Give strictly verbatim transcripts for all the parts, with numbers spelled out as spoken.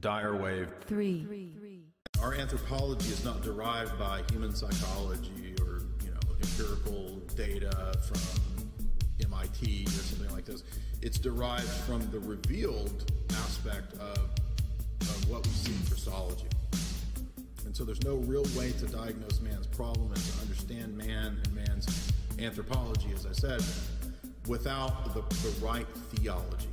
Dire Wave. Three. Three. Three. Our anthropology is not derived by human psychology or, you know, empirical data from M I T or something like this. It's derived from the revealed aspect of, of what we see in Christology. And so there's no real way to diagnose man's problem and to understand man and man's anthropology, as I said, without the, the right theology.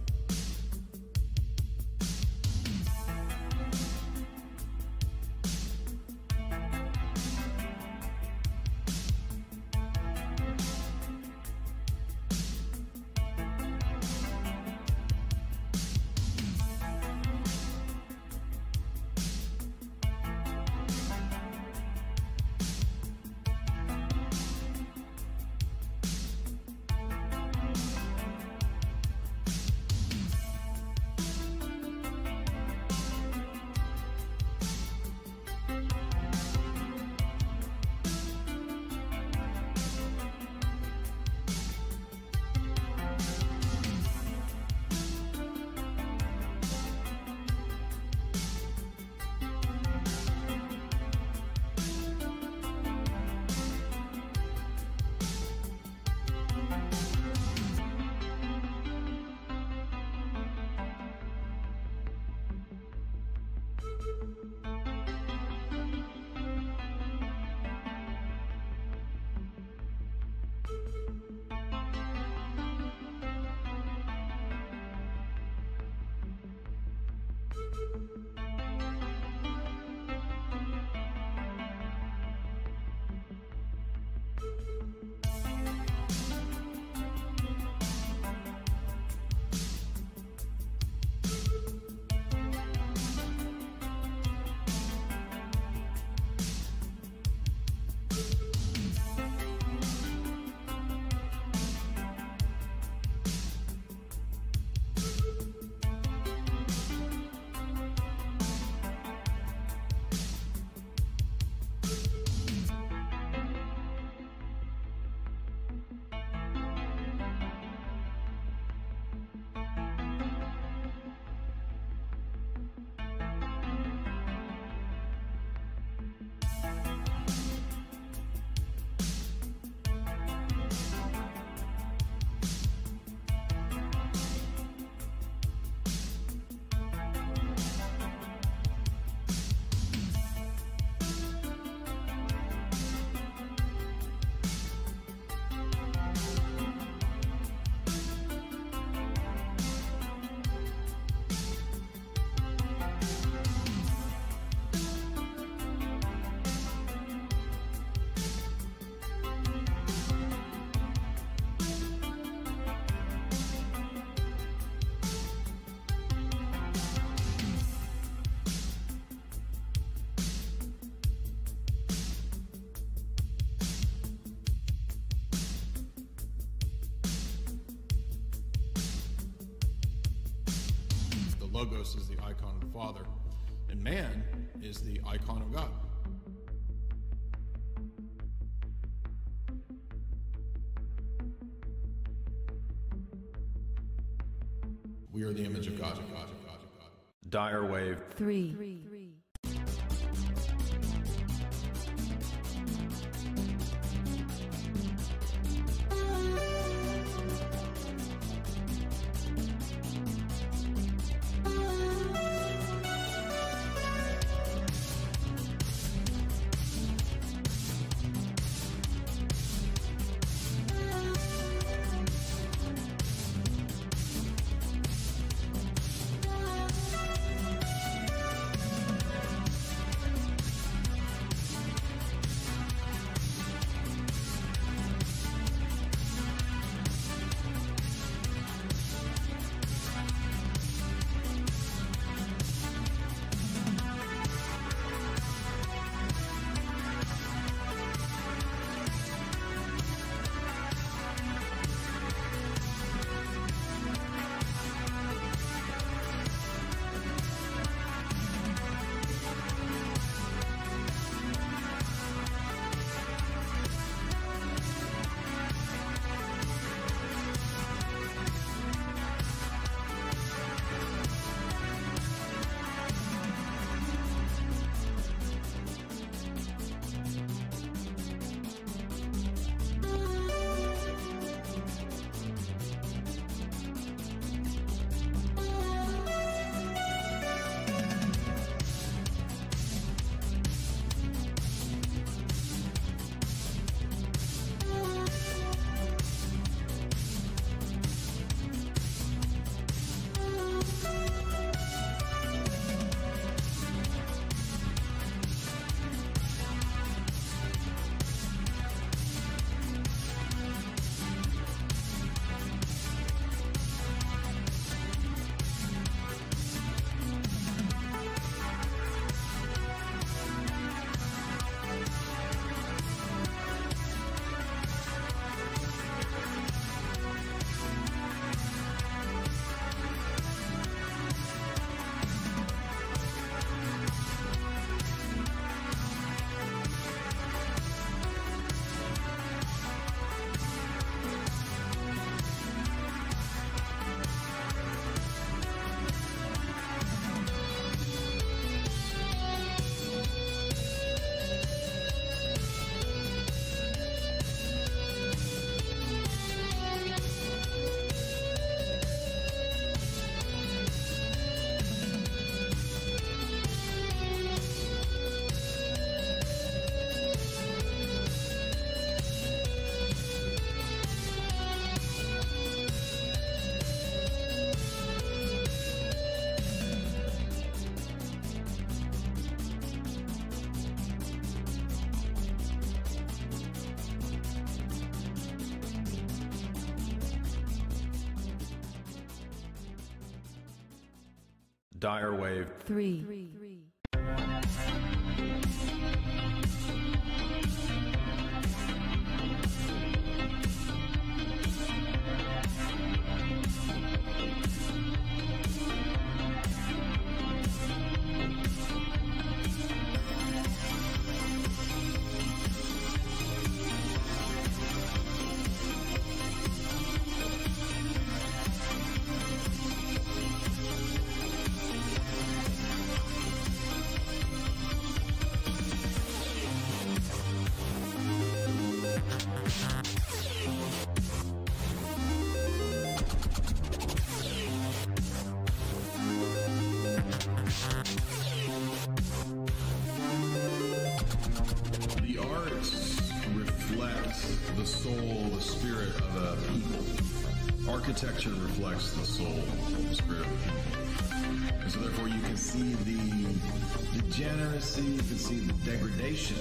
Logos is the icon of the Father, and man is the icon of God. We are the image of God. Of God, of God, of God. Dire Wave. Three. Three. Three. Dire Wave. Three. Three. Architecture reflects the soul, the spirit of people. And so therefore you can see the degeneracy, you can see the degradation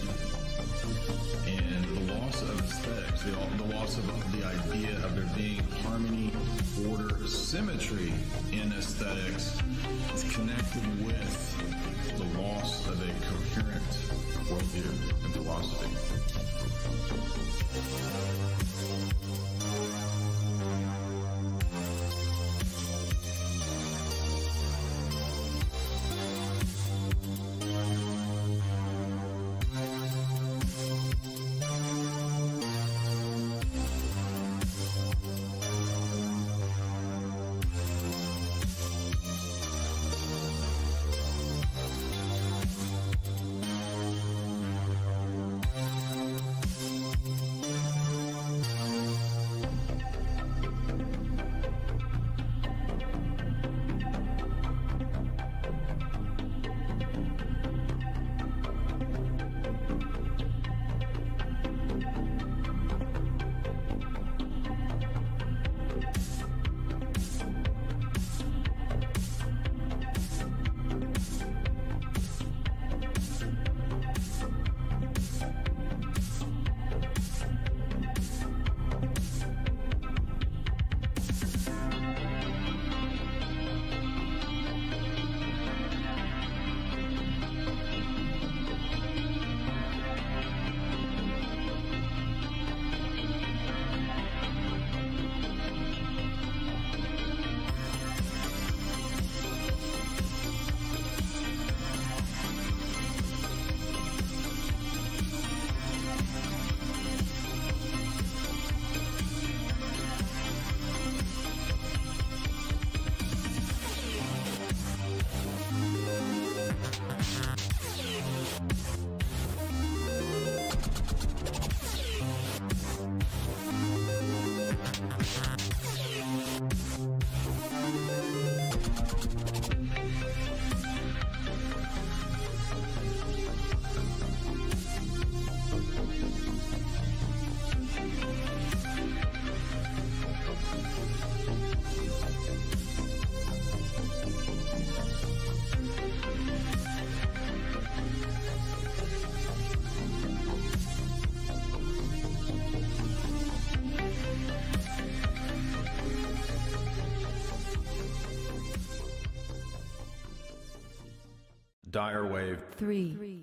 and the loss of aesthetics, the, the loss of the idea of there being harmony, order, symmetry in aesthetics is connected with the loss of a coherent worldview and philosophy. Dire Wave. Three. Three.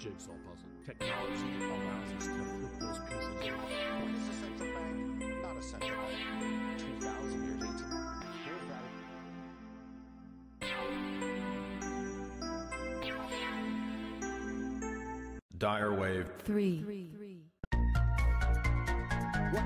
jigsaw puzzle. Technology allows us to flip those pieces. What is a central bank? Not a central bank. two thousand years into here's that. Dire Wave three. three. three. What?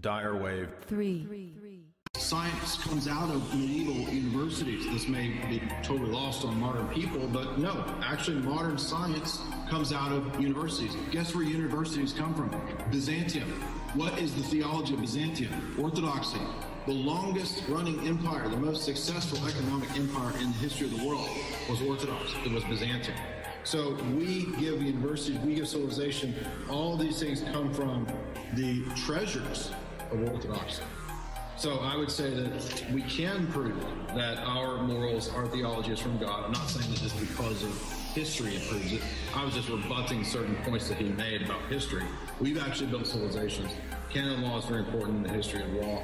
Dire Wave three. Three. Three. Science comes out of medieval universities. This may be totally lost on modern people, but no, actually modern science comes out of universities. Guess where universities come from? Byzantium. What is the theology of Byzantium? Orthodoxy. The longest running empire, the most successful economic empire in the history of the world was Orthodox. It was Byzantium. So we give universities, we give civilization, all these things come from the treasures of orthodoxy. So I would say that we can prove that our morals, our theology is from God. I'm not saying that just because of history it proves it. I was just rebutting certain points that he made about history. We've actually built civilizations. Canon law is very important in the history of law.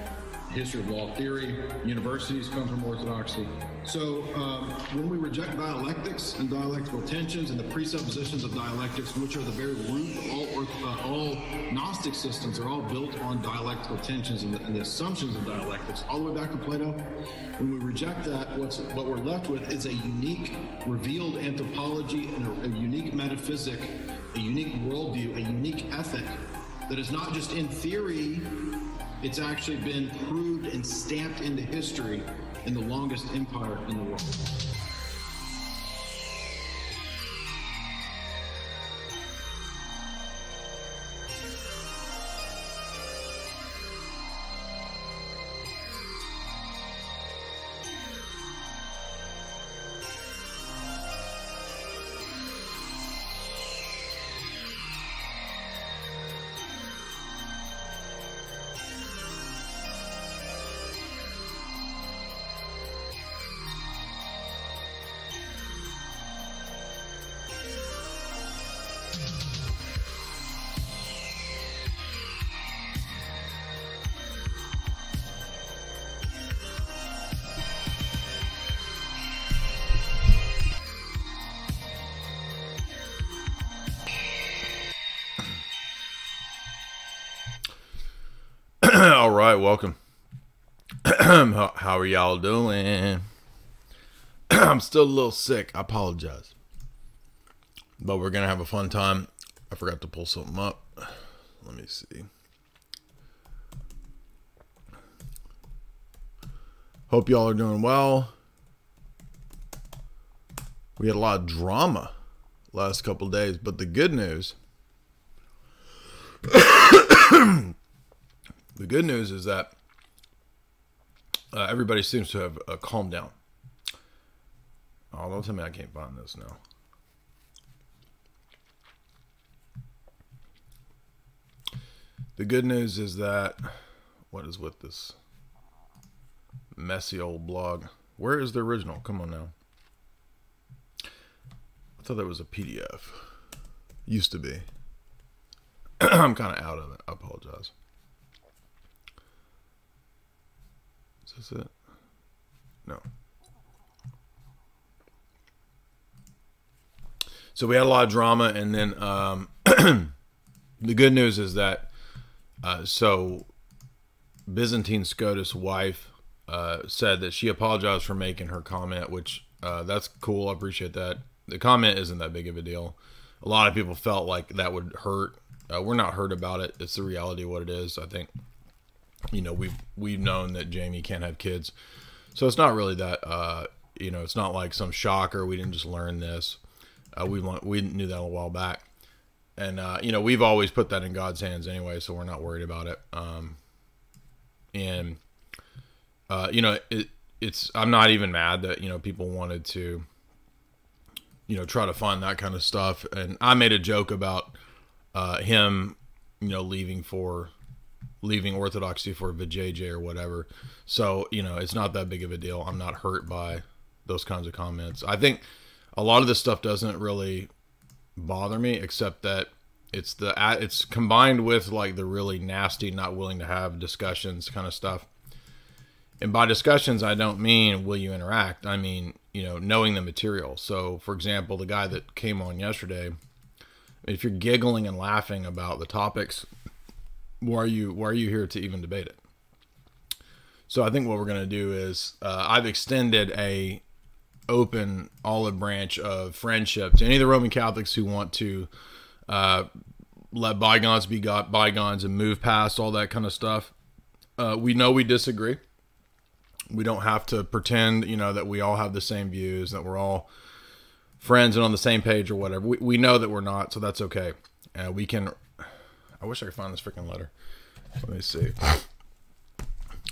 History of law theory, universities come from orthodoxy. So um, when we reject dialectics and dialectical tensions and the presuppositions of dialectics, which are the very root of all, orth uh, all Gnostic systems, are all built on dialectical tensions and the, and the assumptions of dialectics, all the way back to Plato. When we reject that, what's, what we're left with is a unique revealed anthropology and a, a unique metaphysic, a unique worldview, a unique ethic that is not just in theory. It's actually been proved and stamped into history in the longest empire in the world. right, welcome. How are y'all doing? I'm still a little sick. I apologize. But we're going to have a fun time. I forgot to pull something up. Let me see. Hope y'all are doing well. We had a lot of drama last couple of days, but the good news the good news is that uh, everybody seems to have uh, calmed down. Oh, don't tell me I can't find this now. The good news is that, what is with this messy old blog? Where is the original? Come on now. I thought that was a P D F. Used to be. I'm kind of out of it. I apologize. Is this it? No. So we had a lot of drama, and then um, the good news is that uh, so Byzantine Scotus' wife uh, said that she apologized for making her comment, which uh, that's cool. I appreciate that. The comment isn't that big of a deal. A lot of people felt like that would hurt. Uh, we're not hurt about it. It's the reality of what it is. I think, you know, we've, we've known that Jamie can't have kids. So it's not really that, uh, you know, it's not like some shocker. We didn't just learn this. Uh, we, we knew that a while back. And, uh, you know, we've always put that in God's hands anyway, so we're not worried about it. Um, and, uh, you know, it, it's, I'm not even mad that, you know, people wanted to, you know, try to find that kind of stuff. And I made a joke about, Uh, him, you know, leaving for leaving Orthodoxy for Vijay or whatever. So, you know, it's not that big of a deal. I'm not hurt by those kinds of comments. I think a lot of this stuff doesn't really bother me, except that it's the it's combined with like the really nasty, not willing to have discussions kind of stuff. And by discussions, I don't mean will you interact. I mean, you know, knowing the material. So, for example, the guy that came on yesterday. If you're giggling and laughing about the topics, why are you why are you here to even debate it? So I think what we're going to do is uh, I've extended a open olive branch of friendship to any of the Roman Catholics who want to uh, let bygones be got bygones and move past all that kind of stuff. Uh, we know we disagree. We don't have to pretend, you know, that we all have the same views, that we're all friends and on the same page or whatever. We, we know that we're not, so that's okay. Uh, we can... I wish I could find this freaking letter. Let me see.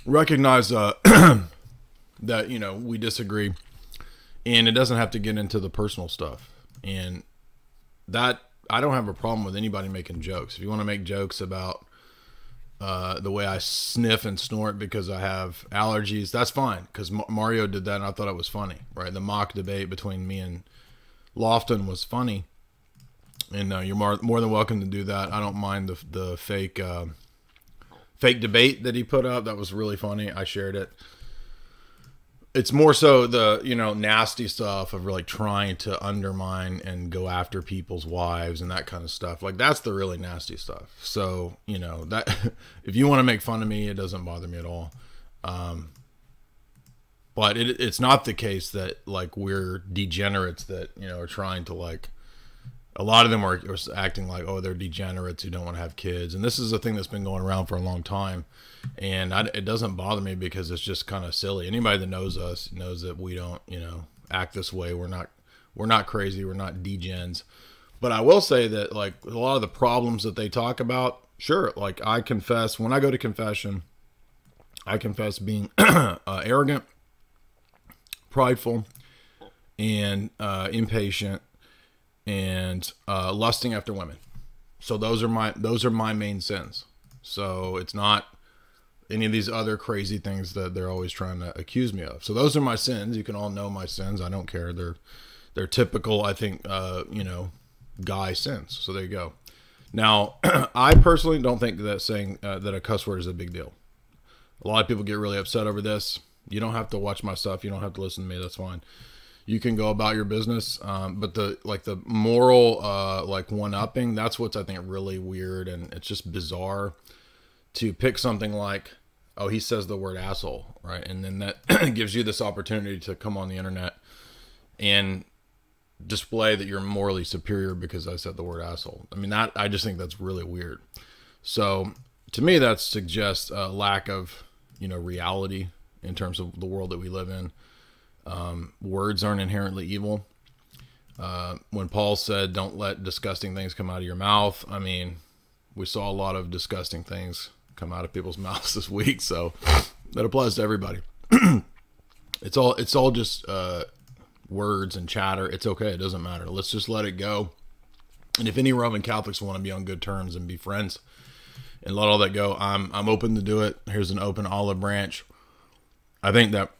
Recognize uh, that, you know, we disagree. And it doesn't have to get into the personal stuff. And that... I don't have a problem with anybody making jokes. If you want to make jokes about uh, the way I sniff and snort because I have allergies, that's fine. Because M- Mario did that and I thought it was funny, right? The mock debate between me and Lofton was funny, and uh, you're more, more than welcome to do that. I don't mind the the fake uh, fake debate that he put up. That was really funny. I shared it. It's more so the, you know, nasty stuff of really trying to undermine and go after people's wives and that kind of stuff. Like, that's the really nasty stuff. So, you know, that if you want to make fun of me, it doesn't bother me at all. Um, But it, it's not the case that, like, we're degenerates that, you know, are trying to, like, a lot of them are, are acting like, oh, they're degenerates who don't want to have kids. And this is a thing that's been going around for a long time. And I, it doesn't bother me because it's just kind of silly. Anybody that knows us knows that we don't, you know, act this way. We're not, we're not crazy. We're not degens. But I will say that, like, a lot of the problems that they talk about, sure, like, I confess, when I go to confession, I confess being uh, arrogant, prideful, and uh, impatient, and uh, lusting after women. So those are my those are my main sins. So it's not any of these other crazy things that they're always trying to accuse me of. So those are my sins. You can all know my sins. I don't care. They're they're typical. I think uh, you know, guy sins. So there you go. Now, I personally don't think that saying uh, that a cuss word is a big deal. A lot of people get really upset over this. You don't have to watch my stuff. You don't have to listen to me. That's fine. You can go about your business. Um, but the, like the moral, uh, like one upping, that's what's, I think, really weird. And it's just bizarre to pick something like, oh, he says the word asshole, right? And then that gives you this opportunity to come on the internet and display that you're morally superior because I said the word asshole. I mean, that I just think that's really weird. So to me, that suggests a lack of, you know, reality in terms of the world that we live in. Um, words aren't inherently evil. Uh, when Paul said, don't let disgusting things come out of your mouth, I mean, we saw a lot of disgusting things come out of people's mouths this week. So that applies to everybody. It's all, it's all just, uh, words and chatter. It's okay. It doesn't matter. Let's just let it go. And if any Roman Catholics want to be on good terms and be friends and let all that go, I'm, I'm open to do it. Here's an open olive branch. I think that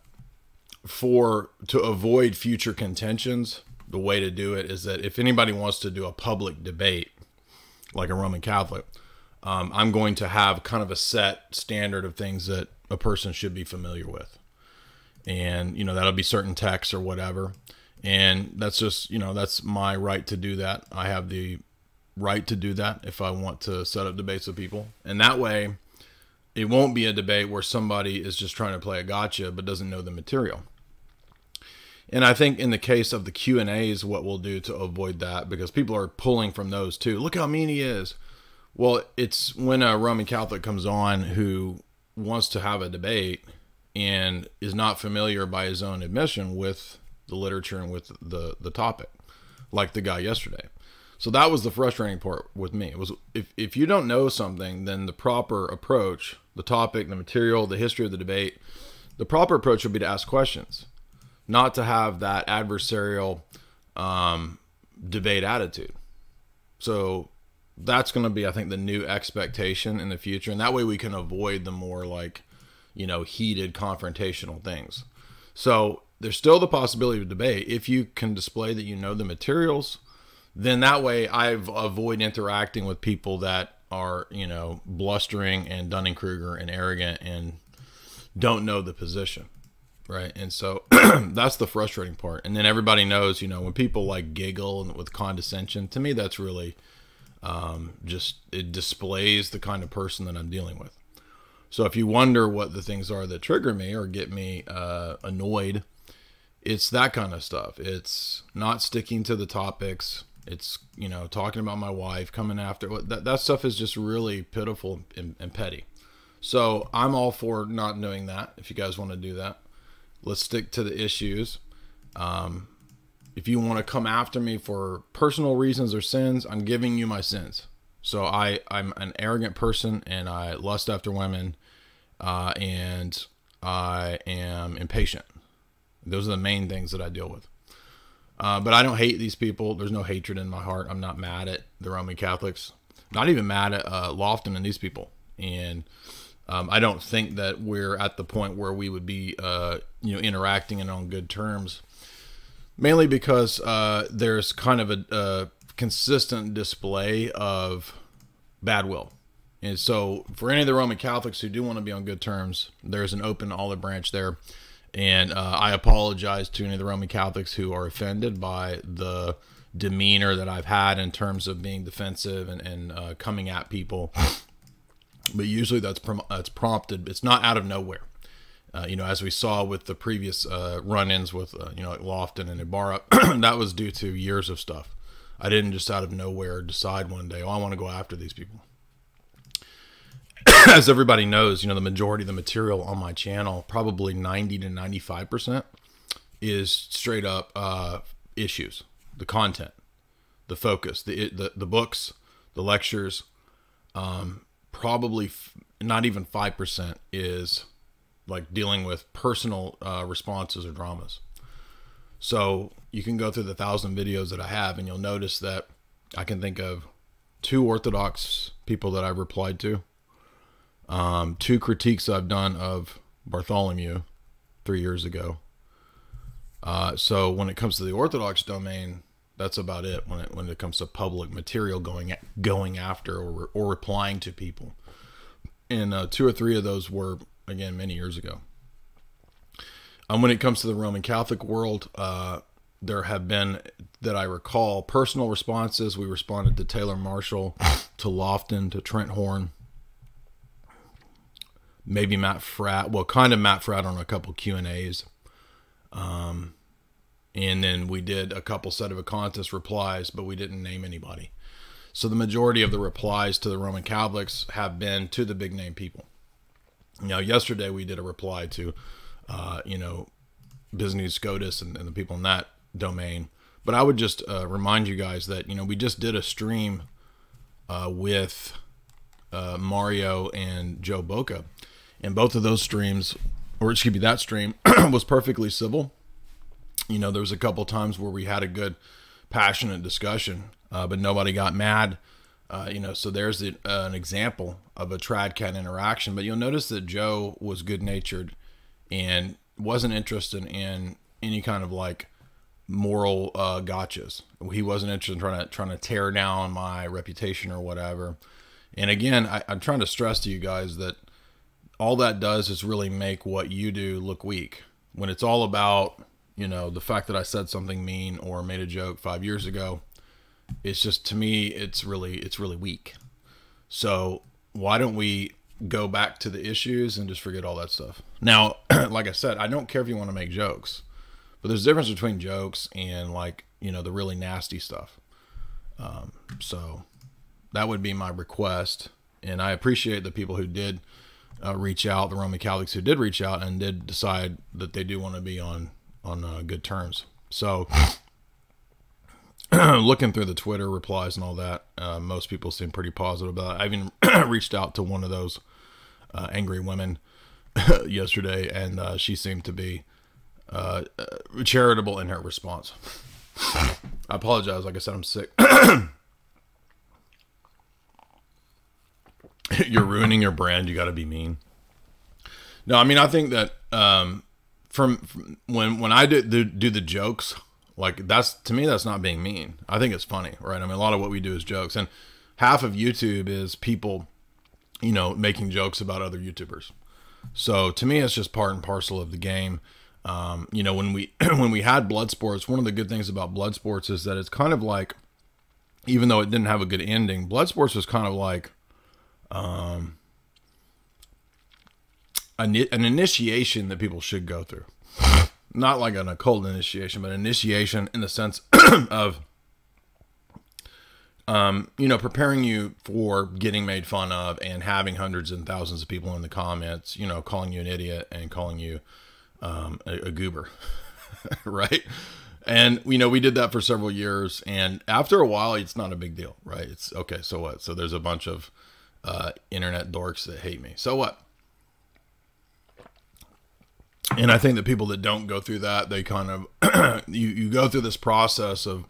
for, to avoid future contentions, the way to do it is that if anybody wants to do a public debate, like a Roman Catholic, um, I'm going to have kind of a set standard of things that a person should be familiar with. And, you know, that'll be certain texts or whatever. And that's just, you know, that's my right to do that. I have the right to do that if I want to set up debates with people. And that way, it won't be a debate where somebody is just trying to play a gotcha but doesn't know the material. And I think in the case of the Q and A's, what we'll do to avoid that, because people are pulling from those too. Look how mean he is. Well, it's when a Roman Catholic comes on who wants to have a debate and is not familiar by his own admission with the literature and with the, the topic, like the guy yesterday. So that was the frustrating part with me. It was if, if you don't know something, then the proper approach, the topic, the material, the history of the debate, the proper approach would be to ask questions, not to have that adversarial um, debate attitude. So that's going to be, I think, the new expectation in the future. And that way we can avoid the more like, you know, heated confrontational things. So there's still the possibility of debate. If you can display that you know the materials, then that way I've avoid interacting with people that are, you know, blustering and Dunning-Kruger and arrogant and don't know the position. Right. And so that's the frustrating part. And then everybody knows, you know, when people like giggle and with condescension, to me, that's really um, just, it displays the kind of person that I'm dealing with. So if you wonder what the things are that trigger me or get me uh, annoyed, it's that kind of stuff. It's not sticking to the topics. It's, you know, talking about my wife, coming after that, that stuff is just really pitiful and, and petty. So I'm all for not doing that. If you guys want to do that. Let's stick to the issues. Um, if you want to come after me for personal reasons or sins, I'm giving you my sins. So I, I'm an arrogant person and I lust after women uh, and I am impatient. Those are the main things that I deal with. Uh, but I don't hate these people. There's no hatred in my heart. I'm not mad at the Roman Catholics. Not even mad at uh, Lofton and these people. And Um, I don't think that we're at the point where we would be, uh, you know, interacting and on good terms, mainly because uh, there's kind of a, a consistent display of bad will. And so for any of the Roman Catholics who do want to be on good terms, there's an open olive branch there. And uh, I apologize to any of the Roman Catholics who are offended by the demeanor that I've had in terms of being defensive and, and uh, coming at people. But usually that's prom that's prompted. It's not out of nowhere, uh, you know. As we saw with the previous uh, run-ins with uh, you know, like Lofton and Ibarra, that was due to years of stuff. I didn't just out of nowhere decide one day, oh, I want to go after these people. As everybody knows, you know, the majority of the material on my channel, probably ninety to ninety-five percent, is straight up uh, issues, the content, the focus, the the, the books, the lectures. Um, Probably f not even five percent is like dealing with personal uh, responses or dramas. So you can go through the thousand videos that I have and you'll notice that I can think of two Orthodox people that I've replied to, um, two critiques I've done of Bartholomew three years ago. Uh, so when it comes to the Orthodox domain, that's about it when it when it comes to public material going at, going after or or replying to people, and uh, two or three of those were again many years ago. Um, when it comes to the Roman Catholic world, uh, there have been that I recall personal responses. We responded to Taylor Marshall, to Lofton, to Trent Horn, maybe Matt Fratt, well, kind of Matt Fratt on a couple Q and A's. Um, and then we did a couple set of a contest replies, but we didn't name anybody. So the majority of the replies to the Roman Catholics have been to the big name people. Now, yesterday we did a reply to, uh, you know, Business SCOTUS and, and the people in that domain. But I would just uh, remind you guys that, you know, we just did a stream uh, with uh, Mario and Joe Boca. And both of those streams, or excuse me, that stream was perfectly civil. You know, there was a couple times where we had a good, passionate discussion, uh, but nobody got mad. Uh, you know, so there's the, uh, an example of a Tradcat interaction. But you'll notice that Joe was good-natured and wasn't interested in any kind of like moral uh, gotchas. He wasn't interested in trying to trying to tear down my reputation or whatever. And again, I, I'm trying to stress to you guys that all that does is really make what you do look weak. When it's all about, you know, the fact that I said something mean or made a joke five years ago, it's just, to me, it's really, it's really weak. So why don't we go back to the issues and just forget all that stuff? Now, like I said, I don't care if you want to make jokes, but there's a difference between jokes and, like, you know, the really nasty stuff. Um, so that would be my request. And I appreciate the people who did uh, reach out, the Roman Catholics who did reach out and did decide that they do want to be on, on uh, good terms. So looking through the Twitter replies and all that, uh, most people seem pretty positive about it. I even reached out to one of those uh, angry women yesterday, and uh, she seemed to be uh, uh, charitable in her response. I apologize. Like I said, I'm sick. You're ruining your brand. You got to be mean. No, I mean, I think that um, from, from when when I do do, do the jokes. Like, that's, to me, that's not being mean. I think it's funny, right? I mean, a lot of what we do is jokes. And half of YouTube is people, you know, making jokes about other YouTubers. So to me, it's just part and parcel of the game. Um, you know, when we when we had Bloodsports, one of the good things about Bloodsports is that it's kind of like, even though it didn't have a good ending, Bloodsports was kind of like um, an, an initiation that people should go through. Not like an occult initiation, but initiation in the sense of, um, you know, preparing you for getting made fun of and having hundreds and thousands of people in the comments, you know, calling you an idiot and calling you um, a, a goober, right? And, you know, we did that for several years. And after a while, it's not a big deal, right? It's, okay, so what? So there's a bunch of uh, internet dorks that hate me. So what? And I think that people that don't go through that, they kind of, you, you go through this process of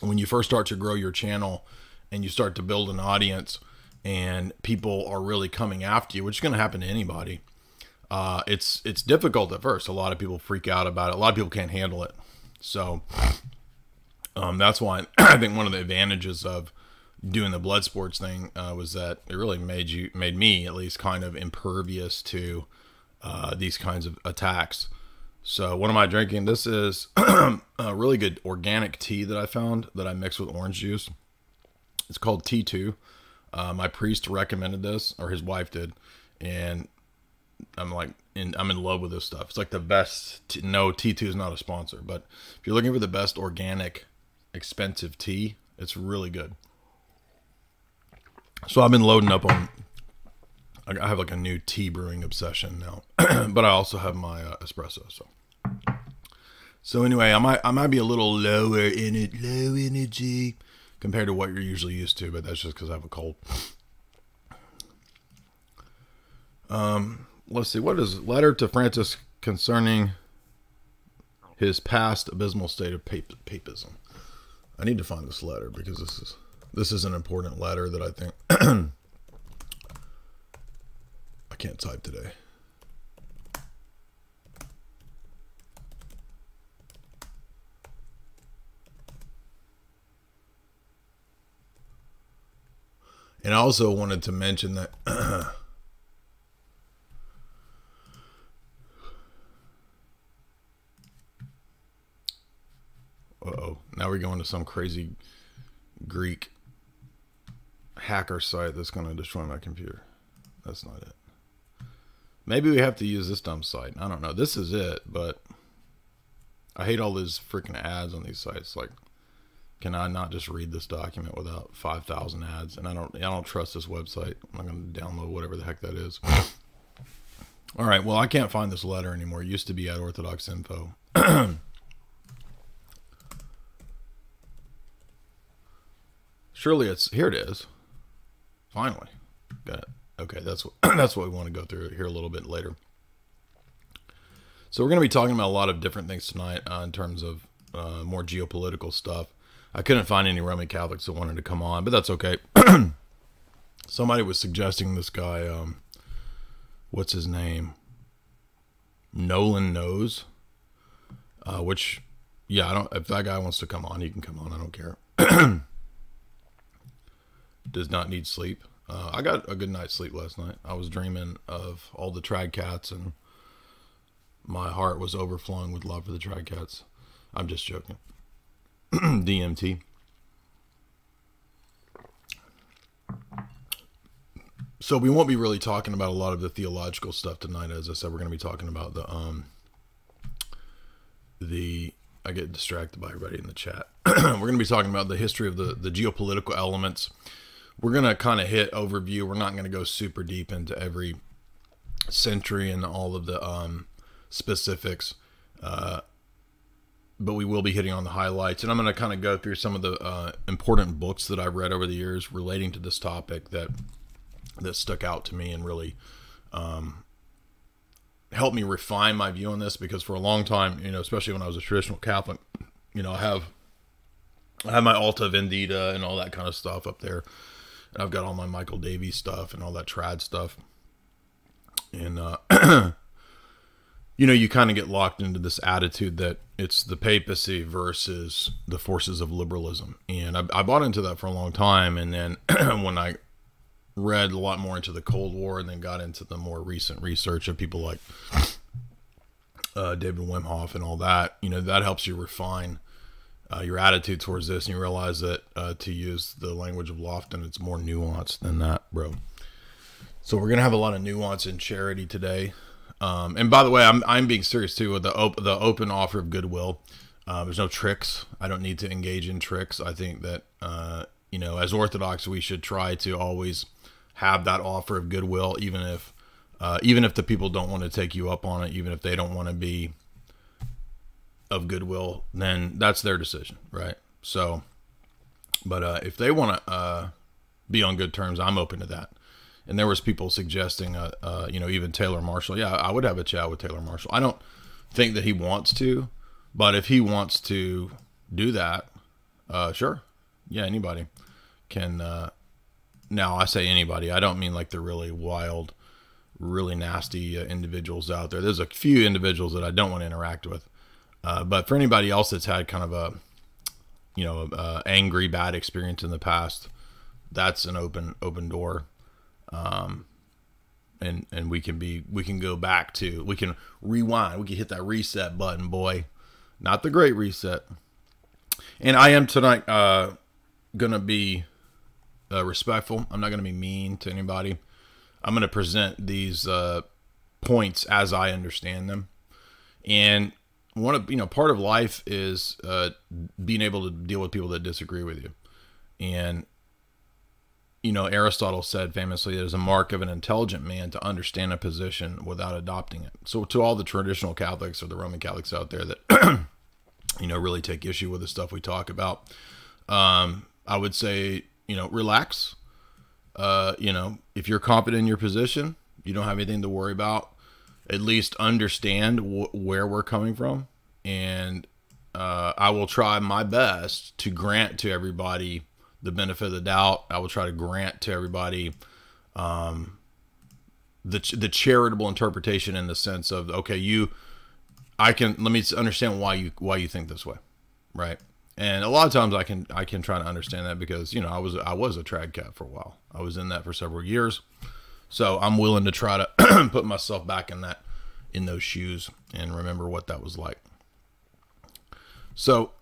when you first start to grow your channel and you start to build an audience and people are really coming after you, which is going to happen to anybody. Uh, it's, it's difficult at first. A lot of people freak out about it. A lot of people can't handle it. So um, that's why I think one of the advantages of doing the Bloodsports thing uh, was that it really made you, made me at least kind of impervious to Uh, these kinds of attacks. So what am I drinking? This is a really good organic tea that I found that I mixed with orange juice. It's called T two. Uh, my priest recommended this, or his wife did, and I'm like, in, I'm in love with this stuff. It's like the best. T no, T two is not a sponsor, but if you're looking for the best organic, expensive tea, it's really good. So I've been loading up on. I have like a new tea brewing obsession now, but I also have my uh, espresso. So, so anyway, I might I might be a little lower in it, low energy compared to what you're usually used to, but that's just because I have a cold. Um, let's see, what is letter to Francis concerning his past abysmal state of pap papism? I need to find this letter because this is this is an important letter that I think. I can't type today. And I also wanted to mention that uh, uh-oh, now we're going to some crazy Greek hacker site that's going to destroy my computer. That's not it. Maybe we have to use this dumb site. I don't know. This is it, but I hate all these freaking ads on these sites. Like, can I not just read this document without five thousand ads? And I don't, I don't trust this website. I'm going to download whatever the heck that is. All right. Well, I can't find this letter anymore. It used to be at Orthodox Info. Surely it's here. It is. Finally. Got it. Okay. That's what, that's what we want to go through here a little bit later. So we're going to be talking about a lot of different things tonight uh, in terms of uh, more geopolitical stuff. I couldn't find any Roman Catholics that wanted to come on, but that's okay. Somebody was suggesting this guy, um, what's his name? Nolan Knows, uh, which, yeah, I don't, if that guy wants to come on, he can come on. I don't care. Does not need sleep. Uh, I got a good night's sleep last night. I was dreaming of all the Tradcats, and my heart was overflowing with love for the Tradcats. I'm just joking. D M T. So we won't be really talking about a lot of the theological stuff tonight. As I said, we're going to be talking about the, um, the, I get distracted by everybody in the chat. We're going to be talking about the history of the, the geopolitical elements. We're going to kind of hit overview. We're not going to go super deep into every century and all of the, um, specifics, uh, but we will be hitting on the highlights, and I'm going to kind of go through some of the uh, important books that I've read over the years relating to this topic that that stuck out to me and really um, helped me refine my view on this. Because for a long time, you know, especially when I was a traditional Catholic, you know, I have I have my Alta Vendita and all that kind of stuff up there, and I've got all my Michael Davies stuff and all that trad stuff, and uh, you know, you kind of get locked into this attitude that it's the papacy versus the forces of liberalism. And I, I bought into that for a long time. And then when I read a lot more into the Cold War and then got into the more recent research of people like uh, David Wim Hof and all that, you know, that helps you refine uh, your attitude towards this. And you realize that uh, to use the language of Lofton, it's more nuanced than that, bro. So we're going to have a lot of nuance in charity today. Um, and by the way, I'm, I'm being serious too with the, op the open offer of goodwill. Uh, there's no tricks. I don't need to engage in tricks. I think that, uh, you know, as Orthodox, we should try to always have that offer of goodwill, even if, uh, even if the people don't want to take you up on it, even if they don't want to be of goodwill, then that's their decision. Right. So, but, uh, if they want to, uh, be on good terms, I'm open to that. And there was people suggesting, uh, uh, you know, even Taylor Marshall. Yeah, I would have a chat with Taylor Marshall. I don't think that he wants to, but if he wants to do that, uh, sure. Yeah, anybody can. Uh, now, I say anybody. I don't mean like the really wild, really nasty uh, individuals out there. There's a few individuals that I don't want to interact with. Uh, but for anybody else that's had kind of a, you know, uh, angry, bad experience in the past, that's an open, open door. Um, and, and we can be, we can go back to, we can rewind, we can hit that reset button, boy, not the great reset. And I am tonight, uh, going to be, uh, respectful. I'm not going to be mean to anybody. I'm going to present these, uh, points as I understand them. And one of, you know, part of life is, uh, being able to deal with people that disagree with you. And, you know, Aristotle said famously, there's a mark of an intelligent man to understand a position without adopting it. So to all the traditional Catholics or the Roman Catholics out there that, you know, really take issue with the stuff we talk about, um, I would say, you know, relax. Uh, you know, if you're confident in your position, you don't have anything to worry about. At least understand wh where we're coming from. And uh, I will try my best to grant to everybody the benefit of the doubt. I will try to grant to everybody um, the, ch the charitable interpretation in the sense of, okay, you, I can, let me understand why you, why you think this way. Right. And a lot of times I can, I can try to understand that because, you know, I was, I was a trad cat for a while. I was in that for several years. So I'm willing to try to put myself back in that, in those shoes and remember what that was like. So,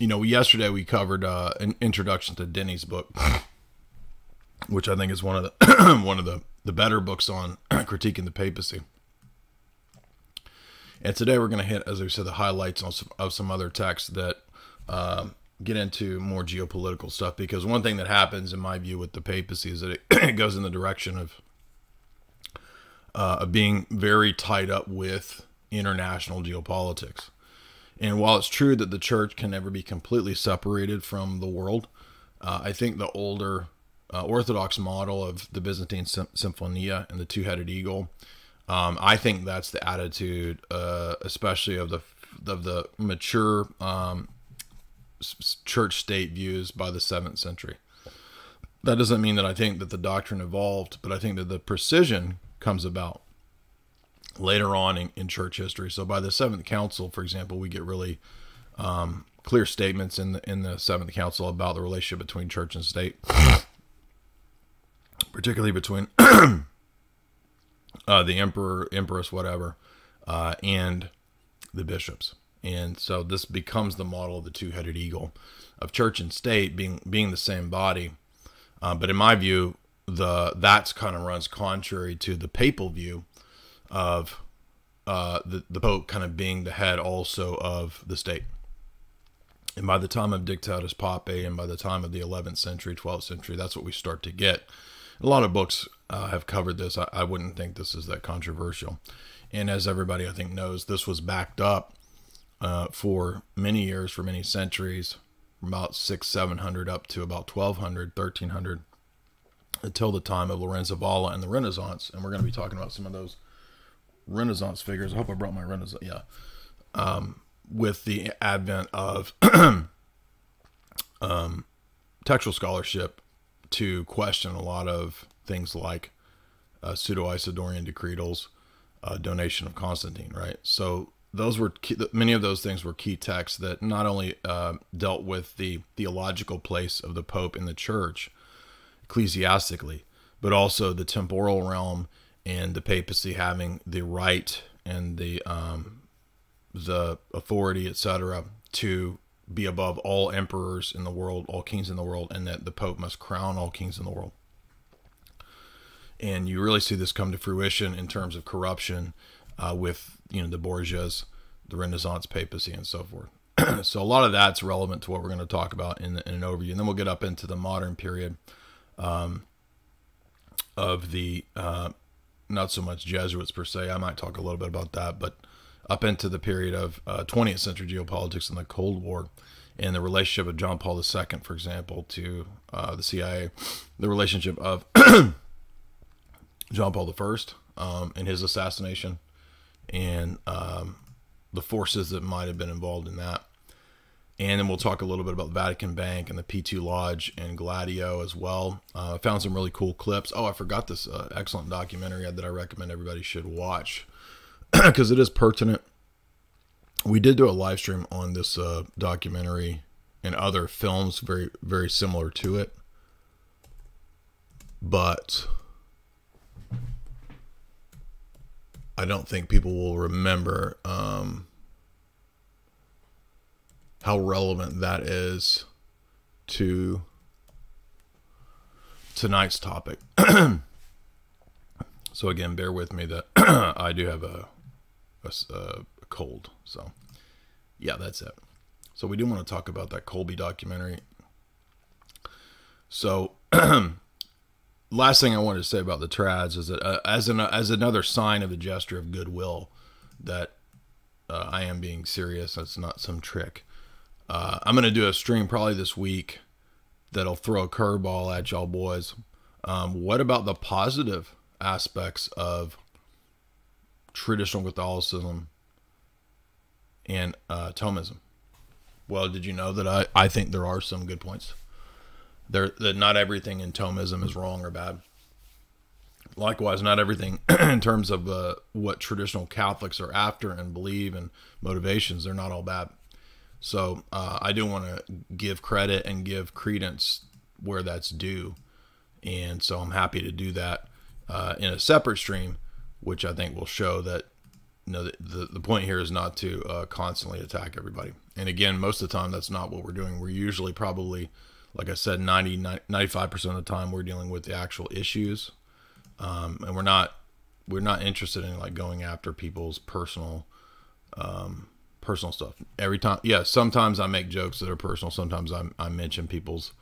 you know, yesterday we covered uh, an introduction to Denny's book, which I think is one of the one of the the better books on critiquing the papacy. And today we're going to hit, as we said, the highlights of some, of some other texts that uh, get into more geopolitical stuff. Because one thing that happens, in my view, with the papacy is that it, it goes in the direction of, uh, of being very tied up with international geopolitics. And while it's true that the church can never be completely separated from the world, uh, I think the older uh, Orthodox model of the Byzantine Symphonia and the two-headed eagle, um, I think that's the attitude, uh, especially of the of the mature um, church-state views by the seventh century. That doesn't mean that I think that the doctrine evolved, but I think that the precision comes about later on in, in church history. So by the Seventh Council, for example, we get really um, clear statements in the, in the Seventh Council about the relationship between church and state, particularly between uh, the emperor, empress, whatever, uh, and the bishops. And so this becomes the model of the two-headed eagle, of church and state being being the same body. Uh, but in my view, the that's kind of runs contrary to the papal view of uh, the, the Pope kind of being the head also of the state. And by the time of Dictatus Papae and by the time of the eleventh century, twelfth century, that's what we start to get. A lot of books uh, have covered this. I, I wouldn't think this is that controversial. And as everybody, I think, knows, this was backed up uh, for many years, for many centuries, from about six, seven hundred up to about twelve hundred, thirteen hundred, until the time of Lorenzo Valla and the Renaissance. And we're going to be talking about some of those Renaissance figures. I hope I brought my Renaissance. Yeah. Um, with the advent of um, textual scholarship to question a lot of things like uh, pseudo-Isidorian decretals, uh, donation of Constantine, right? So those were key, many of those things were key texts that not only uh, dealt with the theological place of the Pope in the church ecclesiastically, but also the temporal realm and the papacy having the right and the um, the authority, et cetera, to be above all emperors in the world, all kings in the world, and that the Pope must crown all kings in the world. And you really see this come to fruition in terms of corruption uh, with you know the Borgias, the Renaissance papacy, and so forth. So a lot of that's relevant to what we're going to talk about in, the, in an overview, and then we'll get up into the modern period um, of the. Uh, Not so much Jesuits per se. I might talk a little bit about that, but up into the period of uh, twentieth century geopolitics and the Cold War, and the relationship of John Paul the Second, for example, to uh, the C I A, the relationship of John Paul the First um, and his assassination, and um, the forces that might have been involved in that. And then we'll talk a little bit about Vatican Bank and the P two Lodge and Gladio as well. I uh, found some really cool clips. Oh, I forgot this uh, excellent documentary that I recommend everybody should watch because it is pertinent. We did do a live stream on this uh, documentary and other films very, very similar to it. But I don't think people will remember... Um, how relevant that is to tonight's topic. So again, bear with me that I do have a, a, a cold. So yeah, that's it. So we do want to talk about that Colby documentary. So last thing I wanted to say about the trads is that uh, as, an, as another sign of the gesture of goodwill, that uh, I am being serious. That's not some trick. Uh, I'm going to do a stream probably this week that'll throw a curveball at y'all boys. Um, what about the positive aspects of traditional Catholicism and uh, Thomism? Well, did you know that I, I think there are some good points? There, that not everything in Thomism is wrong or bad. Likewise, not everything in terms of uh, what traditional Catholics are after and believe and motivations, they're not all bad. So uh, I do want to give credit and give credence where that's due. And so I'm happy to do that uh, in a separate stream, which I think will show that you know, the, the point here is not to uh, constantly attack everybody. And again, most of the time, that's not what we're doing. We're usually probably, like I said, ninety, ninety-five percent of the time, we're dealing with the actual issues Um, and we're not, we're not interested in like going after people's personal, um, personal stuff every time. Yeah. Sometimes I make jokes that are personal. Sometimes I, I mention people's,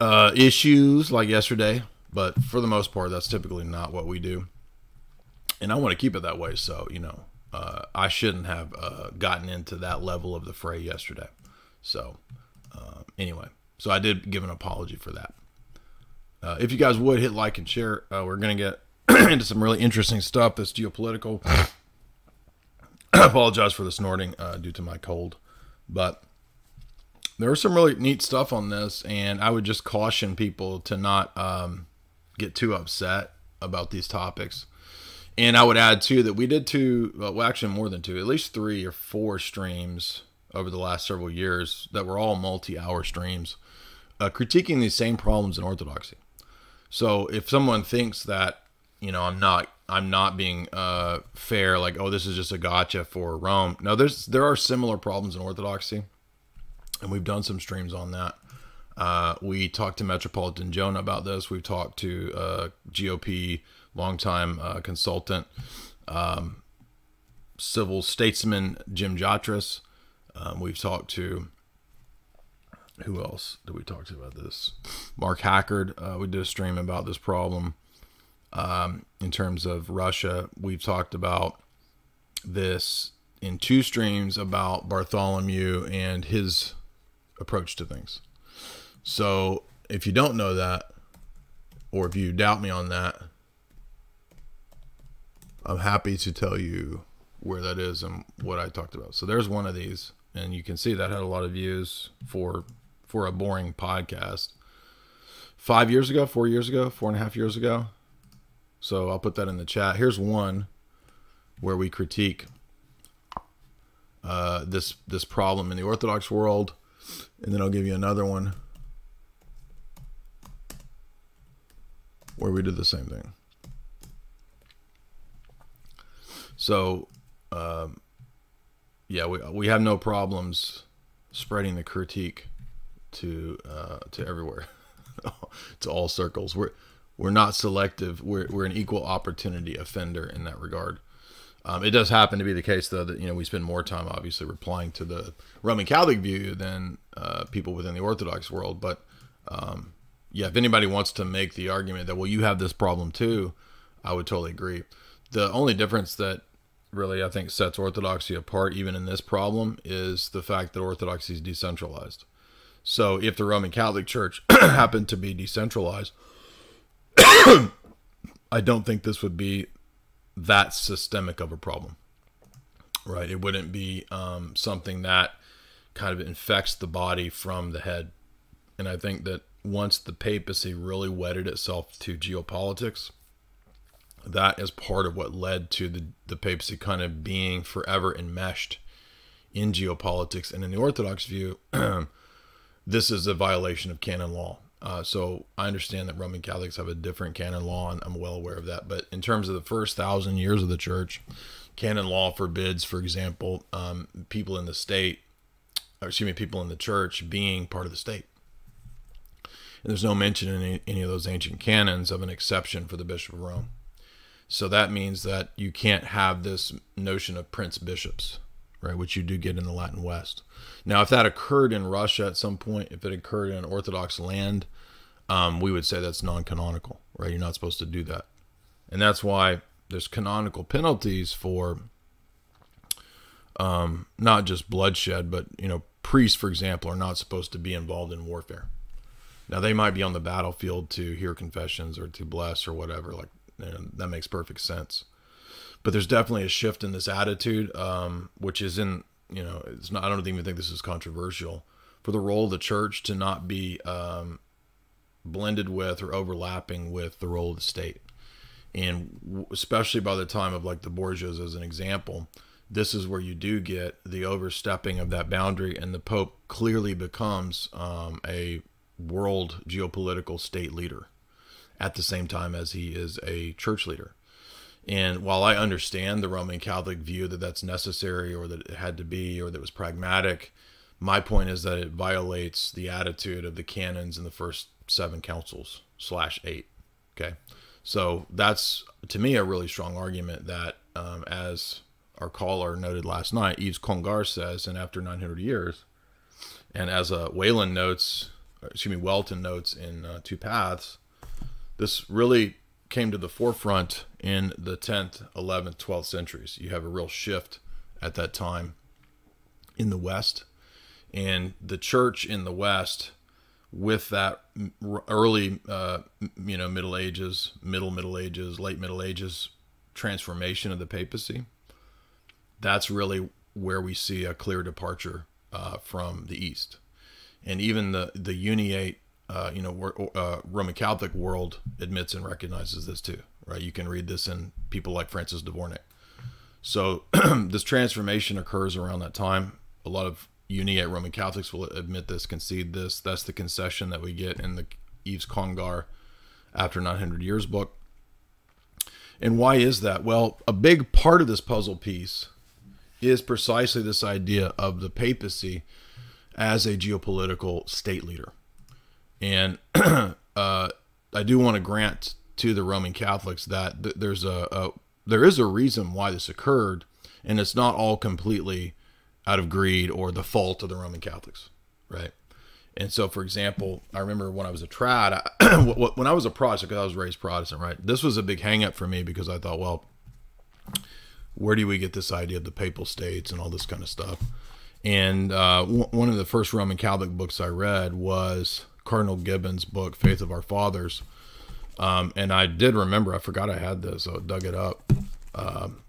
uh, issues like yesterday, but for the most part, that's typically not what we do. And I want to keep it that way. So, you know, uh, I shouldn't have, uh, gotten into that level of the fray yesterday. So, uh, anyway, so I did give an apology for that. Uh, if you guys would hit like and share, uh, we're going to get into some really interesting stuff that's geopolitical. I apologize for the snorting uh, due to my cold, but there was some really neat stuff on this, and I would just caution people to not um, get too upset about these topics. And I would add too that we did two, well, actually more than two, at least three or four streams over the last several years that were all multi-hour streams uh, critiquing these same problems in Orthodoxy. So if someone thinks that, you know, I'm not, I'm not being uh, fair, like, oh, this is just a gotcha for Rome. No, there's, there are similar problems in Orthodoxy, and we've done some streams on that. Uh, we talked to Metropolitan Jonah about this. We've talked to uh, G O P, longtime uh, consultant, um, civil statesman Jim Jatras. Um, we've talked to, who else did we talk to about this? Mark Hackard. Uh, we did a stream about this problem. Um, in terms of Russia, we've talked about this in two streams about Bartholomew and his approach to things. So if you don't know that, or if you doubt me on that, I'm happy to tell you where that is and what I talked about. So there's one of these, and you can see that had a lot of views for, for a boring podcast five years ago, four years ago, four and a half years ago. So I'll put that in the chat. Here's one where we critique uh, this, this problem in the Orthodox world. And then I'll give you another one where we did the same thing. So, um, yeah, we, we have no problems spreading the critique to, uh, to everywhere, to all circles. We're, We're not selective. We're, we're an equal opportunity offender in that regard. Um, it does happen to be the case, though, that, you know, we spend more time, obviously, replying to the Roman Catholic view than uh, people within the Orthodox world. But, um, yeah, if anybody wants to make the argument that, well, you have this problem, too, I would totally agree. The only difference that really, I think, sets Orthodoxy apart, even in this problem, is the fact that Orthodoxy is decentralized. So if the Roman Catholic Church happened to be decentralized, I don't think this would be that systemic of a problem, right? It wouldn't be um, something that kind of infects the body from the head. And I think that once the papacy really wedded itself to geopolitics, that is part of what led to the, the papacy kind of being forever enmeshed in geopolitics. And in the Orthodox view, this is a violation of canon law. Uh, so I understand that Roman Catholics have a different canon law, and I'm well aware of that. But in terms of the first thousand years of the church, canon law forbids, for example, um, people in the state, or excuse me, people in the church being part of the state. And there's no mention in any, any of those ancient canons of an exception for the Bishop of Rome. So that means that you can't have this notion of prince bishops, right, which you do get in the Latin West. Now, if that occurred in Russia at some point, if it occurred in an Orthodox land, um, we would say that's non-canonical, right? You're not supposed to do that. And that's why there's canonical penalties for um, not just bloodshed, but, you know, priests, for example, are not supposed to be involved in warfare. Now, they might be on the battlefield to hear confessions or to bless or whatever. Like, you know, that makes perfect sense. But there's definitely a shift in this attitude, um, which is in, you know, it's not, I don't even think this is controversial, for the role of the church to not be um, blended with or overlapping with the role of the state. And especially by the time of like the Borgias, as an example, this is where you do get the overstepping of that boundary, and the Pope clearly becomes um, a world geopolitical state leader at the same time as he is a church leader. And while I understand the Roman Catholic view that that's necessary, or that it had to be, or that it was pragmatic, my point is that it violates the attitude of the canons in the first seven councils slash eight Okay, so that's, to me, a really strong argument that, um, as our caller noted last night, Yves Congar says, and after nine hundred years, and as uh, Whelan notes, excuse me, Welton notes in uh, Two Paths, this really came to the forefront in the tenth, eleventh, twelfth centuries. You have a real shift at that time in the West, and the church in the West, with that early, uh, you know, Middle Ages, middle Middle Ages, late Middle Ages transformation of the papacy, that's really where we see a clear departure uh, from the East. And even the, the Uniate, uh, you know, uh, Roman Catholic world admits and recognizes this too, right? You can read this in people like Francis Dvornik. So this transformation occurs around that time. A lot of Uniate Roman Catholics will admit this, concede this. That's the concession that we get in the Yves Congar After nine hundred Years book. And why is that? Well, a big part of this puzzle piece is precisely this idea of the papacy as a geopolitical state leader. And uh, I do want to grant to the Roman Catholics that th there's a, a there is a reason why this occurred, and it's not all completely out of greed or the fault of the Roman Catholics, right? And so, for example, I remember when I was a trad, I, when I was a Protestant, because I was raised Protestant, right? This was a big hang-up for me, because I thought, well, where do we get this idea of the papal states and all this kind of stuff? And uh, one of the first Roman Catholic books I read was Cardinal Gibbon's book, Faith of Our Fathers. Um, and I did remember, I forgot I had this, so I dug it up. Um,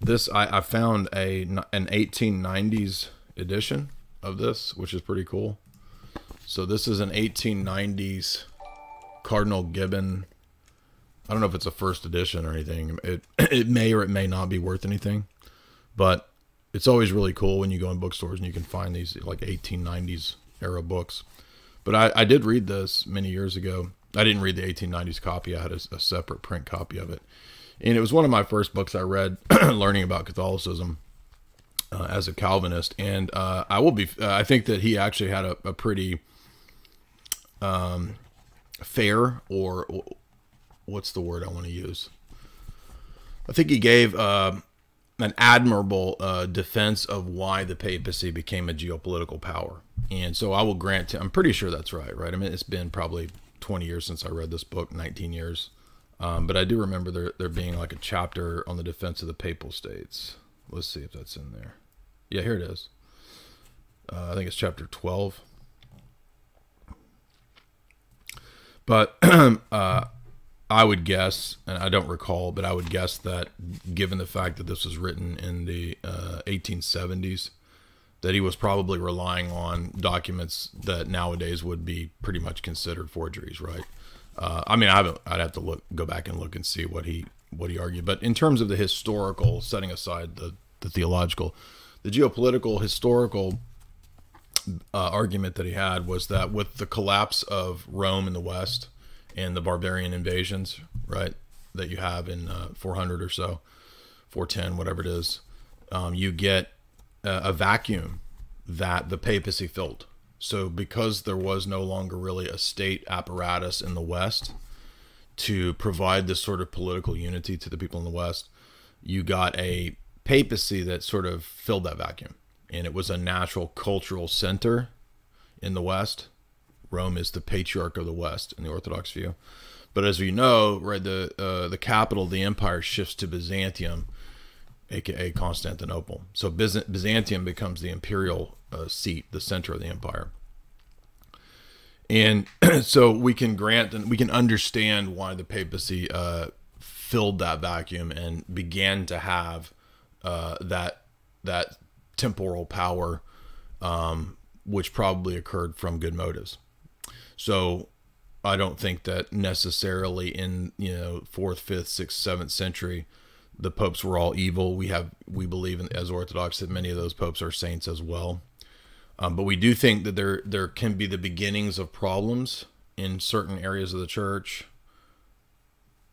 This, I, I found a, an eighteen nineties edition of this, which is pretty cool. So this is an eighteen nineties Cardinal Gibbon. I don't know if it's a first edition or anything. It, it may or it may not be worth anything. But it's always really cool when you go in bookstores and you can find these like eighteen nineties era books. But I, I did read this many years ago. I didn't read the eighteen nineties copy. I had a, a separate print copy of it. And it was one of my first books I read learning about Catholicism uh, as a Calvinist. And uh, I will be, uh, I think that he actually had a, a pretty um, fair, or what's the word I want to use? I think he gave uh, an admirable uh, defense of why the papacy became a geopolitical power. And so I will grant to, I'm pretty sure that's right, right? I mean, it's been probably twenty years since I read this book, nineteen years. Um, but I do remember there, there being like a chapter on the defense of the papal states. Let's see if that's in there. Yeah, here it is. Uh, I think it's chapter twelve. But uh, I would guess, and I don't recall, but I would guess that given the fact that this was written in the uh, eighteen seventies, that he was probably relying on documents that nowadays would be pretty much considered forgeries, right? Uh, I mean, I haven't, I'd have to look, go back and look and see what he what he argued. But in terms of the historical, setting aside the, the theological, the geopolitical historical uh, argument that he had was that with the collapse of Rome in the West and the barbarian invasions, right, that you have in uh, four hundred or so, four ten, whatever it is, um, you get a, a vacuum that the papacy filled. So because there was no longer really a state apparatus in the West to provide this sort of political unity to the people in the West, you got a papacy that sort of filled that vacuum. And it was a natural cultural center in the West. Rome is the patriarch of the West in the Orthodox view. But as we know, right, the, uh, the capital of the empire shifts to Byzantium, aka Constantinople. So Byzant Byzantium becomes the imperial uh, seat, the center of the empire. And so we can grant and we can understand why the papacy uh, filled that vacuum and began to have uh, that that temporal power, um, which probably occurred from good motives. So I don't think that necessarily in, you know, fourth, fifth, sixth, seventh century, the popes were all evil. We have, we believe in, as Orthodox, that many of those popes are saints as well. Um, but we do think that there there can be the beginnings of problems in certain areas of the church,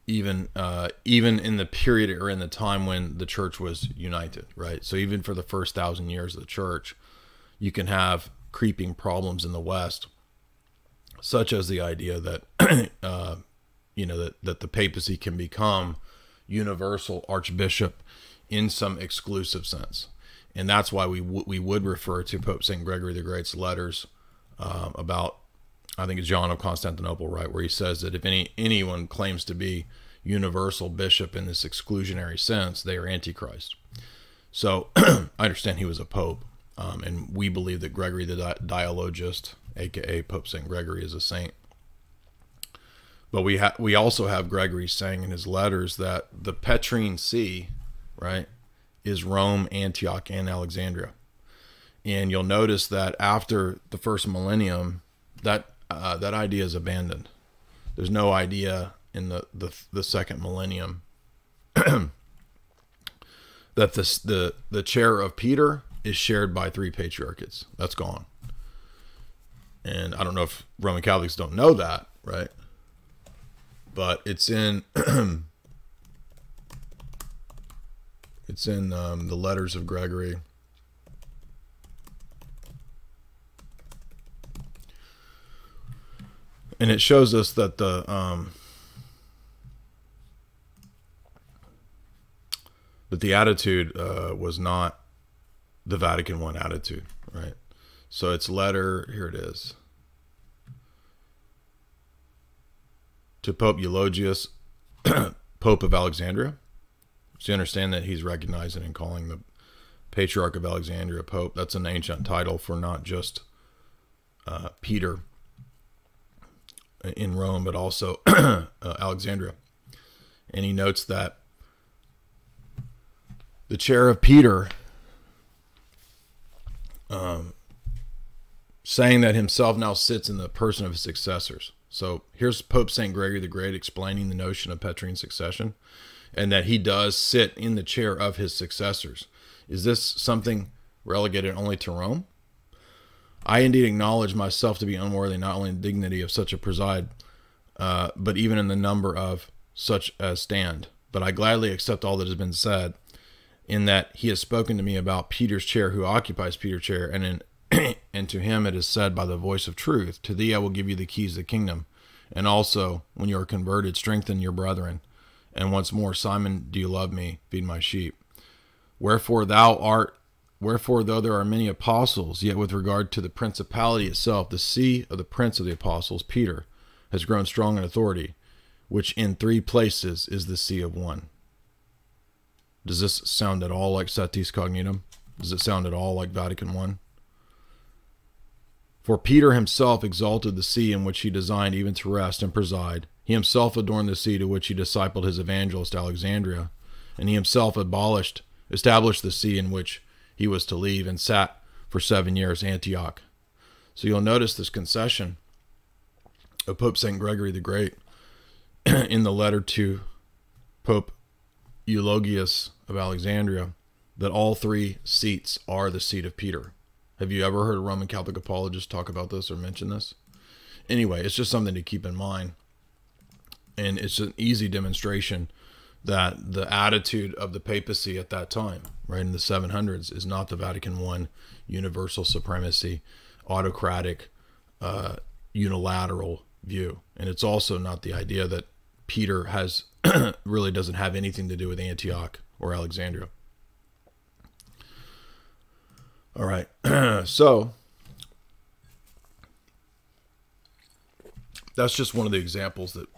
even uh, even in the period or in the time when the church was united, right? So even for the first thousand years of the church, you can have creeping problems in the West, such as the idea that uh, you know, that, that the papacy can become universal archbishop in some exclusive sense. And that's why we, we would refer to Pope Saint Gregory the Great's letters uh, about, I think it's John of Constantinople, right, where he says that if any anyone claims to be universal bishop in this exclusionary sense, they are Antichrist. So I understand he was a pope, um, and we believe that Gregory the Di Dialogist, a k a. Pope Saint Gregory, is a saint. But we, ha we also have Gregory saying in his letters that the Petrine See, right, is Rome, Antioch, and Alexandria. And you'll notice that after the first millennium, that uh, that idea is abandoned. There's no idea in the the, the second millennium that this, the the chair of Peter is shared by three patriarchates. That's gone. And I don't know if Roman Catholics don't know that, right? But it's in it's in um, the letters of Gregory. And it shows us that the um, that the attitude uh, was not the Vatican I attitude, right? So its letter, here it is, to Pope Eulogius, Pope of Alexandria. So you understand that he's recognizing and calling the Patriarch of Alexandria Pope. That's an ancient title for not just uh, Peter in Rome, but also uh, Alexandria. And he notes that the chair of Peter, um, saying that himself now sits in the person of his successors. So here's Pope Saint Gregory the Great explaining the notion of Petrine succession, and that he does sit in the chair of his successors. Is this something relegated only to Rome? I indeed acknowledge myself to be unworthy, not only in the dignity of such a preside, uh, but even in the number of such as stand. But I gladly accept all that has been said, in that he has spoken to me about Peter's chair, who occupies Peter's chair, and in and to him it is said by the voice of truth, to thee I will give you the keys of the kingdom. And also, when you are converted, strengthen your brethren. And once more, Simon, do you love me? Feed my sheep. Wherefore thou art, wherefore though there are many apostles, yet with regard to the principality itself, the see of the prince of the apostles, Peter, has grown strong in authority, which in three places is the see of one. Does this sound at all like Satis Cognitum? Does it sound at all like Vatican I? For Peter himself exalted the see in which he designed even to rest and preside. He himself adorned the see to which he discipled his evangelist Alexandria, and he himself abolished, established the see in which he was to leave, and sat for seven years Antioch. So you'll notice this concession of Pope Saint Gregory the Great in the letter to Pope Eulogius of Alexandria, that all three seats are the seat of Peter. Have you ever heard a Roman Catholic apologist talk about this or mention this? Anyway, it's just something to keep in mind. And it's an easy demonstration that the attitude of the papacy at that time, right, in the seven hundreds, is not the Vatican I universal supremacy, autocratic, uh, unilateral view. And it's also not the idea that Peter has really doesn't have anything to do with Antioch or Alexandria. All right, so that's just one of the examples that,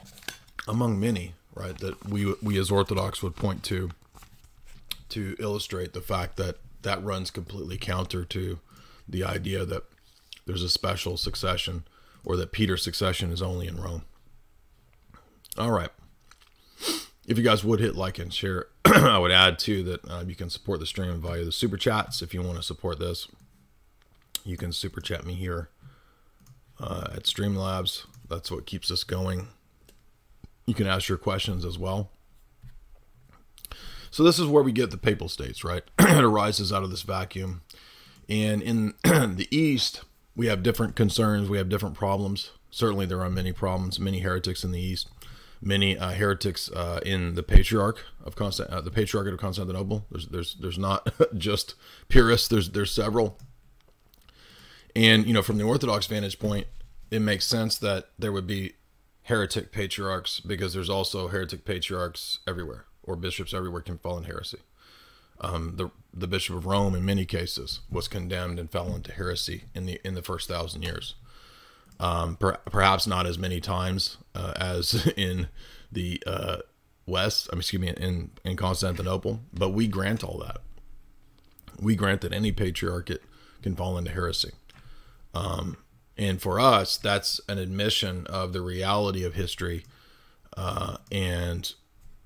among many, right, that we we as Orthodox would point to to illustrate the fact that that runs completely counter to the idea that there's a special succession, or that Peter's succession is only in Rome. All right. If you guys would hit like and share, I would add too that uh, you can support the stream via the super chats. If you want to support this, you can super chat me here uh, at Streamlabs. That's what keeps us going. You can ask your questions as well. So this is where we get the Papal States, right? It arises out of this vacuum. And in the East, we have different concerns. We have different problems. Certainly there are many problems, many heretics in the East, many uh, heretics uh, in the Patriarch of Constant, uh, the Patriarchate of Constantinople. There's, there's, there's not just purists. There's, there's several. And, you know, from the Orthodox vantage point, it makes sense that there would be heretic patriarchs, because there's also heretic patriarchs everywhere, or bishops everywhere can fall in heresy. Um, the the Bishop of Rome, in many cases, was condemned and fell into heresy in the in the first thousand years. Um, per, perhaps not as many times uh, as in the uh, West. I mean, excuse me, in in Constantinople. But we grant all that. We grant that any patriarchate can fall into heresy. Um, and for us, that's an admission of the reality of history uh, and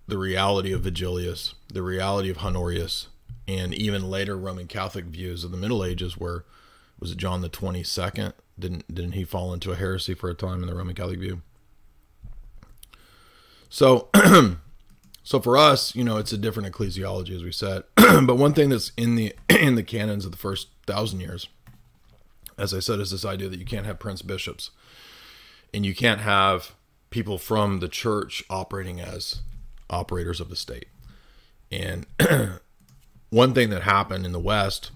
the reality of Vigilius, the reality of Honorius, and even later Roman Catholic views of the Middle Ages, where, was it John the twenty-second? Didn't, didn't he fall into a heresy for a time in the Roman Catholic view? So, so for us, you know, it's a different ecclesiology, as we said. But one thing that's in the, in the canons of the first thousand years, as I said, is this idea that you can't have prince bishops, and you can't have people from the church operating as operators of the state. And one thing that happened in the West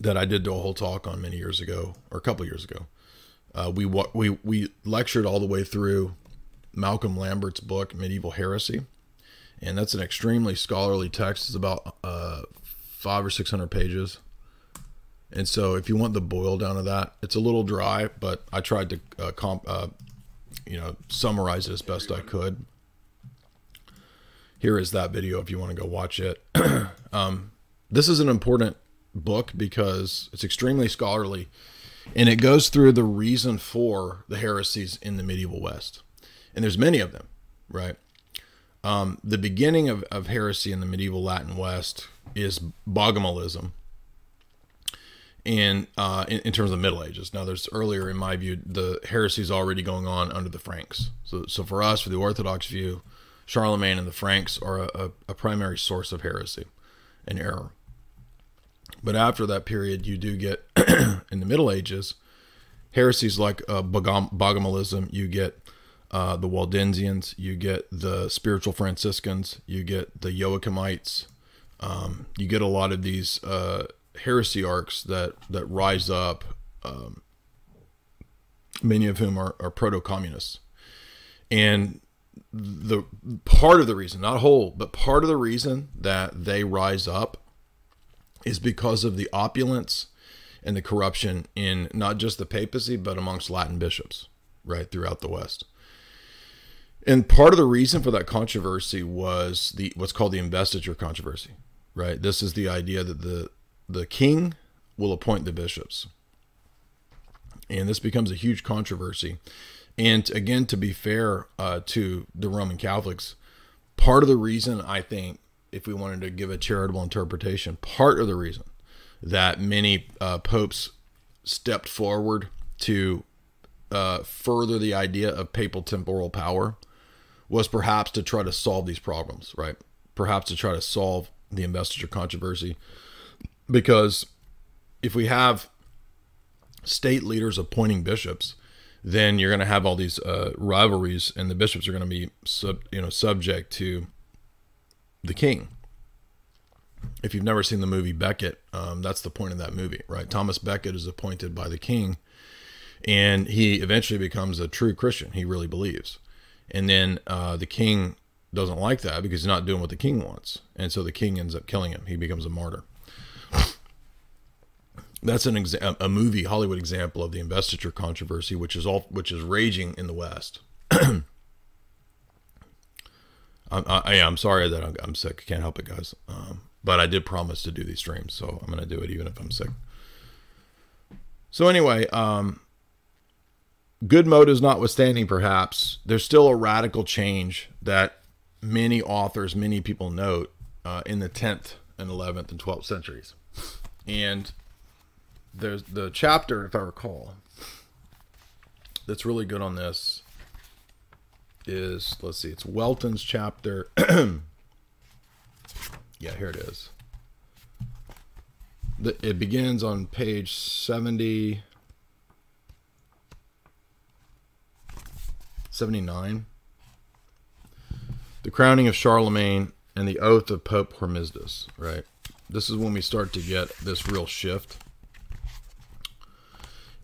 that I did do a whole talk on many years ago, or a couple years ago, uh, we, we, we lectured all the way through Malcolm Lambert's book, Medieval Heresy. And that's an extremely scholarly text. It's about uh, five or six hundred pages. And so if you want the boil down of that, it's a little dry, but I tried to uh, comp, uh, you know, summarize it as best I could. Here is that video if you want to go watch it. um, this is an important book because it's extremely scholarly, and it goes through the reason for the heresies in the medieval West. And there's many of them, right? Um, the beginning of, of heresy in the medieval Latin West is Bogomilism. And uh, in, in terms of the Middle Ages. Now, there's earlier, in my view, the heresy is already going on under the Franks. So, so for us, for the Orthodox view, Charlemagne and the Franks are a, a primary source of heresy and error. But after that period, you do get, in the Middle Ages, heresies like uh, Bogomilism. You get uh, the Waldensians, you get the Spiritual Franciscans, you get the Joachimites, um, you get a lot of these uh, heresy arcs that, that rise up, um, many of whom are, are proto-communists. And the part of the reason, not whole, but part of the reason that they rise up is because of the opulence and the corruption in not just the papacy, but amongst Latin bishops, right, throughout the West. And part of the reason for that controversy was the what's called the investiture controversy, right? This is the idea that the the king will appoint the bishops. And this becomes a huge controversy. And again, to be fair uh, to the Roman Catholics, part of the reason, I think, if we wanted to give a charitable interpretation, part of the reason that many uh, popes stepped forward to uh, further the idea of papal temporal power was perhaps to try to solve these problems, right? Perhaps to try to solve the investiture controversy. Because if we have state leaders appointing bishops, then you're going to have all these uh, rivalries, and the bishops are going to be sub, you know, subject to the king. If you've never seen the movie Beckett, um, that's the point of that movie, right? Thomas Becket is appointed by the king, and he eventually becomes a true Christian. He really believes. And then uh, the king doesn't like that because he's not doing what the king wants. And so the king ends up killing him. He becomes a martyr. That's an exa a movie, Hollywood example of the investiture controversy, which is all which is raging in the West. I'm, I, I'm sorry that I'm, I'm sick. I can't help it, guys. Um, but I did promise to do these streams, so I'm going to do it even if I'm sick. So anyway, um, good motives notwithstanding, perhaps there's still a radical change that many authors, many people note uh, in the tenth and eleventh and twelfth centuries, and there's the chapter, if I recall, that's really good on this is, let's see, it's Welton's chapter. Yeah, here it is. The, it begins on page seventy, seventy-nine. The crowning of Charlemagne and the oath of Pope Hormisdas, right? This is when we start to get this real shift.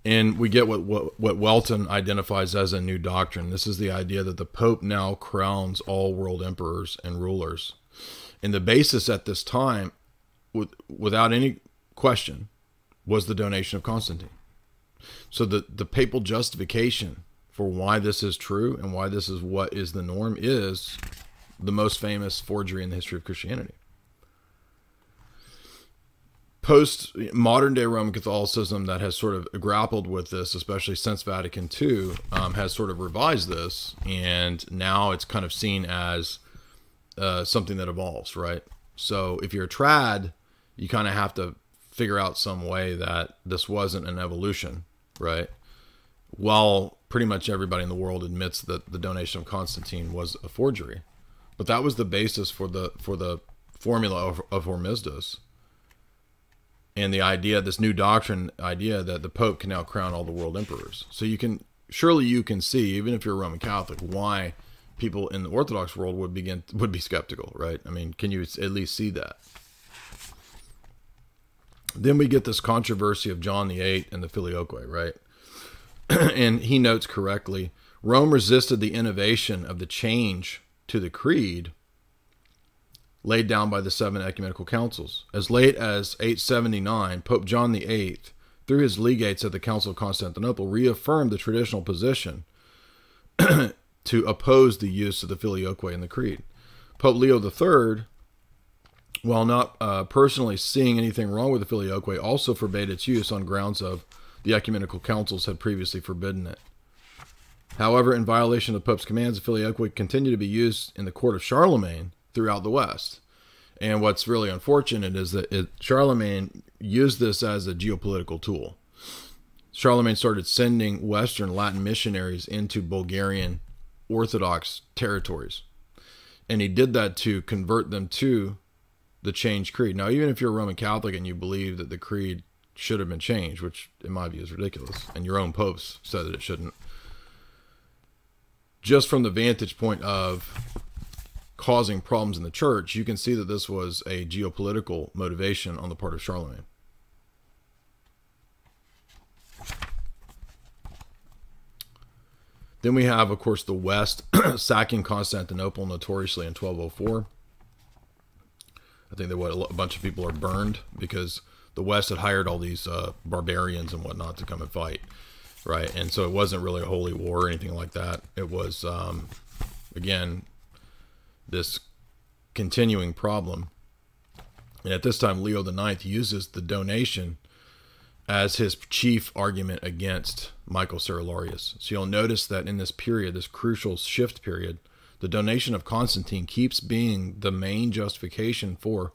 And we get what, what, what Welton identifies as a new doctrine. This is the idea that the Pope now crowns all world emperors and rulers. And the basis at this time, with, without any question, was the donation of Constantine. So the, the papal justification for why this is true and why this is what is the norm is the most famous forgery in the history of Christianity. Post modern day Roman Catholicism that has sort of grappled with this, especially since Vatican two, um, has sort of revised this, and now it's kind of seen as uh, something that evolves, right? So if you're a trad, you kind of have to figure out some way that this wasn't an evolution, right? Well, pretty much everybody in the world admits that the donation of Constantine was a forgery, but that was the basis for the for the formula of, of Hormisdas. And the idea, this new doctrine idea that the Pope can now crown all the world emperors. So you can, surely you can see, even if you're a Roman Catholic, why people in the Orthodox world would begin, would be skeptical, right? I mean, can you at least see that? Then we get this controversy of John the Eighth and the Filioque, right? And he notes correctly, Rome resisted the innovation of the change to the creed laid down by the seven ecumenical councils. As late as eight seventy-nine, Pope John the Eighth, through his legates at the Council of Constantinople, reaffirmed the traditional position to oppose the use of the Filioque in the Creed. Pope Leo the Third, while not uh, personally seeing anything wrong with the Filioque, also forbade its use on grounds of the ecumenical councils had previously forbidden it. However, in violation of the Pope's commands, the Filioque continued to be used in the court of Charlemagne throughout the West. And what's really unfortunate is that it, Charlemagne used this as a geopolitical tool. Charlemagne started sending Western Latin missionaries into Bulgarian Orthodox territories. And he did that to convert them to the changed creed. Now, even if you're a Roman Catholic and you believe that the creed should have been changed, which in my view is ridiculous, and your own popes said that it shouldn't, just from the vantage point of causing problems in the church, you can see that this was a geopolitical motivation on the part of Charlemagne. Then we have, of course, the West sacking Constantinople notoriously in twelve oh four. I think that what a bunch of people are burned because the West had hired all these uh, barbarians and whatnot to come and fight, right? And so it wasn't really a holy war or anything like that. It was, um, again, this continuing problem. And at this time, Leo the Ninth uses the donation as his chief argument against Michael Cerularius. So you'll notice that in this period, this crucial shift period, the donation of Constantine keeps being the main justification for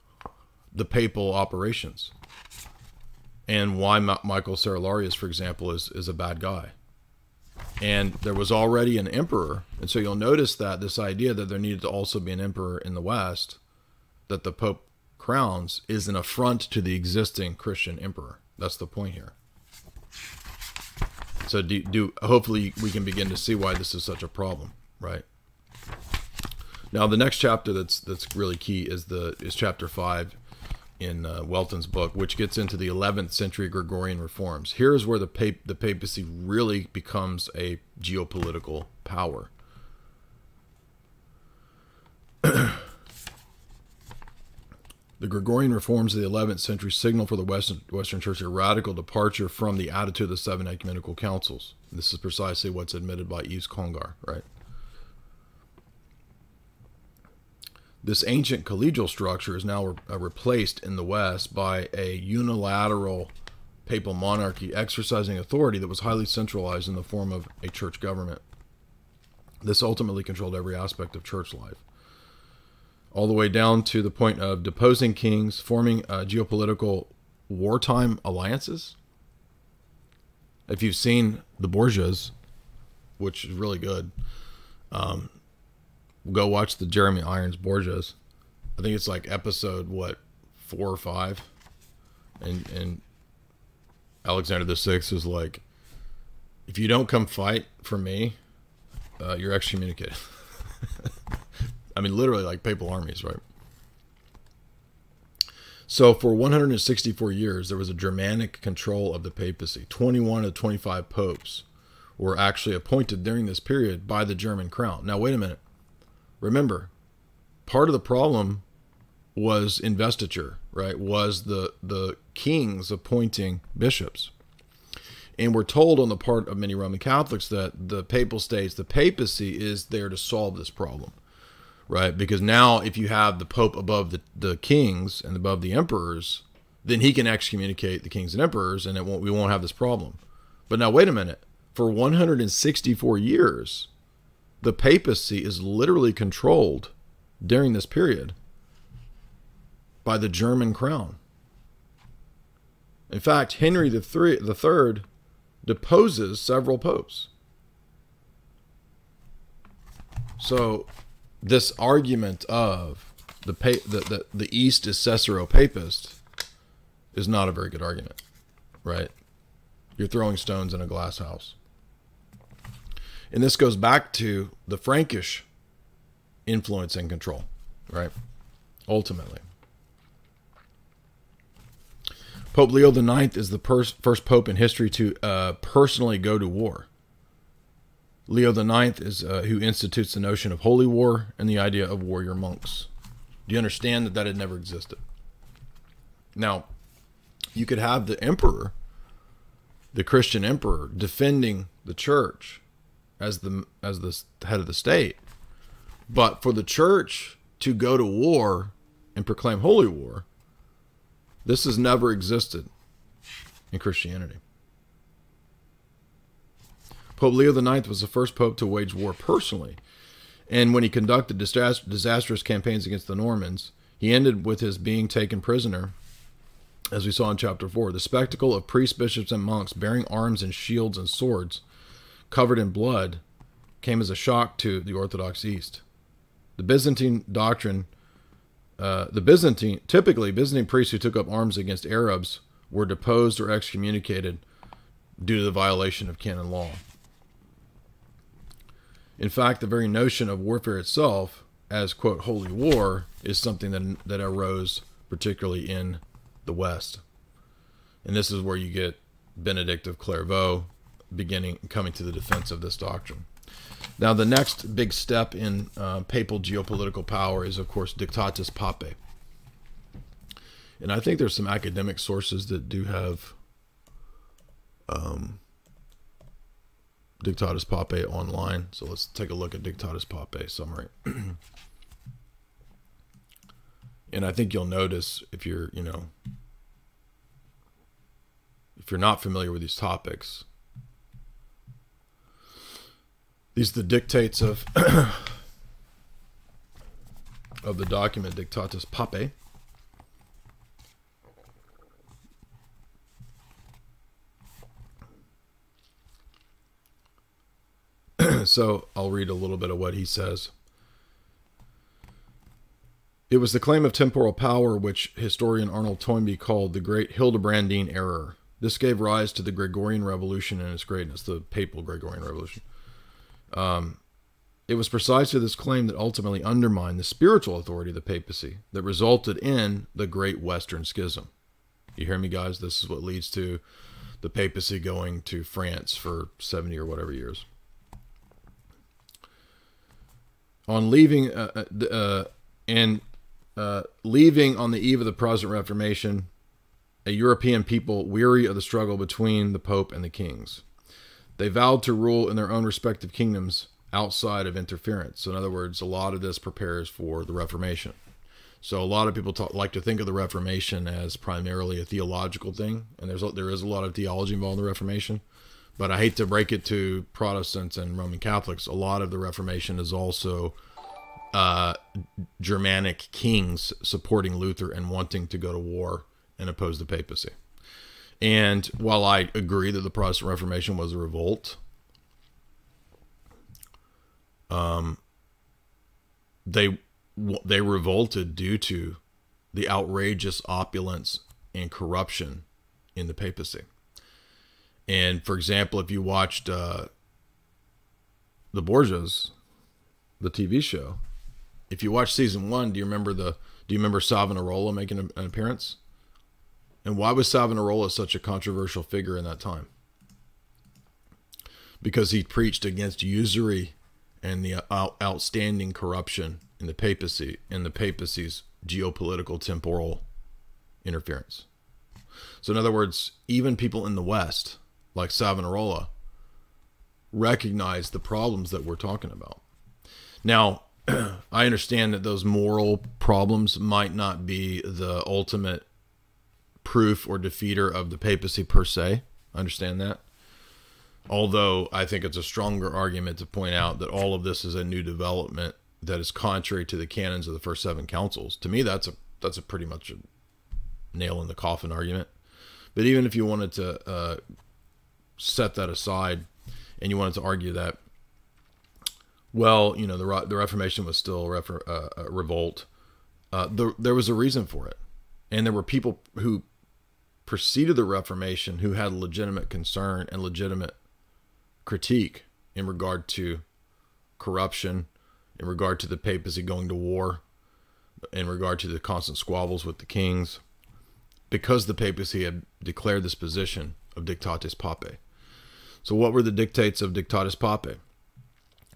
the papal operations and why Ma Michael Cerularius, for example, is, is a bad guy. And there was already an emperor. And so you'll notice that this idea that there needed to also be an emperor in the West that the Pope crowns is an affront to the existing Christian emperor. That's the point here. So do, do hopefully we can begin to see why this is such a problem, right? Now the next chapter that's that's really key is the is chapter five in uh, Welton's book, which gets into the eleventh century Gregorian reforms. Here's where the, pap the papacy really becomes a geopolitical power. The Gregorian reforms of the eleventh century signal for the Western, Western Church a radical departure from the attitude of the seven ecumenical councils. This is precisely what's admitted by Yves Congar, right? This ancient collegial structure is now re replaced in the West by a unilateral papal monarchy exercising authority that was highly centralized in the form of a church government. This ultimately controlled every aspect of church life, all the way down to the point of deposing kings, forming uh, geopolitical wartime alliances. If you've seen The Borgias, which is really good, um, go watch the Jeremy Irons Borgias. I think it's like episode, what, four or five? And, and Alexander the Sixth is like, if you don't come fight for me, uh, you're excommunicated. I mean, literally like papal armies, right? So for one hundred sixty-four years, there was a Germanic control of the papacy. twenty-one of the twenty-five popes were actually appointed during this period by the German crown. Now, wait a minute. Remember, part of the problem was investiture, right? Was the, the kings appointing bishops. And we're told on the part of many Roman Catholics that the papal states, the papacy, is there to solve this problem, right? Because now if you have the pope above the, the kings and above the emperors, then he can excommunicate the kings and emperors, and it won't, we won't have this problem. But now, wait a minute. For one hundred sixty-four years, the papacy is literally controlled during this period by the German crown. In fact, Henry the Third deposes several popes. So this argument of the, pa the, the, the East is Cicero-Papist is not a very good argument, right? You're throwing stones in a glass house. And this goes back to the Frankish influence and control, right? Ultimately. Pope Leo the Ninth is the first pope in history to uh, personally go to war. Leo the Ninth is uh, who institutes the notion of holy war and the idea of warrior monks. Do you understand that that had never existed? Now, you could have the emperor, the Christian emperor, defending the church as the as the head of the state, but for the church to go to war and proclaim holy war, this has never existed in Christianity. Pope Leo the Ninth was the first pope to wage war personally, and when he conducted disastrous campaigns against the Normans, he ended with his being taken prisoner, as we saw in chapter four. The spectacle of priests, bishops, and monks bearing arms and shields and swords covered in blood came as a shock to the Orthodox East. The Byzantine doctrine Uh, the Byzantine, typically Byzantine priests who took up arms against Arabs were deposed or excommunicated due to the violation of canon law. In fact, the very notion of warfare itself as, quote, holy war is something that, that arose particularly in the West. And this is where you get Benedict of Clairvaux beginning, coming to the defense of this doctrine. Now, the next big step in uh, papal geopolitical power is, of course, Dictatus Papae. And I think there's some academic sources that do have um, Dictatus Papae online. So let's take a look at Dictatus Papae summary. And I think you'll notice, if you're, you know, if you're not familiar with these topics, these are the dictates of, of the document Dictatus Papae. So I'll read a little bit of what he says. It was the claim of temporal power which historian Arnold Toynbee called the great Hildebrandine error. This gave rise to the Gregorian Revolution and its greatness, the papal Gregorian Revolution. Um, it was precisely this claim that ultimately undermined the spiritual authority of the papacy that resulted in the Great Western Schism. You hear me, guys? This is what leads to the papacy going to France for seventy or whatever years. On leaving, uh, uh, and uh, leaving on the eve of the Protestant Reformation, a European people weary of the struggle between the Pope and the kings. They vowed to rule in their own respective kingdoms outside of interference. So in other words, a lot of this prepares for the Reformation. So a lot of people talk, like to think of the Reformation as primarily a theological thing. And there's there is a lot of theology involved in the Reformation. But I hate to break it to Protestants and Roman Catholics. A lot of the Reformation is also uh, Germanic kings supporting Luther and wanting to go to war and oppose the papacy. And while I agree that the Protestant Reformation was a revolt, um, they they revolted due to the outrageous opulence and corruption in the papacy. And for example, if you watched uh, the Borgias, the T V show, if you watched season one, do you remember the do you remember Savonarola making an appearance? And why was Savonarola such a controversial figure in that time? Because he preached against usury and the out outstanding corruption in the papacy in the papacy's geopolitical temporal interference. So in other words, even people in the West, like Savonarola, recognize the problems that we're talking about. Now, I understand that those moral problems might not be the ultimate proof or defeater of the papacy per se. I understand that. Although I think it's a stronger argument to point out that all of this is a new development that is contrary to the canons of the first seven councils. To me, that's a that's a pretty much a nail in the coffin argument. But even if you wanted to uh, set that aside and you wanted to argue that, well, you know, the the Reformation was still a, refor uh, a revolt. Uh, the, there was a reason for it, and there were people who preceded the Reformation who had legitimate concern and legitimate critique in regard to corruption, in regard to the papacy going to war, in regard to the constant squabbles with the kings, because the papacy had declared this position of dictatus papae. So what were the dictates of dictatus papae?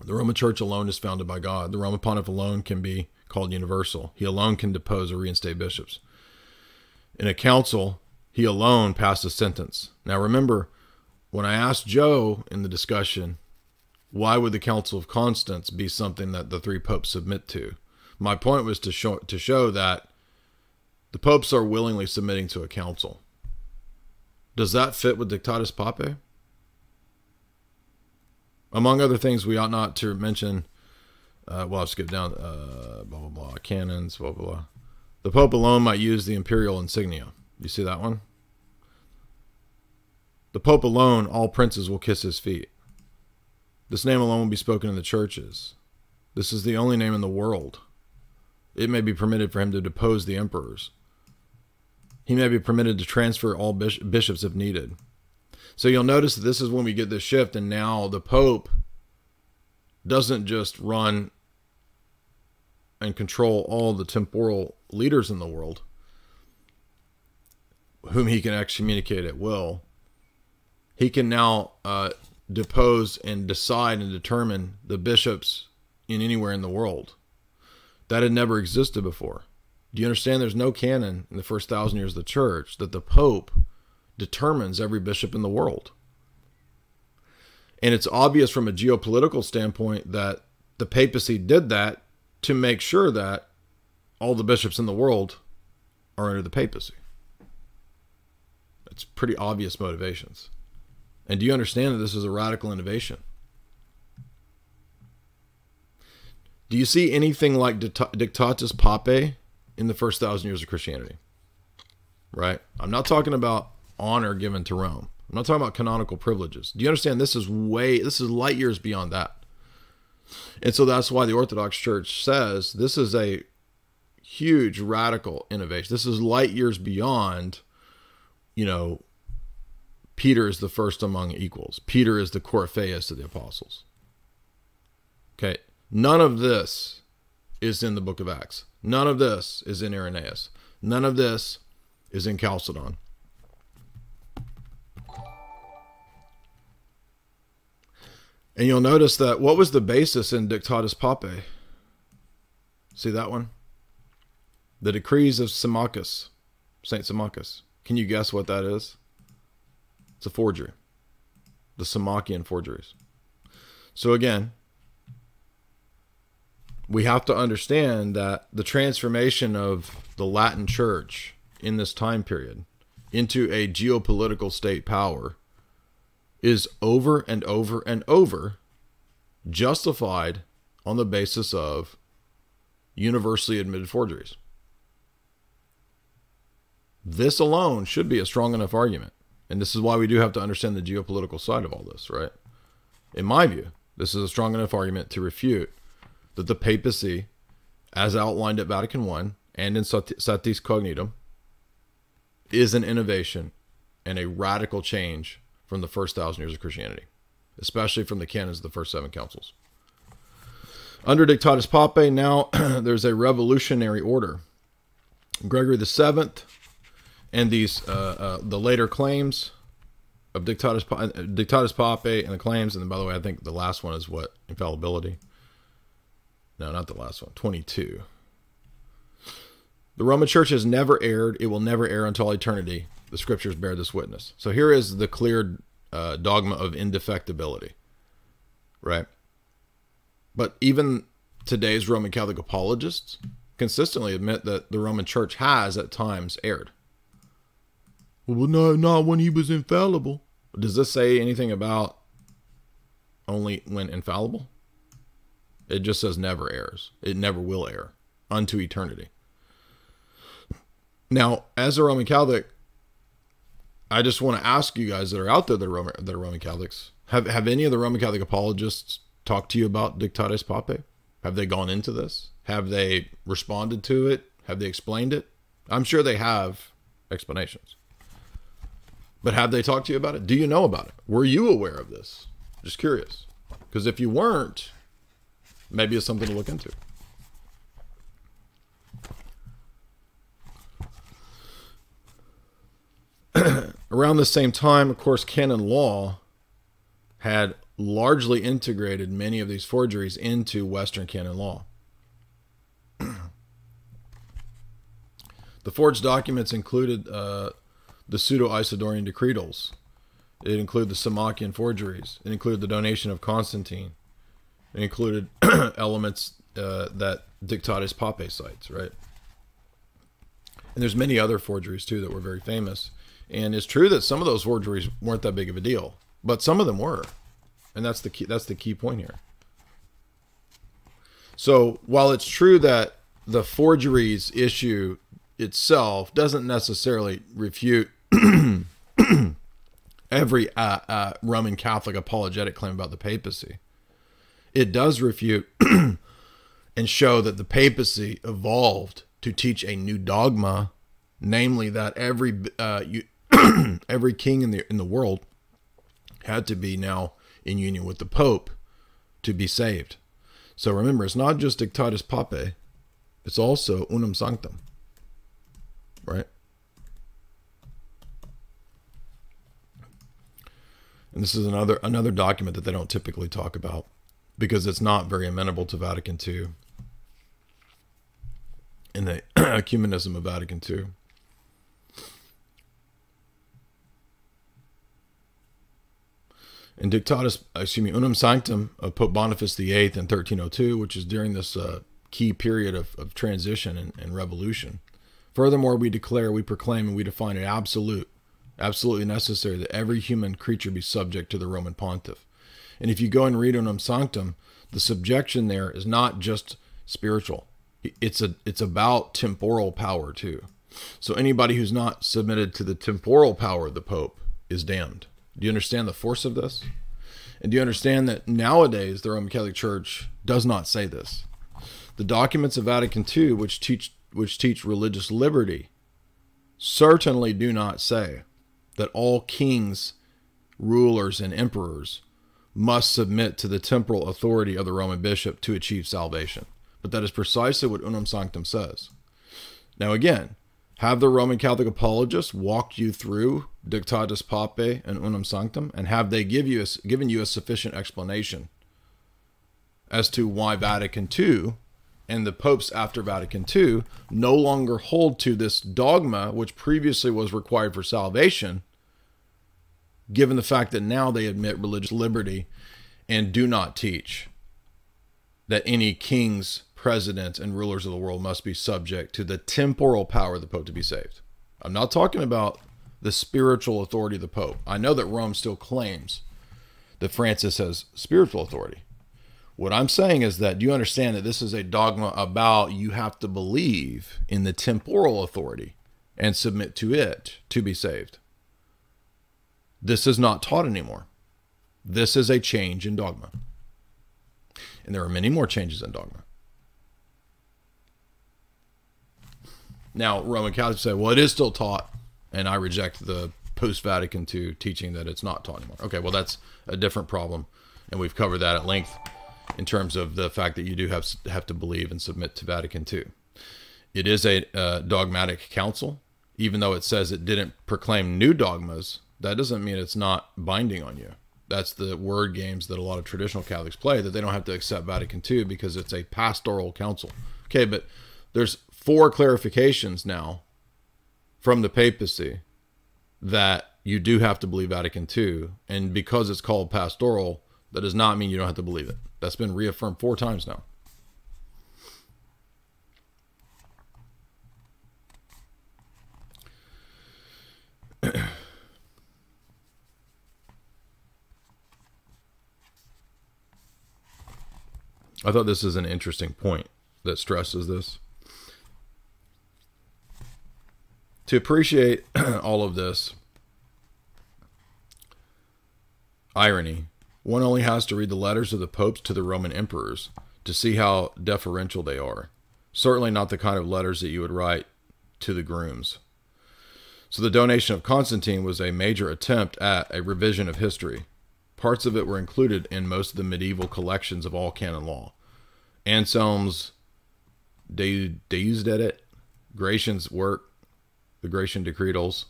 The Roman Church alone is founded by God. The Roman pontiff alone can be called universal. He alone can depose or reinstate bishops. In a council, he alone passed a sentence. Now remember, when I asked Joe in the discussion, why would the Council of Constance be something that the three popes submit to? My point was to show, to show that the popes are willingly submitting to a council. Does that fit with dictatus papae? Among other things, we ought not to mention, uh, well, I'll skip down, uh, blah, blah, blah, canons, blah, blah, blah. The Pope alone might use the imperial insignia. You see that one? The Pope alone, all princes will kiss his feet. This name alone will be spoken in the churches. This is the only name in the world. It may be permitted for him to depose the emperors. He may be permitted to transfer all bish bishops if needed. So you'll notice that this is when we get this shift, and now the Pope doesn't just run and control all the temporal leaders in the world, whom he can excommunicate at will. He can now uh, depose and decide and determine the bishops in anywhere in the world. That had never existed before. Do you understand? There's no canon in the first thousand years of the church that the Pope determines every bishop in the world. And it's obvious from a geopolitical standpoint that the papacy did that to make sure that all the bishops in the world are under the papacy. It's pretty obvious motivations. And do you understand that this is a radical innovation? Do you see anything like dictatus papae in the first thousand years of Christianity? Right? I'm not talking about honor given to Rome. I'm not talking about canonical privileges. Do you understand this is way, this is light years beyond that? And so that's why the Orthodox Church says this is a huge radical innovation. This is light years beyond, you know, Peter is the first among equals. Peter is the Corypheus of the apostles. Okay. None of this is in the book of Acts. None of this is in Irenaeus. None of this is in Chalcedon. And you'll notice that what was the basis in dictatus papae? See that one? The decrees of Symmachus, Saint Symmachus. Can you guess what that is? It's a forgery. The Symmachian forgeries. So again, we have to understand that the transformation of the Latin Church in this time period into a geopolitical state power is over and over and over justified on the basis of universally admitted forgeries. This alone should be a strong enough argument. And this is why we do have to understand the geopolitical side of all this, right? In my view, this is a strong enough argument to refute that the papacy, as outlined at Vatican One and in Satis Cognitum, is an innovation and a radical change from the first thousand years of Christianity, especially from the canons of the first seven councils. Under dictatus papae, now there's a revolutionary order. Gregory the Seventh and these uh, uh, the later claims of Dictatus, Dictatus Papae, and the claims, and then, by the way, I think the last one is what? Infallibility? No, not the last one. twenty-two. The Roman Church has never erred. It will never err until eternity. The Scriptures bear this witness. So here is the clear uh, dogma of indefectibility, right? But even today's Roman Catholic apologists consistently admit that the Roman Church has at times erred. Well, no, not when he was infallible. Does this say anything about only when infallible? It just says never errs. It never will err unto eternity. Now, as a Roman Catholic, I just want to ask you guys that are out there that are Roman, that are Roman Catholics, have, have any of the Roman Catholic apologists talked to you about Dictatus Papae? Have they gone into this? Have they responded to it? Have they explained it? I'm sure they have explanations. But have they talked to you about it? Do you know about it? Were you aware of this? Just curious. Because if you weren't, maybe it's something to look into. Around the same time, of course, canon law had largely integrated many of these forgeries into Western canon law. The forged documents included uh, the Pseudo-Isidorian decretals. It included the Samachian forgeries. It included the donation of Constantine. It included elements uh, that Dictatus Papae cites, right? And there's many other forgeries, too, that were very famous. And it's true that some of those forgeries weren't that big of a deal, but some of them were. And that's the key, that's the key point here. So while it's true that the forgeries issue itself doesn't necessarily refute every uh, uh, Roman Catholic apologetic claim about the papacy, it does refute and show that the papacy evolved to teach a new dogma, namely that every uh, you, every king in the in the world had to be now in union with the Pope to be saved. So remember, it's not just Dictatus Papae; it's also Unum Sanctum, right? And this is another another document that they don't typically talk about, because it's not very amenable to Vatican two and the ecumenism of Vatican two. And Dictatus, excuse me, Unum Sanctum of Pope Boniface the eighth in thirteen oh two, which is during this uh, key period of, of transition and, and revolution. Furthermore, we declare, we proclaim, and we define it absolute, absolutely necessary that every human creature be subject to the Roman Pontiff. And if you go and read Unum Sanctum, the subjection there is not just spiritual. It's a it's about temporal power too. So anybody who's not submitted to the temporal power of the Pope is damned. Do you understand the force of this? And do you understand that nowadays the Roman Catholic Church does not say this? The documents of Vatican two, which teach which teach religious liberty, certainly do not say that all kings, rulers, and emperors must submit to the temporal authority of the Roman bishop to achieve salvation. But that is precisely what Unum Sanctum says. Now again, have the Roman Catholic apologists walked you through Dictatus Papae and Unum Sanctum? And have they give you a, given you a sufficient explanation as to why Vatican two and the popes after Vatican two no longer hold to this dogma which previously was required for salvation, given the fact that now they admit religious liberty and do not teach that any kings, presidents, and rulers of the world must be subject to the temporal power of the Pope to be saved? I'm not talking about the spiritual authority of the Pope. I know that Rome still claims that Francis has spiritual authority. What I'm saying is that, do you understand that this is a dogma about you have to believe in the temporal authority and submit to it to be saved? This is not taught anymore. This is a change in dogma. And there are many more changes in dogma. Now, Roman Catholics say, well, it is still taught, and I reject the post-Vatican two teaching that it's not taught anymore. Okay, well, that's a different problem, and we've covered that at length in terms of the fact that you do have, have to believe and submit to Vatican two. It is a uh, dogmatic council. even though it says it didn't proclaim new dogmas, that doesn't mean it's not binding on you. That's the word games that a lot of traditional Catholics play, that they don't have to accept Vatican two because it's a pastoral council. Okay, but there's four clarifications now from the papacy that you do have to believe Vatican two, and because it's called pastoral, that does not mean you don't have to believe it. That's been reaffirmed four times now. I thought this is an interesting point that stresses this. To appreciate all of this irony, one only has to read the letters of the popes to the Roman emperors to see how deferential they are. Certainly not the kind of letters that you would write to the grooms. So the donation of Constantine was a major attempt at a revision of history. Parts of it were included in most of the medieval collections of all canon law. Anselm's De Deusdedit edit, Gratian's work, the Gratian Decretals,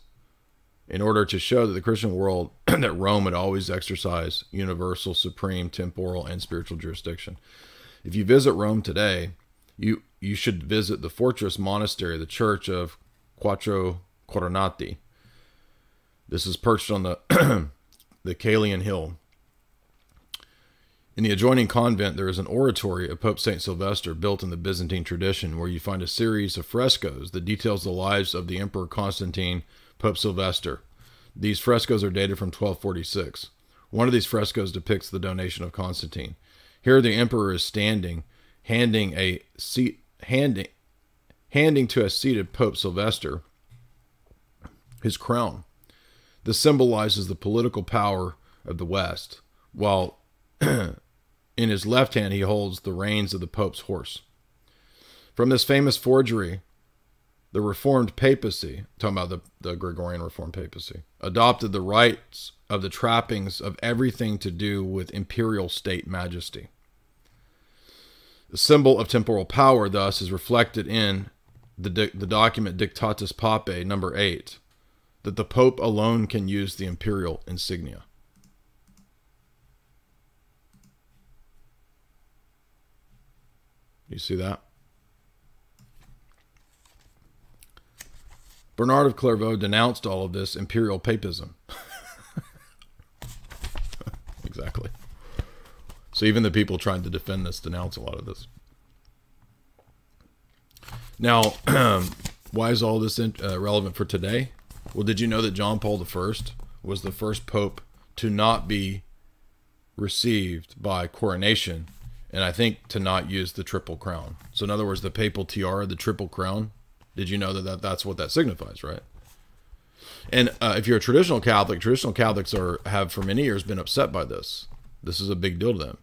in order to show that the Christian world, that Rome had always exercised universal, supreme, temporal, and spiritual jurisdiction. If you visit Rome today, you, you should visit the fortress monastery, the church of Quattro Coronati. This is perched on the, the Caelian Hill. In the adjoining convent, there is an oratory of Pope Saint Sylvester built in the Byzantine tradition, where you find a series of frescoes that details the lives of the Emperor Constantine, Pope Sylvester. These frescoes are dated from twelve forty-six. One of these frescoes depicts the donation of Constantine. Here the emperor is standing, handing a seat, handing, handing to a seated Pope Sylvester his crown. This symbolizes the political power of the West, while in his left hand he holds the reins of the Pope's horse. From this famous forgery, the Reformed Papacy, I'm talking about the, the Gregorian Reformed Papacy, adopted the rights of the trappings of everything to do with imperial state majesty. The symbol of temporal power, thus, is reflected in the, the document Dictatus Papae, number eight, that the Pope alone can use the imperial insignia. You see that? Bernard of Clairvaux denounced all of this imperial papism. Exactly. So even the people trying to defend this denounce a lot of this. Now, why is all this in, uh, relevant for today? Well, did you know that John Paul the First was the first pope to not be received by coronation, and I think to not use the triple crown? So in other words, the papal tiara, the triple crown, did you know that, that that's what that signifies, right? And uh, if you're a traditional Catholic, traditional Catholics are have for many years been upset by this. This is a big deal to them.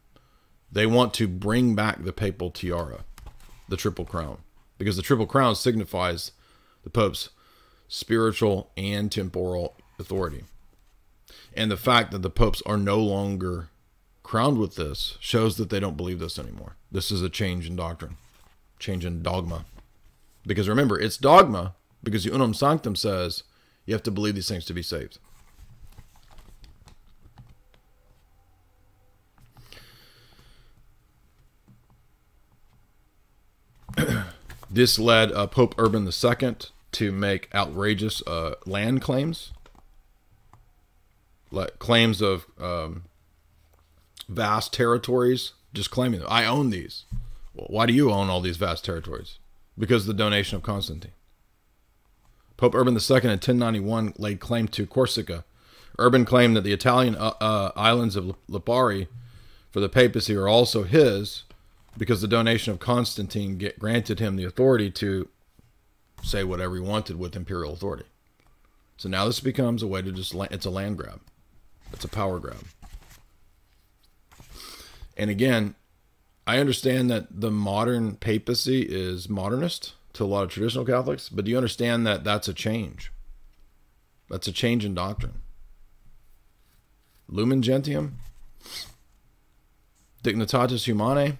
They want to bring back the papal tiara, the triple crown, because the triple crown signifies the Pope's spiritual and temporal authority. And the fact that the popes are no longer crowned with this shows that they don't believe this anymore. This is a change in doctrine, change in dogma. Because remember, it's dogma because the Unum Sanctum says you have to believe these things to be saved. This led uh, Pope Urban the Second to make outrageous uh, land claims, like claims of um, vast territories, just claiming them. I own these. Well, why do you own all these vast territories? Because of the donation of Constantine. Pope Urban the Second in ten ninety-one laid claim to Corsica. Urban claimed that the Italian uh, uh, islands of Lipari for the papacy are also his, because the donation of Constantine get, granted him the authority to say whatever he wanted with imperial authority. So now this becomes a way to just, it's a land grab. It's a power grab. And again, I understand that the modern papacy is modernist to a lot of traditional Catholics, but do you understand that that's a change? That's a change in doctrine. Lumen Gentium, Dignitatis Humanae,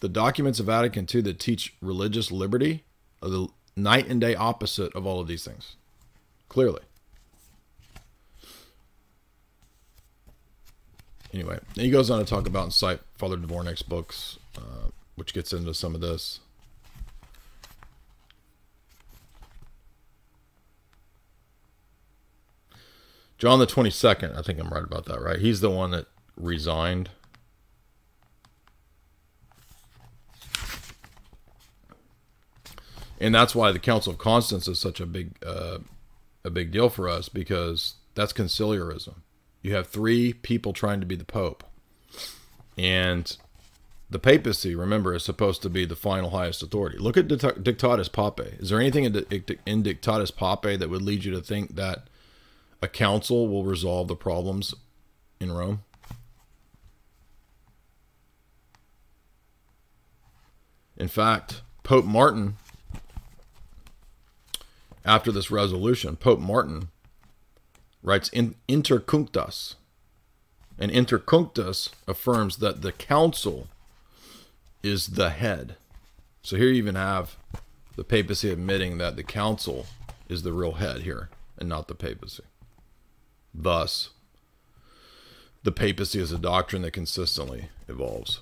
the documents of Vatican two that teach religious liberty are the night and day opposite of all of these things, clearly. Anyway, he goes on to talk about and cite Father Dvornik's books, uh, which gets into some of this. John the twenty-second, I think I'm right about that, right? He's the one that resigned. And that's why the Council of Constance is such a big, uh, a big deal for us, because that's conciliarism. You have three people trying to be the Pope. And the papacy, remember, is supposed to be the final highest authority. Look at Dictatus Papae. Is there anything in, in Dictatus Papae that would lead you to think that a council will resolve the problems in Rome? In fact, Pope Martin, after this resolution, Pope Martin writes in Intercunctus, and Intercunctus affirms that the council is the head. So here you even have the papacy admitting that the council is the real head here and not the papacy. Thus, the papacy is a doctrine that consistently evolves.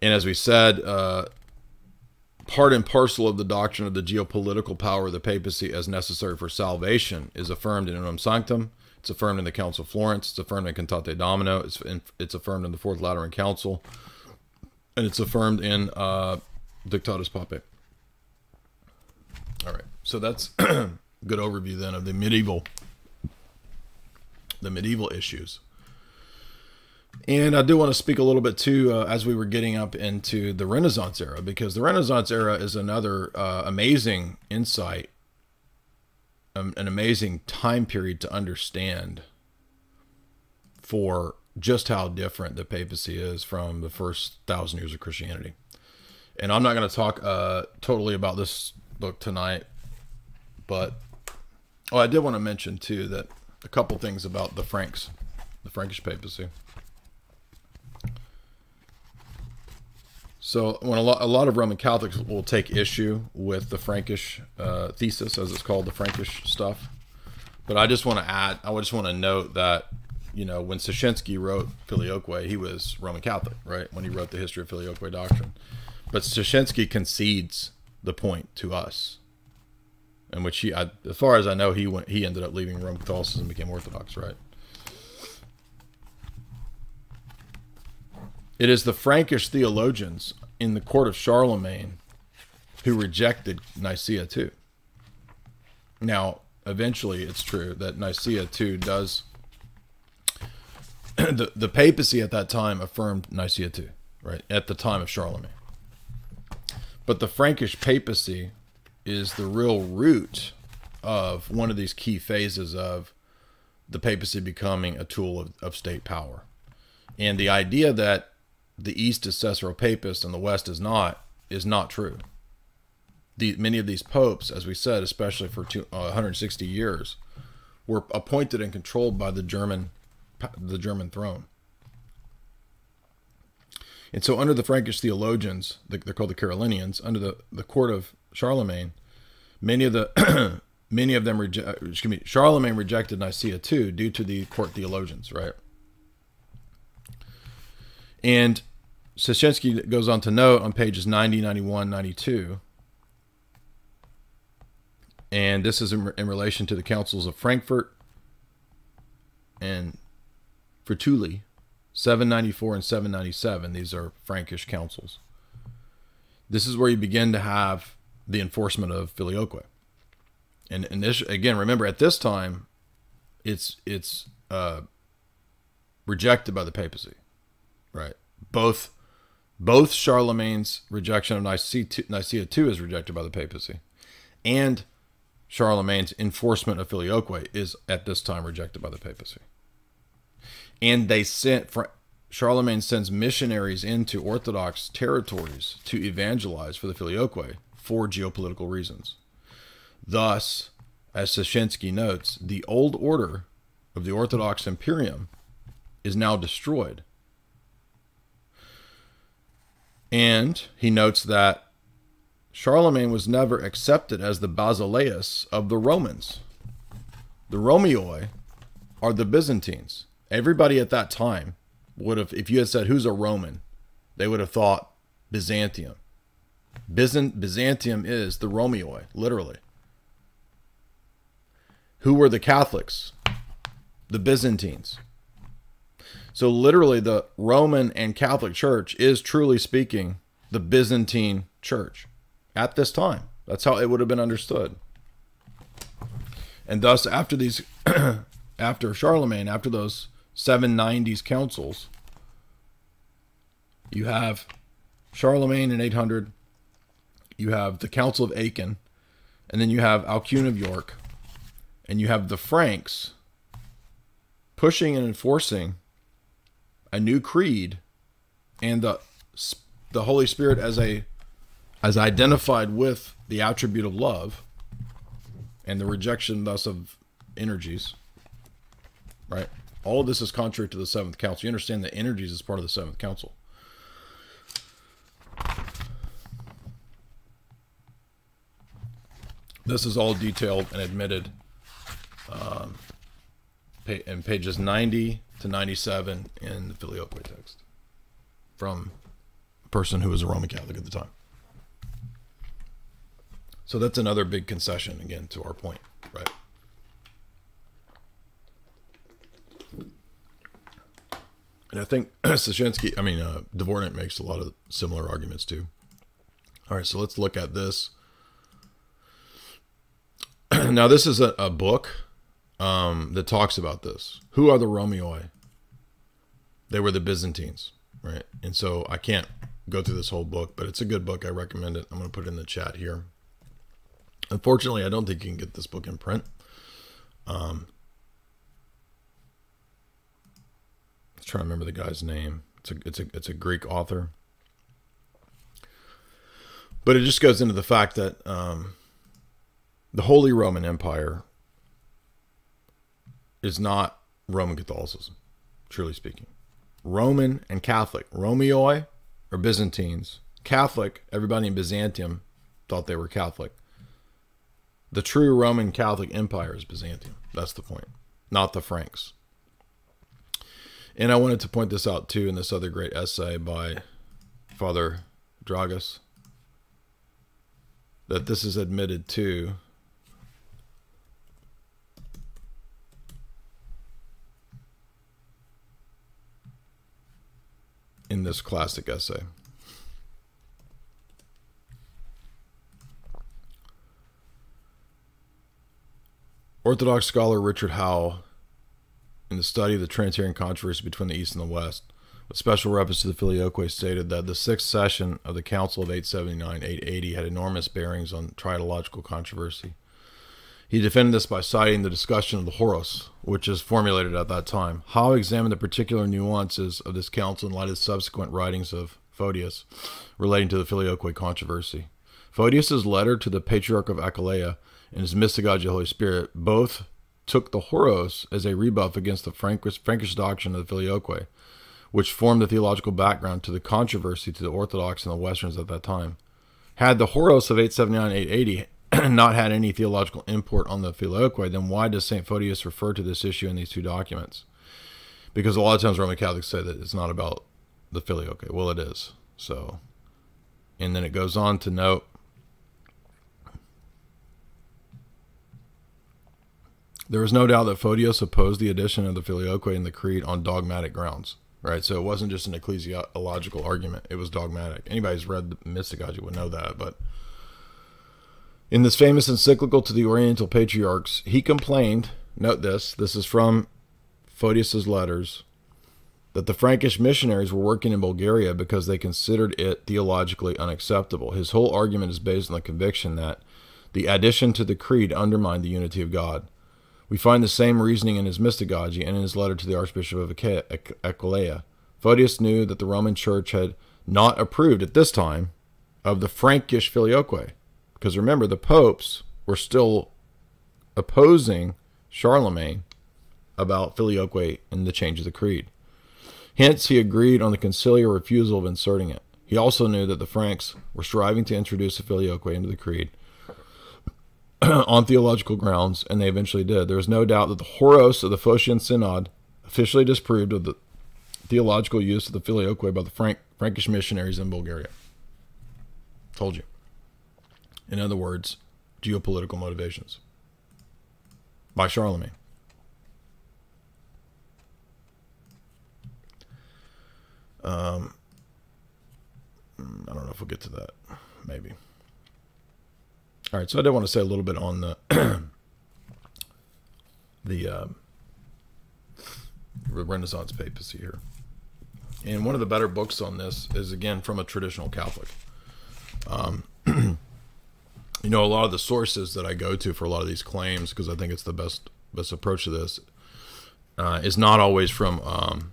And as we said, uh, part and parcel of the doctrine of the geopolitical power of the papacy as necessary for salvation is affirmed in Unum Sanctum. It's affirmed in the Council of Florence. It's affirmed in Cantate Domino. It's, in, it's affirmed in the Fourth Lateran Council. And it's affirmed in uh, Dictatus Papae. All right. So that's a good overview then of the medieval, the medieval issues. And I do want to speak a little bit too, uh, as we were getting up into the Renaissance era, because the Renaissance era is another uh, amazing insight, um, an amazing time period to understand for just how different the papacy is from the first thousand years of Christianity. And I'm not going to talk uh, totally about this book tonight, but oh, I did want to mention too that a couple things about the Franks, the Frankish papacy. So when a lot, a lot of Roman Catholics will take issue with the Frankish uh, thesis, as it's called, the Frankish stuff. But I just want to add, I just want to note that, you know, when Sashensky wrote Filioque, he was Roman Catholic, right? When he wrote the History of Filioque Doctrine. But Sashensky concedes the point to us, in which he, I, as far as I know, he went, he ended up leaving Roman Catholicism and became Orthodox, right? It is the Frankish theologians in the court of Charlemagne who rejected Nicaea two. Now, eventually it's true that Nicaea two does, the, the papacy at that time affirmed Nicaea two, right? At the time of Charlemagne. But the Frankish papacy is the real root of one of these key phases of the papacy becoming a tool of, of state power. And the idea that the East is Cesaro-Papist and the West is not, is not true. The, many of these popes, as we said, especially for two, uh, one hundred sixty years, were appointed and controlled by the German, the German throne. And so under the Frankish theologians, they're called the Carolinians, under the, the court of Charlemagne, many of the many of them reject, excuse me, Charlemagne rejected Nicaea too due to the court theologians, right? And Sashensky goes on to note on pages ninety, ninety-one, ninety-two, and this is in, in relation to the councils of Frankfurt and Friuli, seven ninety-four and seven ninety-seven. These are Frankish councils. This is where you begin to have the enforcement of Filioque. And, and this, again, remember, at this time, it's, it's uh, rejected by the papacy. Right. Both, both Charlemagne's rejection of Nicaea two is rejected by the papacy, and Charlemagne's enforcement of Filioque is at this time rejected by the papacy. And they sent, Charlemagne sends missionaries into Orthodox territories to evangelize for the Filioque for geopolitical reasons. Thus, as Sashensky notes, the old order of the Orthodox Imperium is now destroyed. And he notes that Charlemagne was never accepted as the Basileus of the Romans. The Romeoi are the Byzantines. Everybody at that time would have, if you had said, who's a Roman? They would have thought Byzantium. Byzant Byzantium is the Romeoi, literally. Who were the Catholics? The Byzantines. So literally the Roman and Catholic Church is truly speaking the Byzantine Church at this time. That's how it would have been understood. And thus after these, after Charlemagne, after those seven nineties councils, you have Charlemagne in eight hundred, you have the Council of Aachen, and then you have Alcuin of York, and you have the Franks pushing and enforcing a new creed and the the Holy Spirit as a as identified with the attribute of love and the rejection thus of energies, right? All of this is contrary to the seventh council. You understand that energies is part of the seventh council. This is all detailed and admitted um, in pages ninety to ninety-seven in the Filioque text from a person who was a Roman Catholic at the time. So that's another big concession, again, to our point, right? And I think Sashinsky, I mean, uh, Dvornik makes a lot of similar arguments too. All right, so let's look at this. Now, this is a, a book um, that talks about this. Who are the Romeoi? They were the Byzantines, right? And so I can't go through this whole book, but it's a good book. I recommend it. I'm going to put it in the chat here. Unfortunately, I don't think you can get this book in print. Um, let's try to remember the guy's name. It's a, it's a, it's a Greek author. But it just goes into the fact that... Um, the Holy Roman Empire is not Roman Catholicism, truly speaking. Roman and Catholic. Romeoi are Byzantines. Catholic, everybody in Byzantium thought they were Catholic. The true Roman Catholic Empire is Byzantium. That's the point, not the Franks. And I wanted to point this out too in this other great essay by Father Dragas, that this is admitted too. In this classic essay. Orthodox scholar Richard Howe, in the study of the Trinitarian controversy between the East and the West, with special reference to the Filioque, stated that the sixth session of the Council of eight seventy-nine to eight eighty had enormous bearings on triadological controversy. He defended this by citing the discussion of the Horos, which is formulated at that time. Howe examined the particular nuances of this council in light of subsequent writings of Photius relating to the Filioque controversy. Photius's letter to the Patriarch of Aquileia and his Mystagogy of the Holy Spirit both took the Horos as a rebuff against the Frankish, Frankish doctrine of the Filioque, which formed the theological background to the controversy to the Orthodox and the Westerns at that time. Had the Horos of eight seventy-nine to eight eighty not had any theological import on the Filioque, then why does Saint Photius refer to this issue in these two documents? Because a lot of times Roman Catholics say that it's not about the Filioque. Well, it is. So, and then it goes on to note there is no doubt that Photius opposed the addition of the Filioque in the creed on dogmatic grounds. Right, so it wasn't just an ecclesiological argument. It was dogmatic. Anybody who's read the Mystagogy would know that, but in this famous encyclical to the Oriental Patriarchs, he complained, note this, this is from Photius's letters, that the Frankish missionaries were working in Bulgaria because they considered it theologically unacceptable. His whole argument is based on the conviction that the addition to the creed undermined the unity of God. We find the same reasoning in his Mystagogy and in his letter to the Archbishop of Aquileia. Photius knew that the Roman Church had not approved at this time of the Frankish Filioque, because remember, the popes were still opposing Charlemagne about Filioque and the change of the creed. Hence, he agreed on the conciliar refusal of inserting it. He also knew that the Franks were striving to introduce the Filioque into the creed on theological grounds, and they eventually did. There is no doubt that the Horos of the Phocian Synod officially disapproved of the theological use of the Filioque by the Frank, Frankish missionaries in Bulgaria. Told you. In other words, geopolitical motivations. By Charlemagne. Um, I don't know if we'll get to that. Maybe. All right, so I did want to say a little bit on the the uh, Renaissance papacy here. And one of the better books on this is, again, from a traditional Catholic. Um, you know, a lot of the sources that I go to for a lot of these claims, because I think it's the best best approach to this, uh, is not always from um,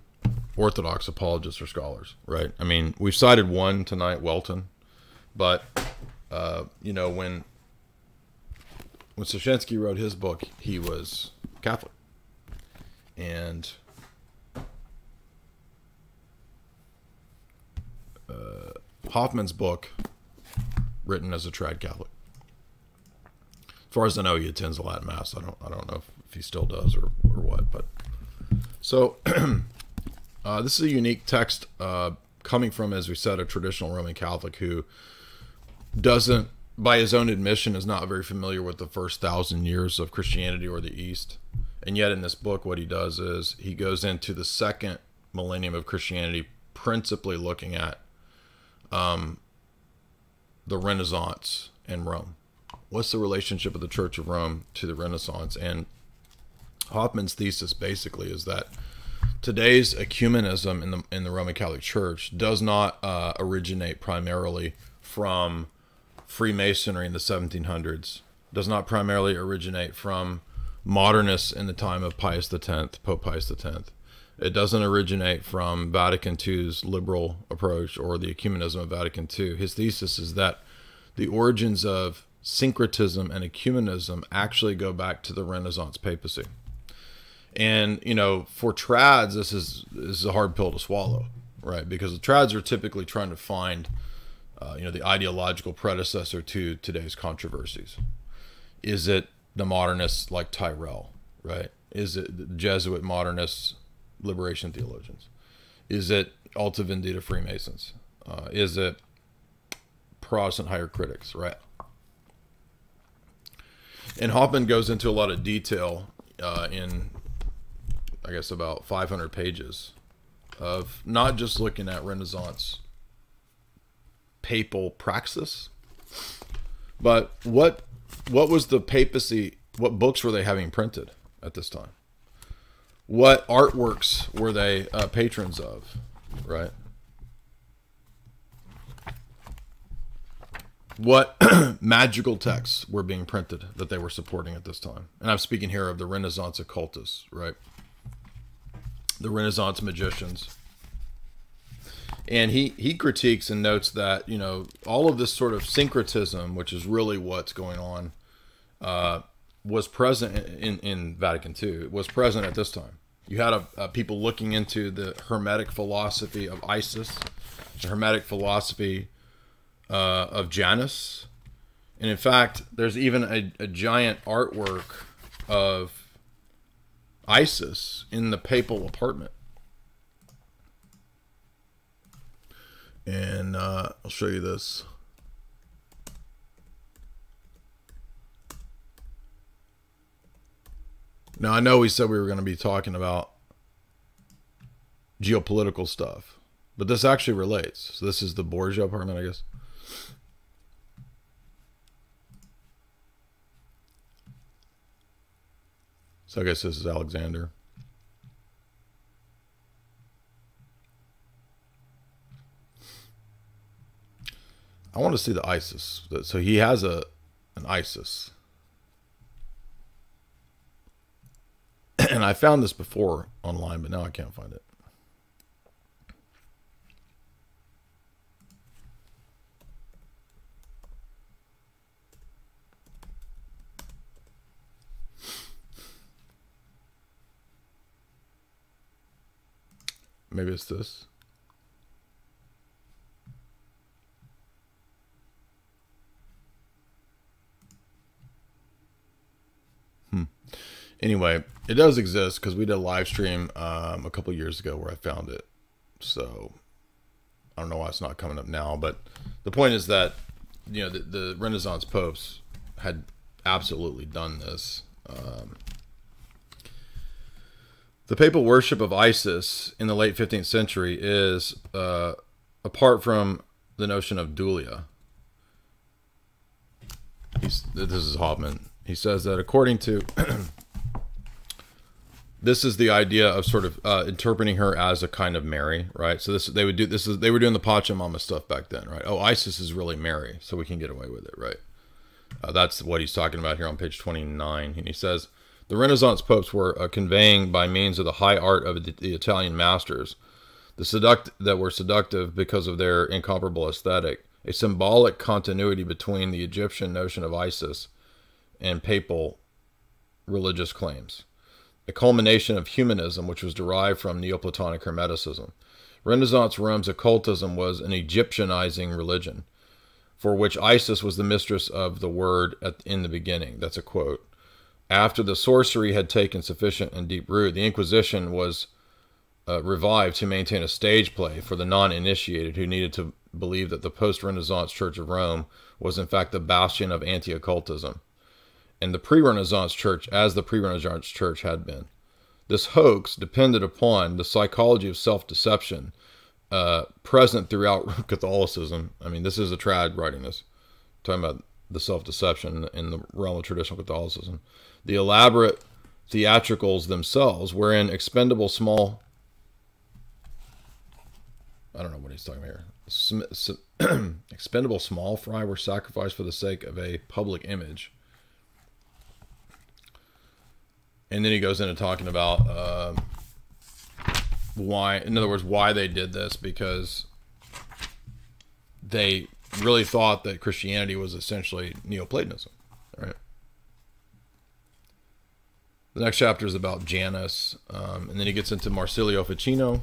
Orthodox apologists or scholars, right? I mean, we've cited one tonight, Welton, but, uh, you know, when... when Sashensky wrote his book, he was Catholic. And uh, Hoffman's book, written as a trad Catholic. As far as I know, he attends the Latin Mass. I don't, I don't know if, if he still does or, or what. But so uh, this is a unique text uh, coming from, as we said, a traditional Roman Catholic who doesn't, by his own admission, is not very familiar with the first thousand years of Christianity or the East. And yet in this book, what he does is he goes into the second millennium of Christianity, principally looking at um, the Renaissance and Rome. What's the relationship of the Church of Rome to the Renaissance? And Hoffman's thesis basically is that today's ecumenism in the, in the Roman Catholic Church does not uh, originate primarily from Freemasonry in the seventeen hundreds, does not primarily originate from modernists in the time of Pius X, Pope Pius X. It doesn't originate from Vatican two's liberal approach or the ecumenism of Vatican two. His thesis is that the origins of syncretism and ecumenism actually go back to the Renaissance papacy. And, you know, for trads, this is, this is a hard pill to swallow, right? Because the trads are typically trying to find Uh, you know, the ideological predecessor to today's controversies. Is it the modernists like Tyrell, right? Is it the Jesuit modernists, liberation theologians? Is it Alta Vendita Freemasons? Uh, is it Protestant higher critics, right? And Hoffman goes into a lot of detail uh, in, I guess, about five hundred pages of not just looking at Renaissance papal praxis, but what what was the papacy, what books were they having printed at this time, what artworks were they uh, patrons of, right? What magical texts were being printed that they were supporting at this time? And I'm speaking here of the Renaissance occultists, right? The Renaissance magicians. And he, he critiques and notes that, you know, all of this sort of syncretism, which is really what's going on, uh, was present in, in Vatican two. It was present at this time. You had a, a people looking into the Hermetic philosophy of Isis, the Hermetic philosophy uh, of Janus. And in fact, there's even a, a giant artwork of Isis in the papal apartment. And uh, I'll show you this. Now, I know we said we were going to be talking about geopolitical stuff, but this actually relates. So this is the Borgia apartment, I guess. So I guess this is Alexander. I want to see the Isis. So he has a an Isis. And I found this before online, but now I can't find it. Maybe it's this. Hmm. Anyway, it does exist because we did a live stream um, a couple years ago where I found it. So I don't know why it's not coming up now, but the point is that, you know, the, the Renaissance popes had absolutely done this. Um, the papal worship of Isis in the late fifteenth century is, uh, apart from the notion of dualia. He's, this is Hoffman. He says that according to, this is the idea of sort of uh, interpreting her as a kind of Mary, right? So this they would do. This is they were doing the Pachamama stuff back then, right? Oh, Isis is really Mary, so we can get away with it, right? Uh, that's what he's talking about here on page twenty-nine. And he says the Renaissance popes were uh, conveying by means of the high art of the, the Italian masters, the seduct that were seductive because of their incomparable aesthetic, a symbolic continuity between the Egyptian notion of Isis and papal religious claims, a culmination of humanism, which was derived from Neoplatonic Hermeticism. Renaissance Rome's occultism was an Egyptianizing religion, for which Isis was the mistress of the word at, in the beginning. That's a quote. After the sorcery had taken sufficient and deep root, the Inquisition was uh, revived to maintain a stage play for the non-initiated who needed to believe that the post-Renaissance Church of Rome was in fact the bastion of anti-occultism, and the pre-Renaissance Church as the pre-Renaissance Church had been. This hoax depended upon the psychology of self-deception uh, present throughout Catholicism. I mean, this is a trad writing this, talking about the self-deception in the realm of traditional Catholicism. The elaborate theatricals themselves, wherein expendable small... I don't know what he's talking about here. Expendable small fry were sacrificed for the sake of a public image. And then he goes into talking about uh, why, in other words, why they did this, because they really thought that Christianity was essentially Neoplatonism, right? The next chapter is about Janus, um, and then he gets into Marsilio Ficino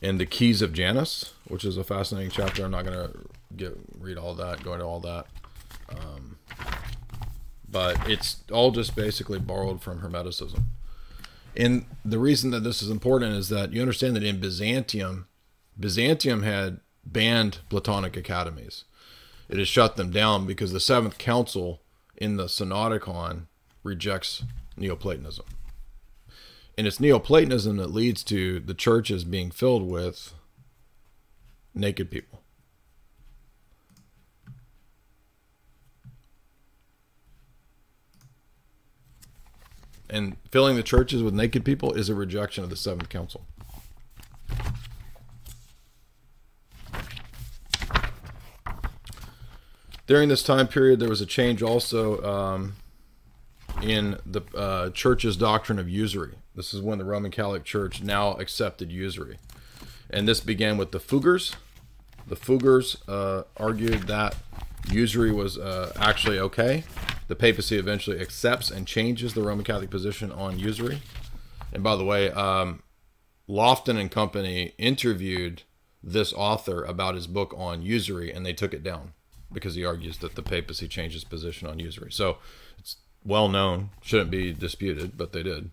and the Keys of Janus, which is a fascinating chapter. I'm not going to get read all that, go into all that. Um, But it's all just basically borrowed from Hermeticism. And the reason that this is important is that you understand that in Byzantium, Byzantium had banned Platonic academies. It has shut them down because the Seventh Council in the Synodicon rejects Neoplatonism. And it's Neoplatonism that leads to the churches being filled with naked people. And filling the churches with naked people is a rejection of the Seventh Council. During this time period, there was a change also um, in the uh, church's doctrine of usury. This is when the Roman Catholic Church now accepted usury. And this began with the Fuggers. The Fuggers uh, argued that usury was uh, actually okay. The papacy eventually accepts and changes the Roman Catholic position on usury. And by the way, um, Lofton and Company interviewed this author about his book on usury, and they took it down because he argues that the papacy changed its position on usury. So it's well known, shouldn't be disputed, but they did.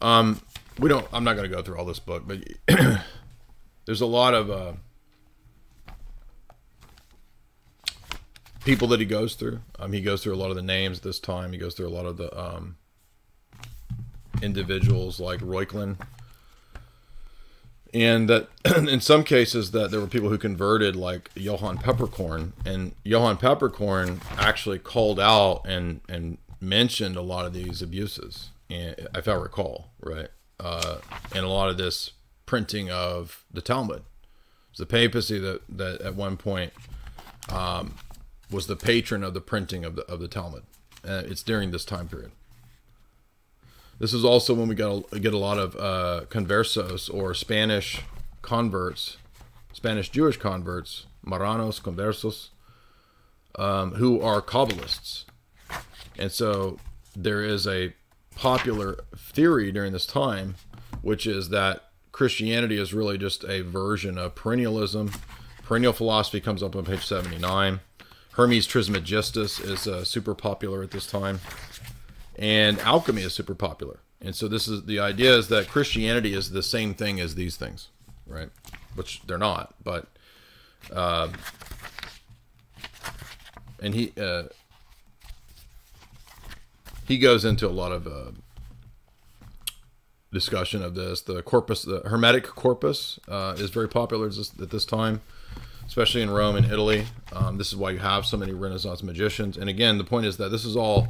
Um... We don't, I'm not going to go through all this book, but there's a lot of uh, people that he goes through. Um, he goes through a lot of the names this time. He goes through a lot of the um, individuals like Reuchlin. And that in some cases that there were people who converted, like Johann Peppercorn. And Johann Peppercorn actually called out and, and mentioned a lot of these abuses, if I recall, right? Uh, and a lot of this printing of the Talmud. It's the papacy that, that at one point um, was the patron of the printing of the, of the Talmud. Uh, it's during this time period. This is also when we got a, get a lot of uh, conversos, or Spanish converts, Spanish Jewish converts, Maranos, conversos, um, who are Kabbalists. And so there is a popular theory during this time, which is that Christianity is really just a version of perennialism. Perennial philosophy comes up on page seventy-nine. Hermes Trismegistus is uh, super popular at this time. And alchemy is super popular. And so this is the idea is that Christianity is the same thing as these things, right? Which they're not, but... Uh, and he... Uh, He goes into a lot of uh, discussion of this. The corpus, the Hermetic corpus, uh, is very popular at this time, especially in Rome and Italy. Um, this is why you have so many Renaissance magicians. And again, the point is that this is all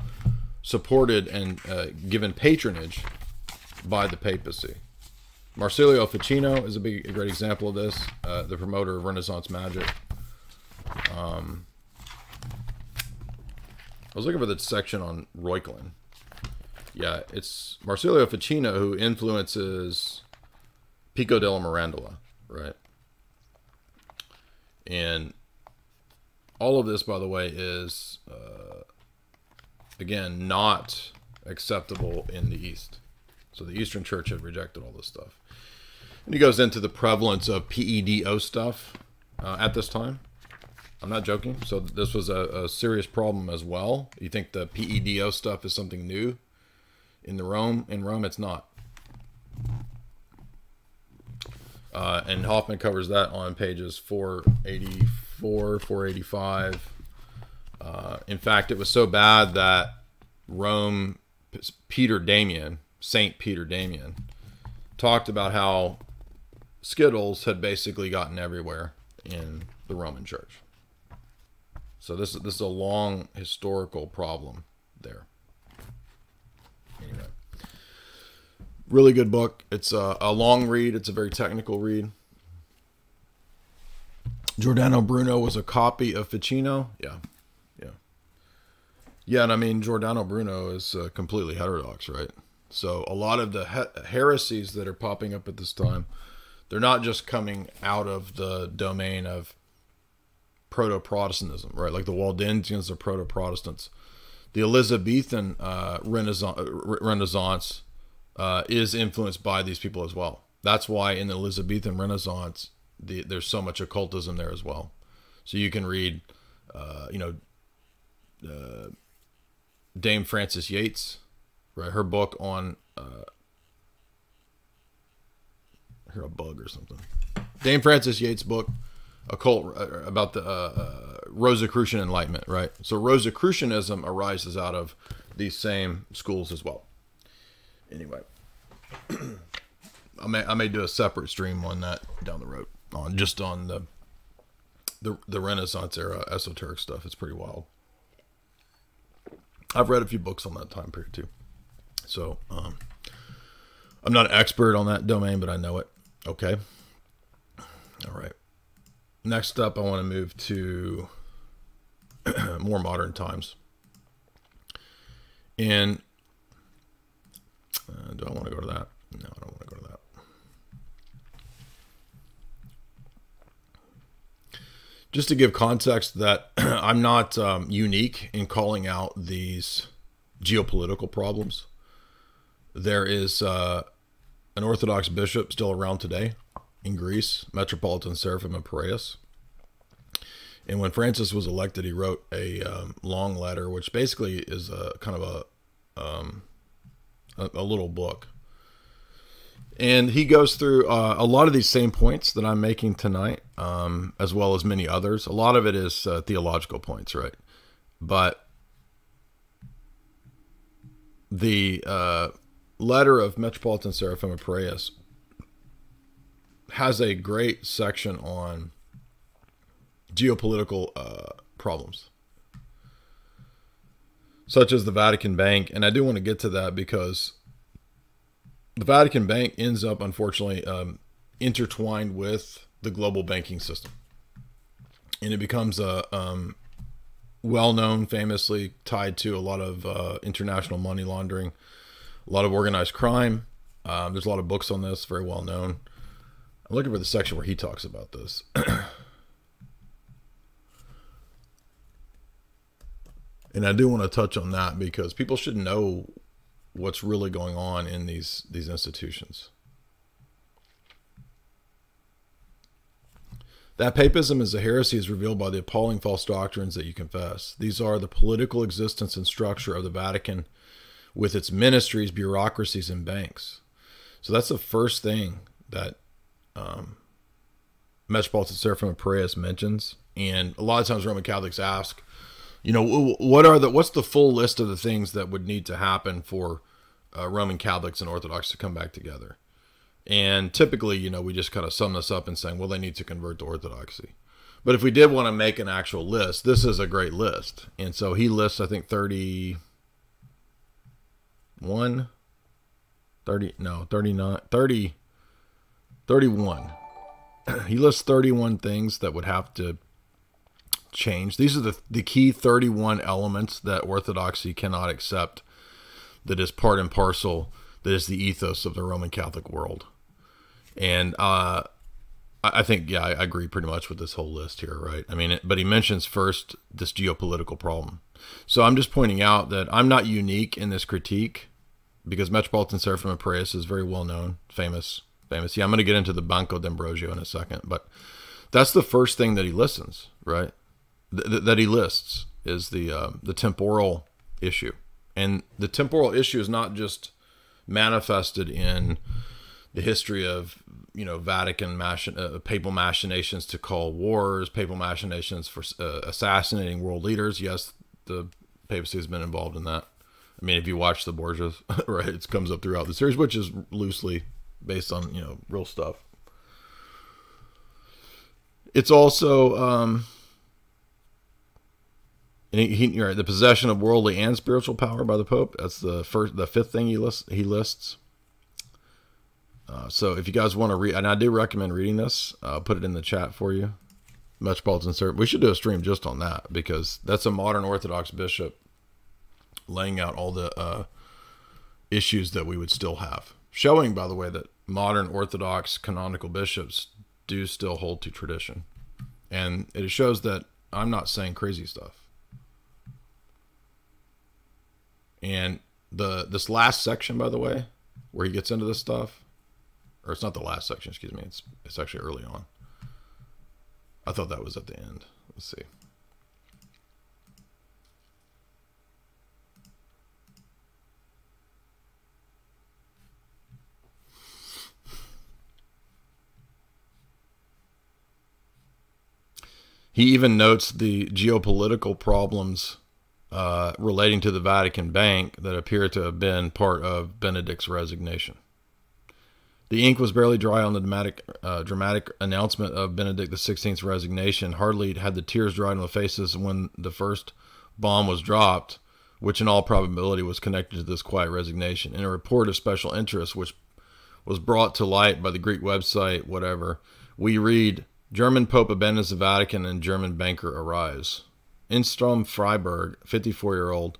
supported and uh, given patronage by the papacy. Marsilio Ficino is a, big, a great example of this, uh, the promoter of Renaissance magic. Um, I was looking for the section on Reuchlin. Yeah, it's Marsilio Ficino who influences Pico della Mirandola, right? And all of this, by the way, is, uh, again, not acceptable in the East. So the Eastern Church had rejected all this stuff. And he goes into the prevalence of pedo stuff uh, at this time. I'm not joking. So this was a, a serious problem as well. You think the pedo stuff is something new in the Rome? In Rome, it's not. Uh, and Hoffman covers that on pages four eighty-four, four eighty-five. Uh, in fact, it was so bad that Rome, Peter Damian, Saint Peter Damian, talked about how Skittles had basically gotten everywhere in the Roman Church. So this, this is a long historical problem there. Anyway, really good book. It's a, a long read. It's a very technical read. Giordano Bruno was a copy of Ficino. Yeah, yeah. Yeah, and I mean, Giordano Bruno is uh, completely heterodox, right? So a lot of the he heresies that are popping up at this time, they're not just coming out of the domain of Proto-Protestantism, right? Like the Waldensians are Proto-Protestants. The Elizabethan uh, Renaissance, Renaissance uh, is influenced by these people as well. That's why in the Elizabethan Renaissance, the, there's so much occultism there as well. So you can read, uh, you know, uh, Dame Frances Yates, right? Her book on, uh, I hear a bug or something. Dame Frances Yates' book, occult, uh, about the uh, uh, Rosicrucian Enlightenment, right? So Rosicrucianism arises out of these same schools as well. Anyway, I may I may do a separate stream on that down the road, on just on the the, the Renaissance era esoteric stuff. It's pretty wild. I've read a few books on that time period too, so um, I'm not an expert on that domain, but I know it. Okay, all right. Next up, I want to move to more modern times. And uh, do I want to go to that? No, I don't want to go to that. Just to give context that I'm not um, unique in calling out these geopolitical problems. There is uh, an Orthodox bishop still around today in Greece, Metropolitan Seraphim of Piraeus. And when Francis was elected, he wrote a um, long letter, which basically is a kind of a, um, a, a little book. And he goes through uh, a lot of these same points that I'm making tonight, um, as well as many others. A lot of it is uh, theological points, right? But the uh, letter of Metropolitan Seraphim of Piraeus has a great section on geopolitical uh, problems, such as the Vatican Bank. And I do want to get to that because the Vatican Bank ends up, unfortunately, um, intertwined with the global banking system. And it becomes a um, well-known, famously tied to a lot of uh, international money laundering, a lot of organized crime. Um, there's a lot of books on this, very well-known. I'm looking for the section where he talks about this. And I do want to touch on that because people should know what's really going on in these, these institutions. That papism is a heresy is revealed by the appalling false doctrines that you confess. These are the political existence and structure of the Vatican with its ministries, bureaucracies, and banks. So that's the first thing that um, Metropolitan Seraphim of Piraeus mentions. And a lot of times Roman Catholics ask, you know, what are the, what's the full list of the things that would need to happen for uh, Roman Catholics and Orthodox to come back together? And typically, you know, we just kind of sum this up in saying, well, they need to convert to Orthodoxy. But if we did want to make an actual list, this is a great list. And so he lists, I think, thirty-one, thirty, no, thirty-nine, thirty, thirty-one. He lists thirty-one things that would have to change. These are the, the key thirty-one elements that Orthodoxy cannot accept, that is part and parcel, that is the ethos of the Roman Catholic world. And uh, I think, yeah, I agree pretty much with this whole list here, right? I mean, it, but he mentions first this geopolitical problem. So I'm just pointing out that I'm not unique in this critique, because Metropolitan Seraphim of Piraeus is very well known, famous, famous. Yeah, I'm going to get into the Banco d'Ambrosio in a second, but that's the first thing that he listens, right? Th that he lists is the uh, the temporal issue, and the temporal issue is not just manifested in the history of, you know, Vatican machin uh, papal machinations to call wars, papal machinations for uh, assassinating world leaders. Yes, the papacy has been involved in that. I mean, if you watch the Borgias, right, it comes up throughout the series, which is loosely based on, you know, real stuff. It's also um, and he, he, right, the possession of worldly and spiritual power by the Pope. That's the first, the fifth thing he lists. He lists. Uh, so if you guys want to read, and I do recommend reading this, I'll put it in the chat for you. Metropolitan Seraphim. We should do a stream just on that, because that's a modern Orthodox bishop laying out all the uh, issues that we would still have. Showing, by the way, that modern Orthodox canonical bishops do still hold to tradition. And it shows that I'm not saying crazy stuff. And the this last section, by the way, where he gets into this stuff, or it's not the last section, excuse me, it's, it's actually early on. I thought that was at the end. Let's see. He even notes the geopolitical problems Uh, relating to the Vatican Bank that appear to have been part of Benedict's resignation. The ink was barely dry on the dramatic, uh, dramatic announcement of Benedict the sixteenth's resignation. Hardly had the tears dried on the faces when the first bomb was dropped, which in all probability was connected to this quiet resignation. In a report of special interest, which was brought to light by the Greek website, whatever, we read, German Pope abandons the Vatican and German banker arrives. Instom Freiberg, fifty-four-year-old,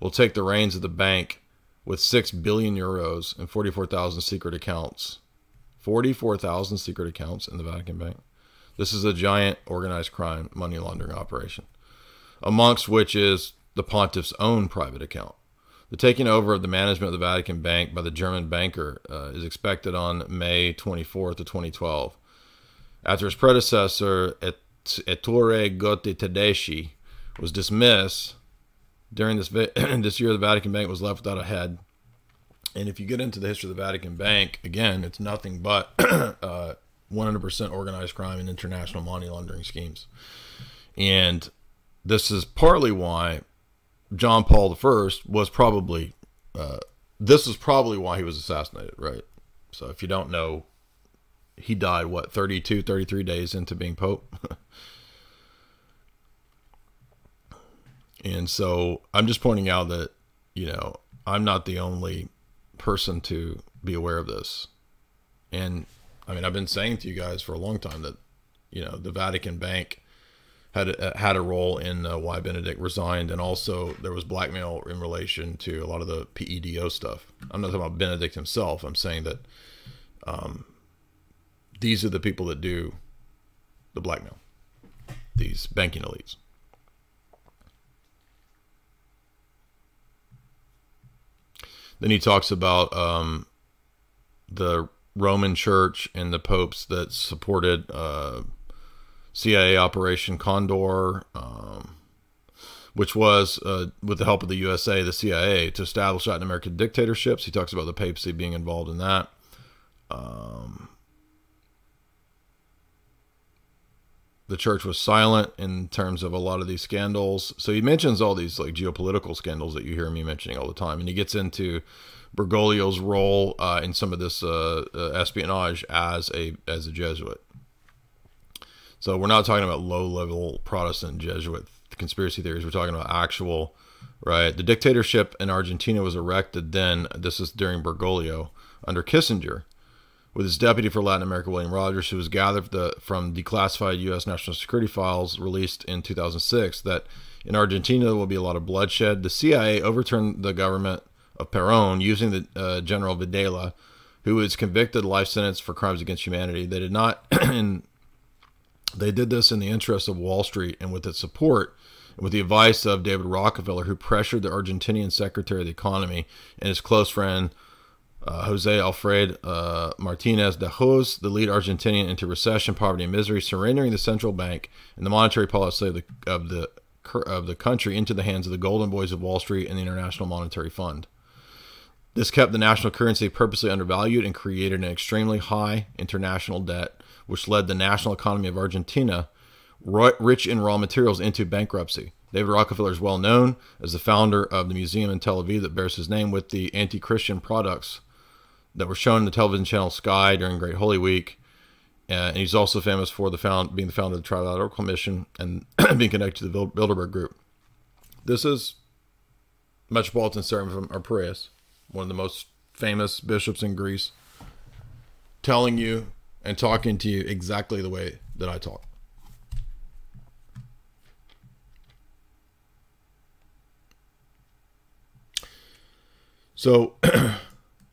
will take the reins of the bank with six billion euros and forty-four thousand secret accounts. forty-four thousand secret accounts in the Vatican Bank. This is a giant organized crime money laundering operation, amongst which is the pontiff's own private account. The taking over of the management of the Vatican Bank by the German banker uh, is expected on May twenty-fourth of twenty twelve. After his predecessor, Et Ettore Gotti Tedeschi, was dismissed during this this year. The Vatican Bank was left without a head, and if you get into the history of the Vatican Bank, again, it's nothing but uh, one hundred percent organized crime and international money laundering schemes. And this is partly why John Paul the First was probably uh, this is probably why he was assassinated, right? So if you don't know, he died what, thirty-two, thirty-three days into being Pope. And so I'm just pointing out that, you know, I'm not the only person to be aware of this. And I mean, I've been saying to you guys for a long time that, you know, the Vatican Bank had a, had a role in uh, why Benedict resigned. And also there was blackmail in relation to a lot of the P E D O stuff. I'm not talking about Benedict himself. I'm saying that um, these are the people that do the blackmail, these banking elites. Then he talks about um, the Roman Church and the popes that supported uh, C I A Operation Condor, um, which was, uh, with the help of the U S A, the C I A, to establish Latin American dictatorships. He talks about the papacy being involved in that. Um, the church was silent in terms of a lot of these scandals. So he mentions all these like geopolitical scandals that you hear me mentioning all the time. And he gets into Bergoglio's role uh, in some of this uh, uh, espionage as a, as a Jesuit. So we're not talking about low-level Protestant Jesuit conspiracy theories. We're talking about actual, right? The dictatorship in Argentina was erected then, this is during Bergoglio, under Kissinger, with his deputy for Latin America, William Rogers, who was gathered the, from declassified U S national security files released in two thousand six, that in Argentina there will be a lot of bloodshed. The C I A overturned the government of Perón using the uh, General Videla, who was convicted life sentence for crimes against humanity. They did not... in, They did this in the interest of Wall Street and with its support and with the advice of David Rockefeller, who pressured the Argentinian Secretary of the Economy and his close friend, uh, Jose Alfred uh, Martinez de Hoz, the lead Argentinian into recession, poverty, and misery, surrendering the central bank and the monetary policy of the, of the, of the country into the hands of the golden boys of Wall Street and the International Monetary Fund. This kept the national currency purposely undervalued and created an extremely high international debt, which led the national economy of Argentina, rich in raw materials, into bankruptcy. David Rockefeller is well known as the founder of the museum in Tel Aviv that bears his name, with the anti-Christian products that were shown on the television channel Sky during Great Holy Week. Uh, and he's also famous for the found, being the founder of the Trilateral Commission and being connected to the Bilderberg Group. This is Metropolitan Seraphim Arparius, one of the most famous bishops in Greece, telling you and talking to you exactly the way that I talk. So,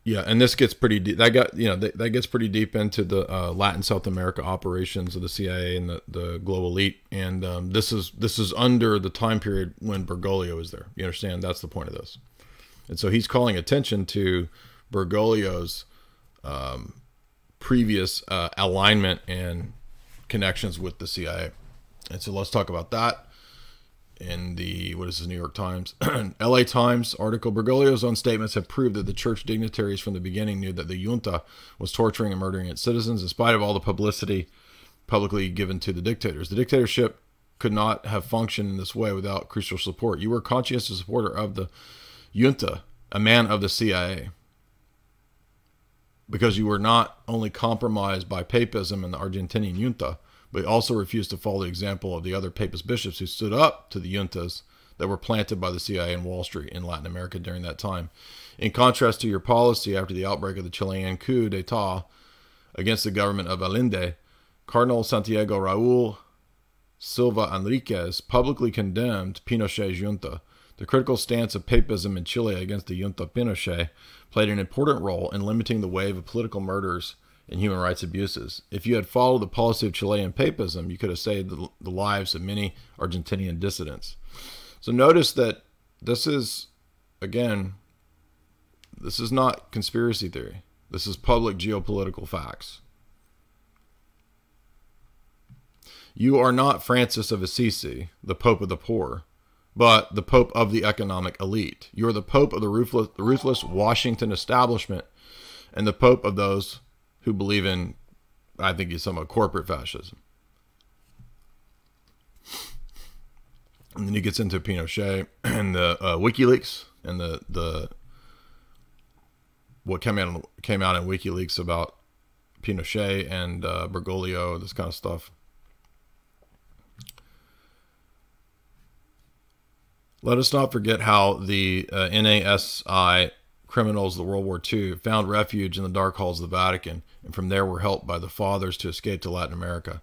yeah, and this gets pretty deep. That got, you know, that, that gets pretty deep into the uh, Latin South America operations of the C I A and the, the global elite. And um, this is this is under the time period when Bergoglio is there. You understand? That's the point of this. And so he's calling attention to Bergoglio's um, previous uh, alignment and connections with the C I A. And so let's talk about that in the, what is this, New York Times, L A Times article. Bergoglio's own statements have proved that the church dignitaries from the beginning knew that the junta was torturing and murdering its citizens, in spite of all the publicity publicly given to the dictators. The dictatorship could not have functioned in this way without crucial support. You were a conscientious supporter of the junta, a man of the C I A, because you were not only compromised by papism and the Argentinian junta, but also refused to follow the example of the other papist bishops who stood up to the juntas that were planted by the C I A and Wall Street in Latin America during that time. In contrast to your policy after the outbreak of the Chilean coup d'etat against the government of Allende, Cardinal Santiago Raúl Silva Enríquez publicly condemned Pinochet's junta. The critical stance of papism in Chile against the junta Pinochet played an important role in limiting the wave of political murders and human rights abuses. If you had followed the policy of Chilean papism, you could have saved the, the lives of many Argentinian dissidents. So notice that this is, again, this is not conspiracy theory. This is public geopolitical facts. You are not Francis of Assisi, the Pope of the Poor, but the Pope of the economic elite. You're the Pope of the ruthless, the ruthless Washington establishment, and the Pope of those who believe in, I think he's somewhat corporate fascism. And then he gets into Pinochet and the uh, WikiLeaks and the the what came out came out in WikiLeaks about Pinochet and uh, Bergoglio, this kind of stuff. Let us not forget how the uh, N A S I criminals of the World War Two found refuge in the dark halls of the Vatican, and from there were helped by the fathers to escape to Latin America.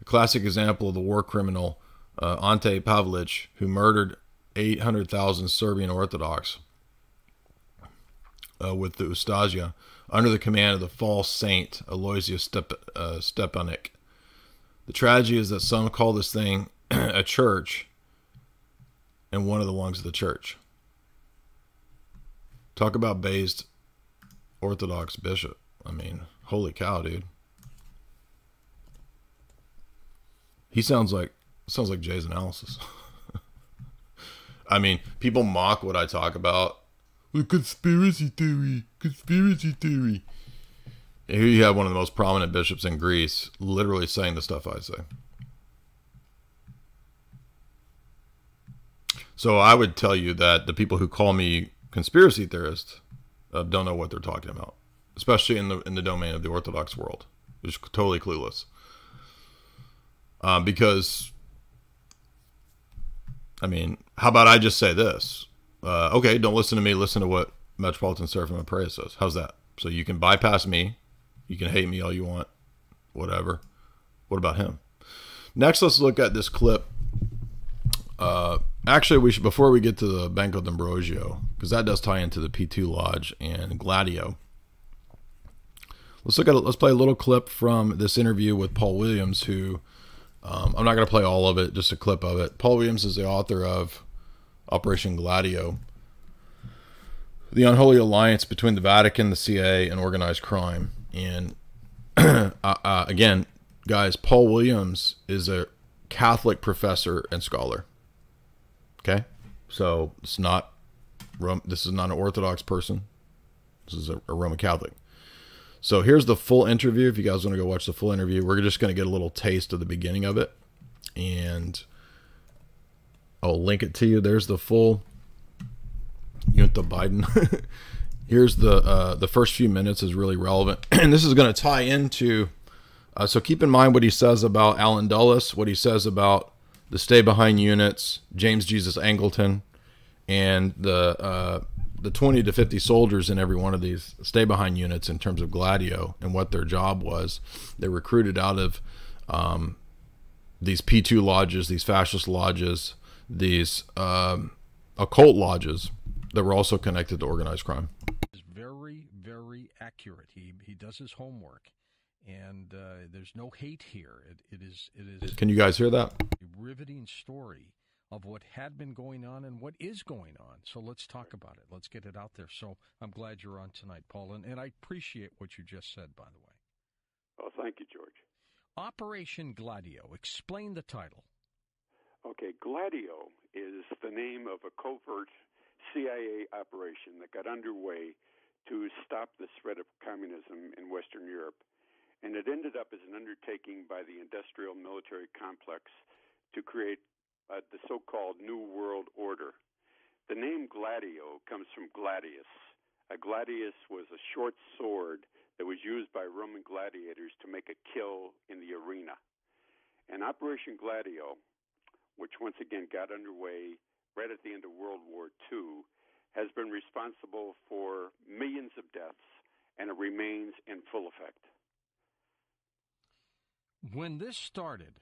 A classic example of the war criminal uh, Ante Pavelic, who murdered eight hundred thousand Serbian Orthodox uh, with the Ustasia under the command of the false saint Aloysius Step uh, Stepanek. The tragedy is that some call this thing a church, and one of the lungs of the church. Talk about based Orthodox bishop. I mean, holy cow, dude. He sounds like sounds like Jay's analysis. I mean, people mock what I talk about. The conspiracy theory, conspiracy theory. Here you have one of the most prominent bishops in Greece literally saying the stuff I say. So I would tell you that the people who call me conspiracy theorist uh, don't know what they're talking about, especially in the in the domain of the Orthodox world. They're just totally clueless. Uh, because, I mean, how about I just say this? Uh, okay, don't listen to me. Listen to what Metropolitan Seraphim of Praise says. How's that? So you can bypass me. You can hate me all you want. Whatever. What about him? Next, let's look at this clip. Uh, actually, we should, before we get to the Banco d'Ambrosio, because that does tie into the P two Lodge and Gladio. Let's look at it. Let's play a little clip from this interview with Paul Williams, who um, I'm not going to play all of it, just a clip of it. Paul Williams is the author of Operation Gladio, the unholy alliance between the Vatican, the C I A, and organized crime. And uh, uh, again, guys, Paul Williams is a Catholic professor and scholar. Okay, so it's not Rome, this is not an Orthodox person. This is a, a Roman Catholic. So here's the full interview. If you guys want to go watch the full interview, we're just going to get a little taste of the beginning of it, and I'll link it to you. There's the full. You went to Biden. Here's the uh, the first few minutes is really relevant, and this is going to tie into. Uh, so keep in mind what he says about Alan Dulles, what he says about the Stay Behind units, James Jesus Angleton, and the uh, the twenty to fifty soldiers in every one of these Stay Behind units in terms of Gladio and what their job was. They recruited out of um, these P two lodges, these fascist lodges, these um, occult lodges that were also connected to organized crime. He's very, very accurate. He, he does his homework. And uh, there's no hate here. It, it is. It is. Can you guys hear that? A riveting story of what had been going on and what is going on. So let's talk about it. Let's get it out there. So I'm glad you're on tonight, Paul, and, and I appreciate what you just said, by the way. Oh, thank you, George. Operation Gladio. Explain the title. Okay, Gladio is the name of a covert C I A operation that got underway to stop the spread of communism in Western Europe. And it ended up as an undertaking by the industrial military complex to create uh, the so-called New World Order. The name Gladio comes from gladius. A gladius was a short sword that was used by Roman gladiators to make a kill in the arena. And Operation Gladio, which once again got underway right at the end of World War Two, has been responsible for millions of deaths, and it remains in full effect. When this started,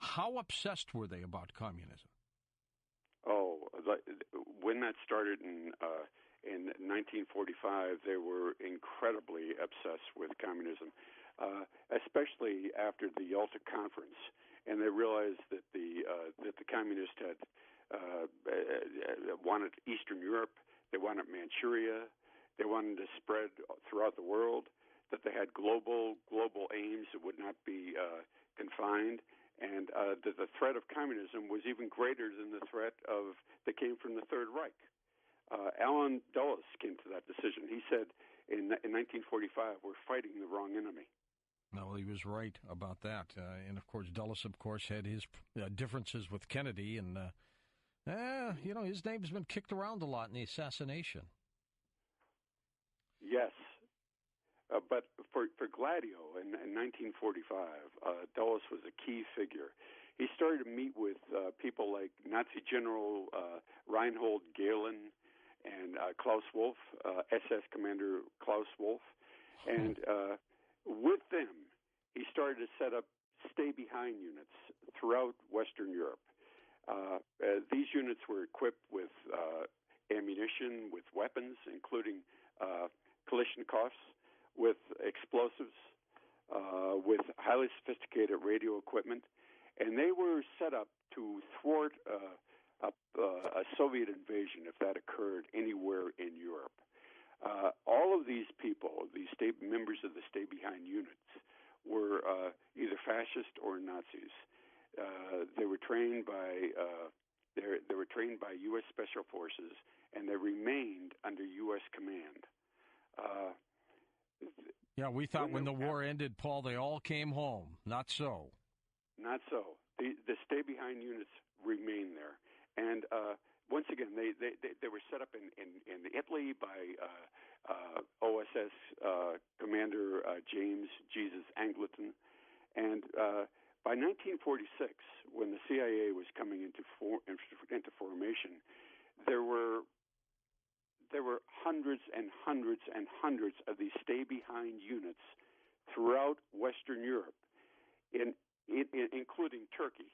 how obsessed were they about communism? Oh, when that started in uh, in nineteen forty-five, they were incredibly obsessed with communism, uh, especially after the Yalta Conference, and they realized that the uh, that the communists had uh, wanted Eastern Europe, they wanted Manchuria, they wanted to spread throughout the world. That they had global global aims that would not be uh, confined, and uh, that the threat of communism was even greater than the threat of that came from the Third Reich. Uh, Alan Dulles came to that decision. He said in, in nineteen forty-five, we're fighting the wrong enemy. No, he was right about that. Uh, and, of course, Dulles, of course, had his uh, differences with Kennedy. And, uh, eh, you know, his name's been kicked around a lot in the assassination. Yes. Uh, but for, for Gladio in, in nineteen forty-five, uh, Dulles was a key figure. He started to meet with uh, people like Nazi General uh, Reinhold Gehlen and uh, Klaus Wolf, uh, S S Commander Klaus Wolf. And uh, with them, he started to set up stay-behind units throughout Western Europe. Uh, uh, these units were equipped with uh, ammunition, with weapons, including uh, Kalashnikovs, with explosives, uh, with highly sophisticated radio equipment, and they were set up to thwart uh, a, a Soviet invasion if that occurred anywhere in Europe. Uh, all of these people, these state members of the Stay Behind units, were uh, either fascist or Nazis. Uh, they were trained by uh, they they were trained by U S Special Forces, and they remained under U S command. Uh, yeah, we thought when, when the war ended, Paul, they all came home. Not so. Not so. The, the stay-behind units remained there, and uh, once again, they, they, they, they were set up in, in, in Italy by uh, uh, O S S uh, Commander uh, James Jesus Angleton, and uh, by nineteen forty-six, when the C I A was coming into for, into formation, there were there were hundreds and hundreds and hundreds of these stay-behind units throughout Western Europe, in, in, in including Turkey,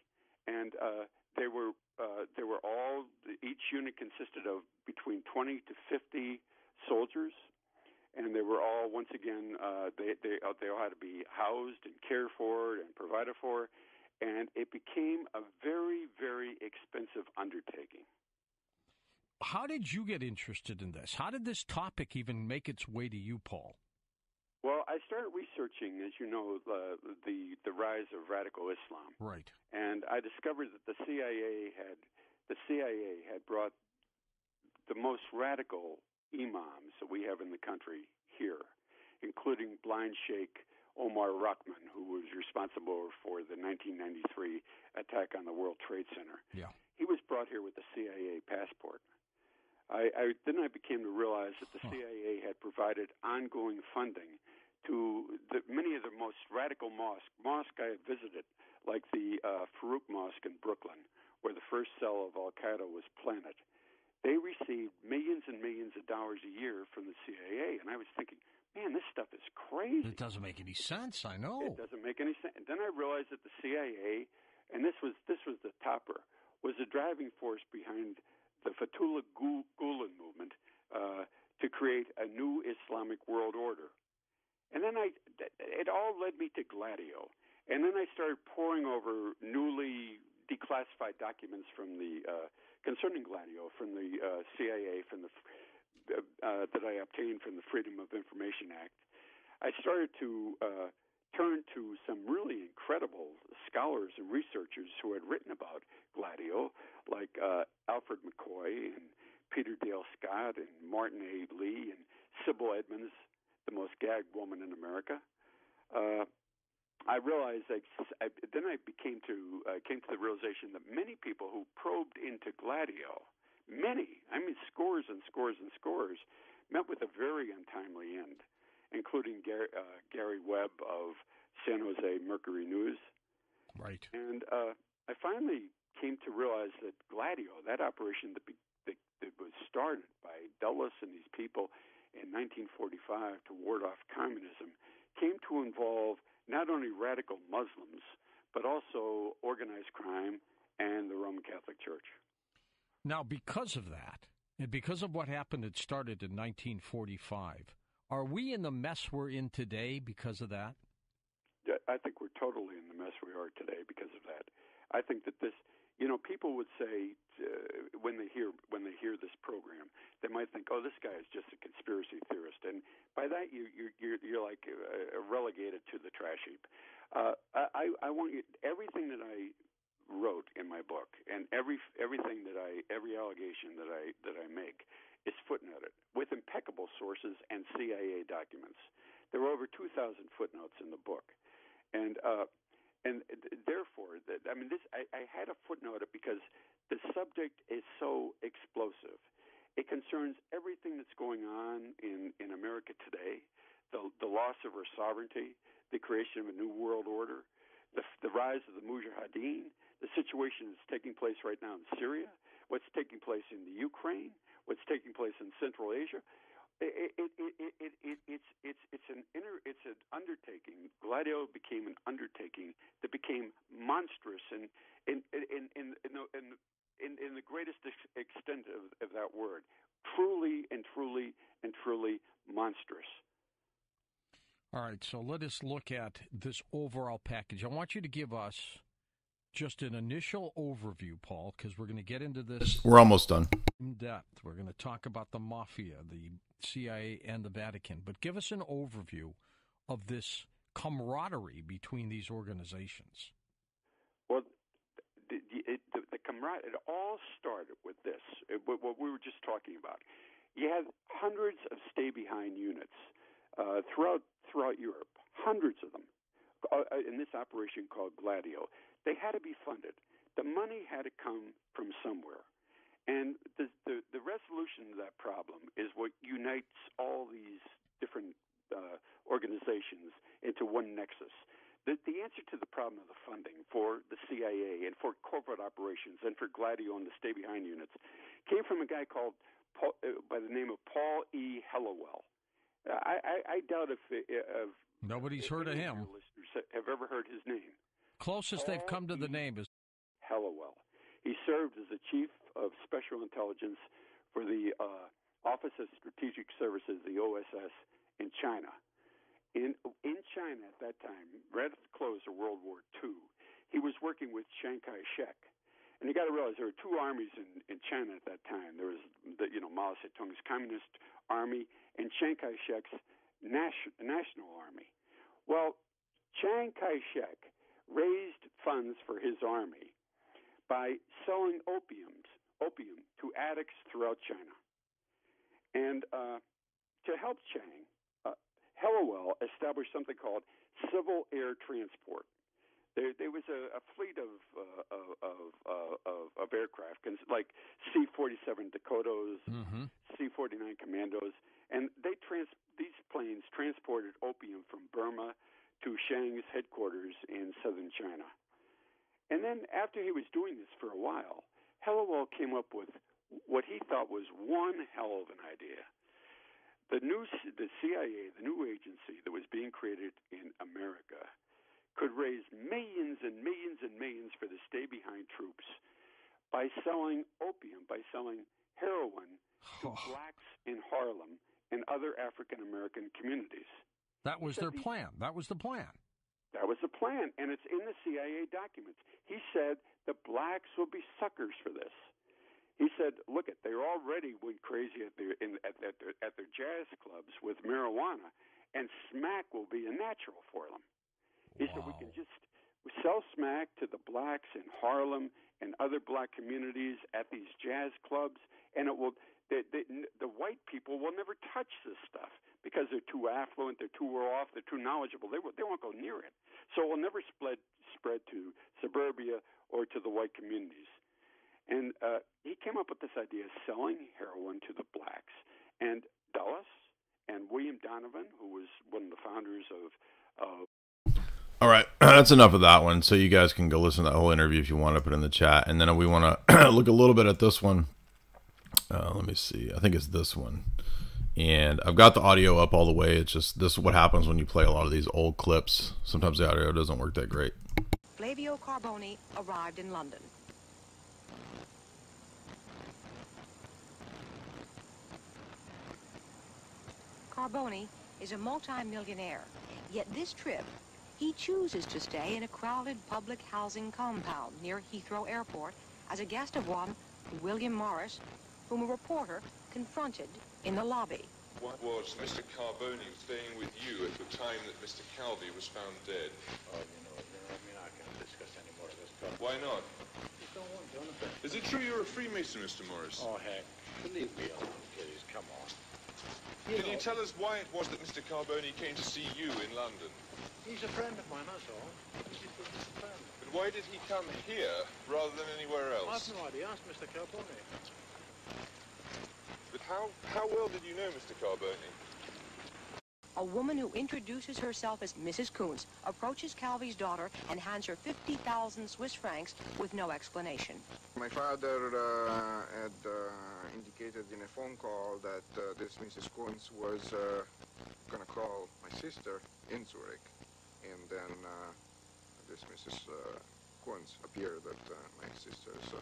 and uh, they were uh, they were all each unit consisted of between twenty to fifty soldiers, and they were all once again uh, they they they all had to be housed and cared for and provided for, and it became a very very expensive undertaking. How did you get interested in this? How did this topic even make its way to you, Paul? Well, I started researching, as you know, the the, the rise of radical Islam. Right. And I discovered that the C I A had the C I A had brought the most radical imams that we have in the country here, including blind sheikh Omar Rahman, who was responsible for the nineteen ninety-three attack on the World Trade Center. Yeah. He was brought here with a C I A passport. I, I, then I became to realize that the C I A had provided ongoing funding to the, many of the most radical mosques. Mosque I have visited, like the uh, Farouk Mosque in Brooklyn, where the first cell of Al-Qaeda was planted. They received millions and millions of dollars a year from the C I A, and I was thinking, man, this stuff is crazy. It doesn't make any sense, I know. It doesn't make any sense. And then I realized that the C I A, and this was this was the topper, was the driving force behind the Fethullah Gulen movement uh, to create a new Islamic world order. And then I, it all led me to Gladio. And then I started poring over newly declassified documents from the uh, concerning Gladio from the uh, C I A, from the uh, uh, that I obtained from the Freedom of Information Act. I started to uh, turned to some really incredible scholars and researchers who had written about Gladio, like uh, Alfred McCoy and Peter Dale Scott and Martin A. Lee and Sybil Edmonds, the most gagged woman in America. Uh, I realized I, I, then I became to uh, came to the realization that many people who probed into Gladio, many, I mean scores and scores and scores, met with a very untimely end, including Gary, uh, Gary Webb of San Jose Mercury News. Right. And uh, I finally came to realize that Gladio, that operation that, be, that, that was started by Dulles and these people in nineteen forty-five to ward off communism, came to involve not only radical Muslims, but also organized crime and the Roman Catholic Church. Now, because of that, and because of what happened that started in nineteen forty-five, are we in the mess we're in today because of that? Yeah, I think we're totally in the mess we are today because of that. I think that this, you know, people would say uh, when they hear when they hear this program, they might think, "Oh, this guy is just a conspiracy theorist," and by that you you you're, you're like uh, relegated to the trash heap. Uh, I I want you, everything that I wrote in my book and every everything that I every allegation that I that I make is footnoted with impeccable sources and C I A documents. There were over two thousand footnotes in the book, and uh, and therefore, I mean, this I, I had to footnote it because the subject is so explosive. It concerns everything that's going on in, in America today: the the loss of our sovereignty, the creation of a new world order, the the rise of the Mujahideen, the situation that's taking place right now in Syria, what's taking place in the Ukraine, what's taking place in Central Asia. It, it, it, it, it, it's it's it's an inner it's an undertaking. Gladio became an undertaking that became monstrous in in in in in the, in, in, in the greatest extent of, of that word, truly and truly and truly monstrous. All right, so let us look at this overall package. I want you to give us just an initial overview, Paul, because we're going to get into this. We're almost done. In depth. We're going to talk about the mafia, the C I A, and the Vatican. But give us an overview of this camaraderie between these organizations. Well, I'm right, it all started with this, it, what we were just talking about. You had hundreds of stay-behind units uh, throughout throughout Europe, hundreds of them, uh, in this operation called Gladio. They had to be funded. The money had to come from somewhere. And the, the, the resolution to that problem is what unites all these different uh, organizations into one nexus. The, the answer to the problem of the funding for the C I A and for corporate operations and for Gladio and the stay-behind units came from a guy called Paul, uh, by the name of Paul E. Hellowell. Uh, I, I, I doubt if, uh, if nobody's if heard of him. Listeners have ever heard his name. Closest Paul they've come to the name is Hellowell. He served as the chief of special intelligence for the uh, Office of Strategic Services, the O S S, in China. In, in China at that time, right at the close of World War Two, he was working with Chiang Kai-shek. And you got to realize there were two armies in, in China at that time. There was, the, you know, Mao Zedong's Communist Army and Chiang Kai-shek's nas- National Army. Well, Chiang Kai-shek raised funds for his army by selling opium, opium to addicts throughout China. And uh, to help Chiang, Hellowell established something called Civil Air Transport. There, there was a, a fleet of, uh, of, uh, of of aircraft, like C forty-seven Dakotas, mm-hmm. C forty-nine Commandos, and they trans- these planes transported opium from Burma to Chiang's headquarters in southern China. And then after he was doing this for a while, Hellowell came up with what he thought was one hell of an idea. The new, the C I A, the new agency that was being created in America, could raise millions and millions and millions for the stay-behind troops by selling opium, by selling heroin to oh. blacks in Harlem and other African-American communities. That was their plan. That was the plan. That was the plan, and it's in the C I A documents. He said the blacks will be suckers for this. He said, look, it, they already went crazy at their, in, at, at, their, at their jazz clubs with marijuana, and smack will be a natural for them. He wow. said, we can just sell smack to the blacks in Harlem and other black communities at these jazz clubs, and it will they, they, the white people will never touch this stuff because they're too affluent, they're too well off, they're too knowledgeable. They, they won't go near it. So it will never spread, spread to suburbia or to the white communities. And uh, he came up with this idea of selling heroin to the blacks. And Dulles and William Donovan, who was one of the founders of... Uh... All right, that's enough of that one. So you guys can go listen to that whole interview if you want to put it in the chat. And then we want to look a little bit at this one. Uh, let me see. I think it's this one. And I've got the audio up all the way. It's just this is what happens when you play a lot of these old clips. Sometimes the audio doesn't work that great. Flavio Carboni arrived in London. Carboni is a multi-millionaire, yet this trip, he chooses to stay in a crowded public housing compound near Heathrow Airport as a guest of one, William Morris, whom a reporter confronted in the lobby. What was Mister Carboni staying with you at the time that Mister Calvi was found dead? Oh, you know, you know I mean, I can't discuss any more of this stuff. Why not? You don't want Jonathan. Is it true you're a Freemason, Mister Morris? Oh, heck, believe me, I don't get it. Come on. Can you tell us why it was that Mister Carboni came to see you in London? He's a friend of mine, that's all. He's a friend. But why did he come here rather than anywhere else? I have no idea. Ask Mister Carboni. But how, how well did you know Mister Carboni? A woman who introduces herself as Missus Kuntz approaches Calvi's daughter and hands her fifty thousand Swiss francs with no explanation. My father uh, had uh, indicated in a phone call that uh, this Missus Kuntz was uh, going to call my sister in Zurich. And then uh, this Missus Uh, Kuntz appeared at uh, my sister's uh,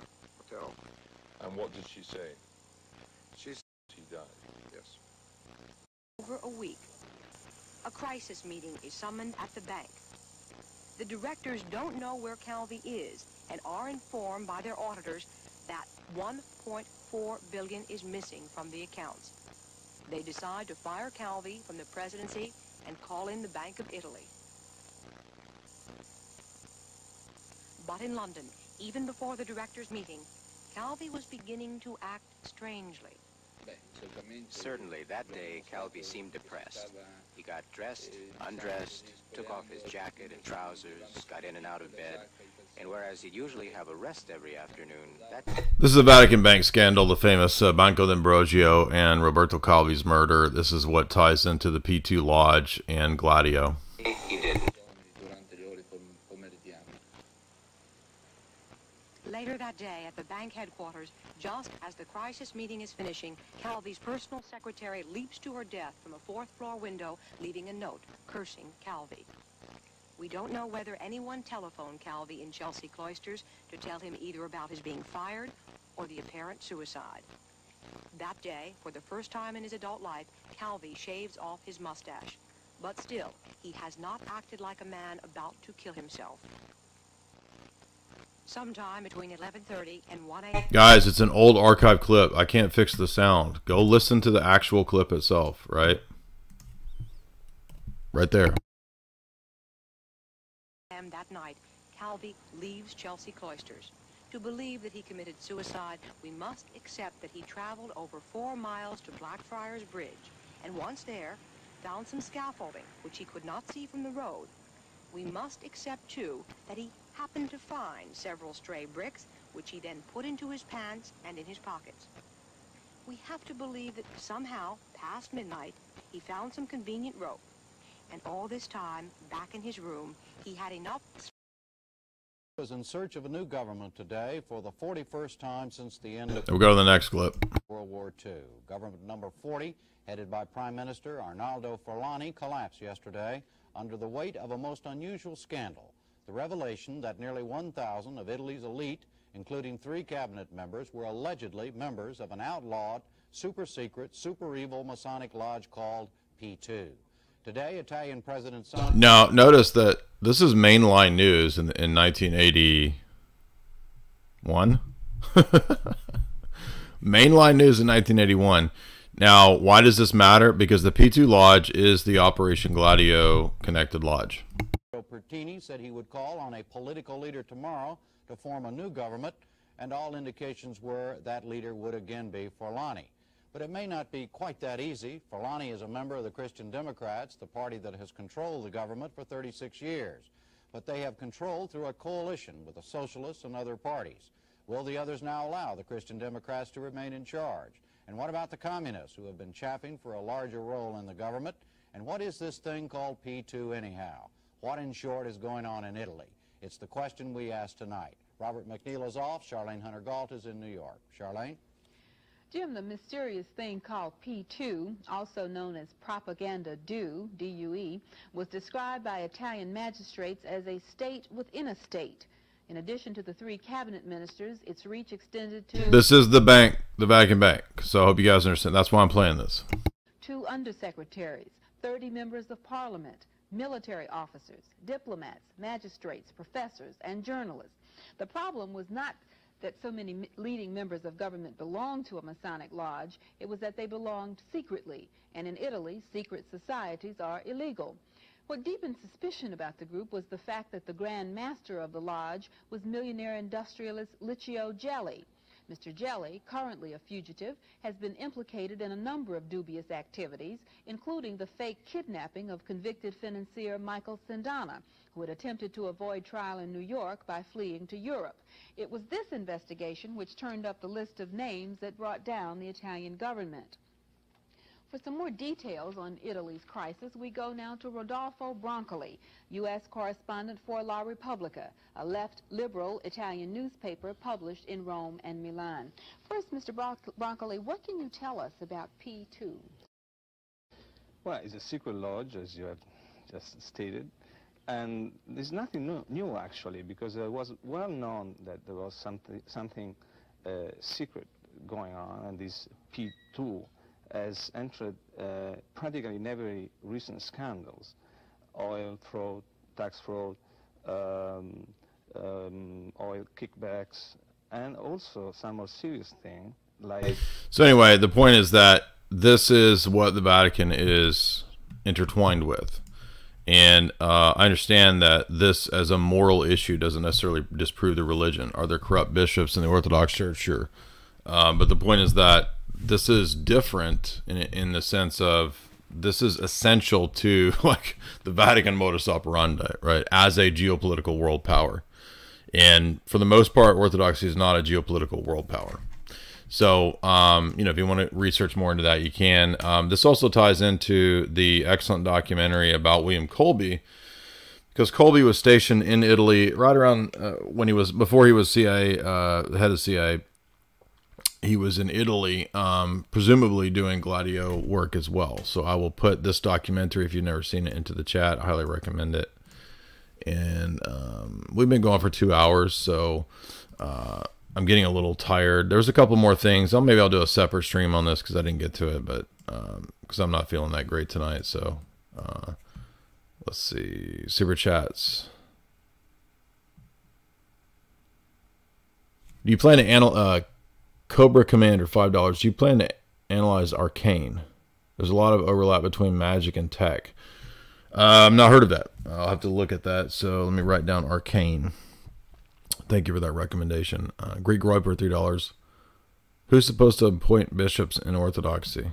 hotel. And what did she say? She said he died. Yes. Over a week. A crisis meeting is summoned at the bank. The directors don't know where Calvi is and are informed by their auditors that one point four billion dollars is missing from the accounts. They decide to fire Calvi from the presidency and call in the Bank of Italy. But in London, Even before the directors' meeting, Calvi was beginning to act strangely. Certainly, that day, Calvi seemed depressed. He got dressed, undressed, took off his jacket and trousers, got in and out of bed, and whereas he'd usually have a rest every afternoon... That this is the Vatican Bank scandal, the famous uh, Banco d'Ambrogio and Roberto Calvi's murder. This is what ties into the P two Lodge and Gladio. He didn't. Later that day, at the bank headquarters, just as the crisis meeting is finishing, Calvi's personal secretary leaps to her death from a fourth-floor window, leaving a note cursing Calvi. We don't know whether anyone telephoned Calvi in Chelsea Cloisters to tell him either about his being fired or the apparent suicide. That day, for the first time in his adult life, Calvi shaves off his mustache. But still, he has not acted like a man about to kill himself. Sometime between eleven thirty and one A M Guys, it's an old archive clip. I can't fix the sound. Go listen to the actual clip itself, right? Right there. And that night, Calvi leaves Chelsea Cloisters. To believe that he committed suicide, we must accept that he traveled over four miles to Blackfriars Bridge, and once there, found some scaffolding, which he could not see from the road. We must accept, too, that he happened to find several stray bricks, which he then put into his pants and in his pockets. We have to believe that somehow, past midnight, he found some convenient rope. And all this time, back in his room, he had enough... He was in search of a new government today for the forty-first time since the end of... We'll go to the next clip. World War Two. Government number forty, headed by Prime Minister Arnaldo Forlani, collapsed yesterday under the weight of a most unusual scandal. The revelation that nearly one thousand of Italy's elite, including three cabinet members, were allegedly members of an outlawed, super-secret, super-evil Masonic lodge called P two. Today, Italian President... Son now, notice that this is mainline news in, in nineteen eighty-one. Mainline news in nineteen eighty-one. Now, why does this matter? Because the P two Lodge is the Operation Gladio connected lodge. Pertini said he would call on a political leader tomorrow to form a new government, and all indications were that leader would again be Forlani. But it may not be quite that easy. Forlani is a member of the Christian Democrats, the party that has controlled the government for thirty-six years. But they have controlled through a coalition with the socialists and other parties. Will the others now allow the Christian Democrats to remain in charge? And what about the communists, who have been chaffing for a larger role in the government? And what is this thing called P two anyhow? What, in short, is going on in Italy? It's the question we ask tonight. Robert McNeil is off. Charlene Hunter-Gault is in New York. Charlene? Jim, the mysterious thing called P two, also known as Propaganda Due, D U E, was described by Italian magistrates as a state within a state. In addition to the three cabinet ministers, its reach extended to... This is the bank, the Vatican Bank. So I hope you guys understand. That's why I'm playing this. Two undersecretaries, thirty members of parliament, military officers, diplomats, magistrates, professors, and journalists. The problem was not that so many leading members of government belonged to a Masonic lodge, it was that they belonged secretly, and in Italy, secret societies are illegal. What deepened suspicion about the group was the fact that the Grand Master of the lodge was millionaire industrialist Licio Gelli. Mister Gelli, currently a fugitive, has been implicated in a number of dubious activities, including the fake kidnapping of convicted financier Michael Sindona, who had attempted to avoid trial in New York by fleeing to Europe. It was this investigation which turned up the list of names that brought down the Italian government. For some more details on Italy's crisis, we go now to Rodolfo Broncoli, U S correspondent for La Repubblica, a left liberal Italian newspaper published in Rome and Milan. First, Mister Broncoli, what can you tell us about P two? Well, it's a secret lodge, as you have just stated, and there's nothing new, new actually, because it was well known that there was something, something uh, secret going on, and this P two has entered uh, practically in every recent scandals, oil fraud, tax fraud, um, um, oil kickbacks, and also some more serious thing like... So anyway, the point is that this is what the Vatican is intertwined with. And uh, I understand that this, as a moral issue, doesn't necessarily disprove the religion. Are there corrupt bishops in the Orthodox Church? Sure. Uh, but the point is that this is different in, in the sense of this is essential to, like, the Vatican modus operandi, right, as a geopolitical world power. And for the most part, Orthodoxy is not a geopolitical world power. So, um, you know, if you want to research more into that, you can. Um, this also ties into the excellent documentary about William Colby, because Colby was stationed in Italy right around uh, when he was, before he was C I A, uh, the head of C I A, he was in Italy, um, presumably doing Gladio work as well. So I will put this documentary, if you've never seen it, into the chat. I highly recommend it. And um, we've been going for two hours, so uh, I'm getting a little tired. There's a couple more things. I'll, maybe I'll do a separate stream on this because I didn't get to it, but because um, I'm not feeling that great tonight. So uh, let's see. Super chats. Do you plan to analyze uh, Cobra Commander five dollars? Do you plan to analyze Arcane? There's a lot of overlap between magic and tech. Uh, I've not heard of that. I'll have to look at that. So let me write down Arcane. Thank you for that recommendation. Uh, Greek Roper, three dollars. Who's supposed to appoint bishops in Orthodoxy?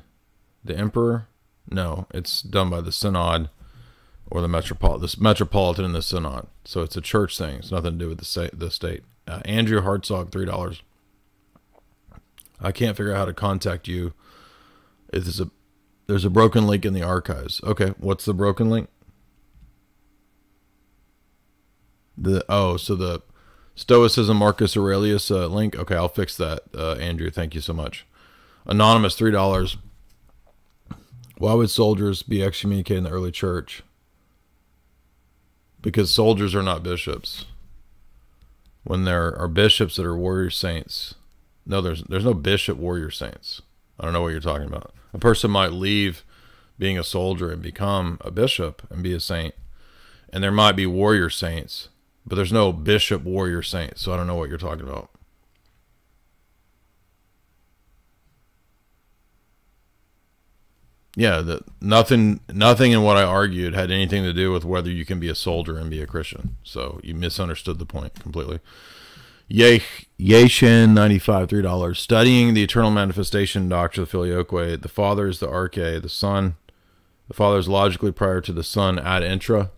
The emperor? No, it's done by the synod or the metropolitan. This metropolitan and the synod. So it's a church thing. It's nothing to do with the state. The state. Uh, Andrew Hartsog, three dollars. I can't figure out how to contact you. If this is a There's a broken link in the archives. Okay, what's the broken link? The oh, so the Stoicism Marcus Aurelius uh, link. Okay, I'll fix that, uh, Andrew. Thank you so much. Anonymous, three dollars. Why would soldiers be excommunicated in the early church? Because soldiers are not bishops. When there are bishops that are warrior saints, no, there's there's no bishop warrior saints. I don't know what you're talking about. A person might leave being a soldier and become a bishop and be a saint. And there might be warrior saints, but there's no bishop warrior saints. So I don't know what you're talking about. Yeah, the, nothing, nothing in what I argued had anything to do with whether you can be a soldier and be a Christian. So you misunderstood the point completely. Yeshin ninety-five, three dollars. Studying the eternal manifestation doctrine of the Filioque. The Father is the Arche, the Son. The Father is logically prior to the Son ad intra.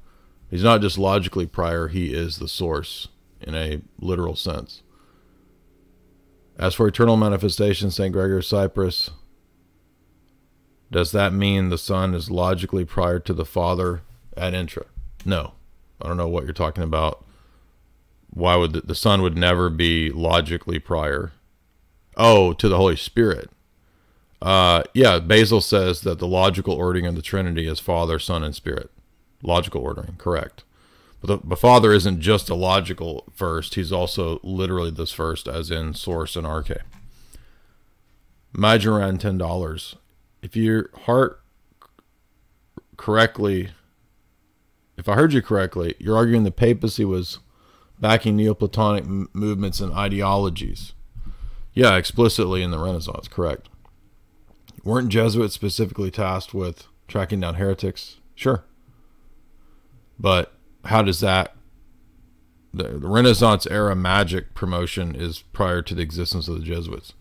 He's not just logically prior, he is the source in a literal sense. As for eternal manifestation, Saint Gregory of Cyprus, does that mean the Son is logically prior to the Father ad intra? No. I don't know what you're talking about. Why would the, the Son would never be logically prior? Oh, to the Holy Spirit. Uh, yeah, Basil says that the logical ordering of the Trinity is Father, Son, and Spirit. Logical ordering, correct. But the, the Father isn't just a logical first. He's also literally this first, as in source and arche. Majoran, ten dollars. If your heart correctly, if I heard you correctly, you're arguing the papacy was backing Neoplatonic m movements and ideologies. Yeah, explicitly in the Renaissance, correct. Weren't Jesuits specifically tasked with tracking down heretics? Sure. But how does that... The, the Renaissance era magic promotion is prior to the existence of the Jesuits.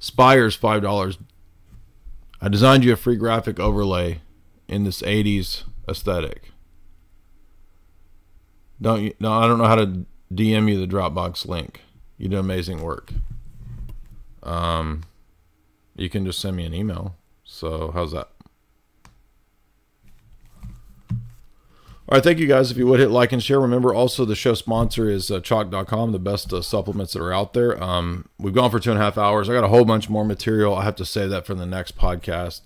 Spires, five dollars. I designed you a free graphic overlay in this eighties aesthetic. Don't you, no, I don't know how to D M you the Dropbox link. You do amazing work. Um, you can just send me an email. So how's that? All right, thank you guys. If you would hit like and share. Remember, also the show sponsor is uh, chalk dot com, the best uh, supplements that are out there. Um, we've gone for two and a half hours. I got a whole bunch more material. I have to save that for the next podcast.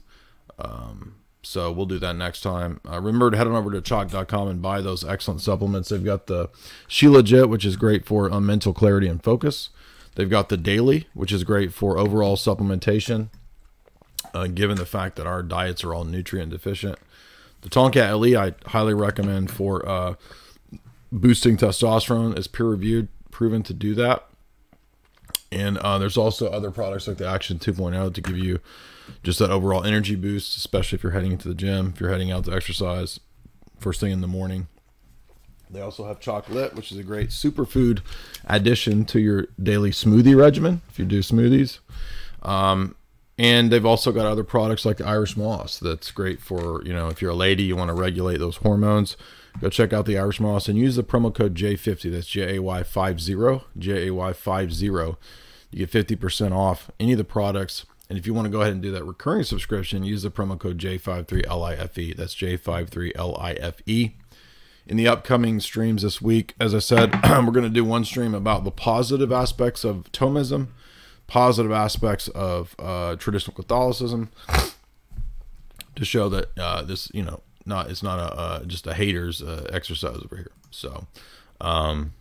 Um, So we'll do that next time. Uh, remember to head on over to chalk dot com and buy those excellent supplements. They've got the She Legit, which is great for um, mental clarity and focus. They've got the Daily, which is great for overall supplementation, uh, given the fact that our diets are all nutrient deficient. The Tonkat Elite I highly recommend for uh, boosting testosterone. It's peer-reviewed, proven to do that. And uh, there's also other products like the Action two point oh to give you just that overall energy boost, especially if you're heading into the gym, if you're heading out to exercise, first thing in the morning. They also have chocolate, which is a great superfood addition to your daily smoothie regimen if you do smoothies. Um, and they've also got other products like the Irish Moss. That's great for, you know, if you're a lady, you want to regulate those hormones. Go check out the Irish Moss and use the promo code J fifty. That's J A Y fifty, J A Y fifty. You get fifty percent off any of the products. And if you want to go ahead and do that recurring subscription, use the promo code J five three L I F E. That's J five three L I F E. In the upcoming streams this week, as I said, we're going to do one stream about the positive aspects of Thomism, positive aspects of uh, traditional Catholicism, to show that uh, this, you know, not it's not a uh, just a haters uh, exercise over here. So, um,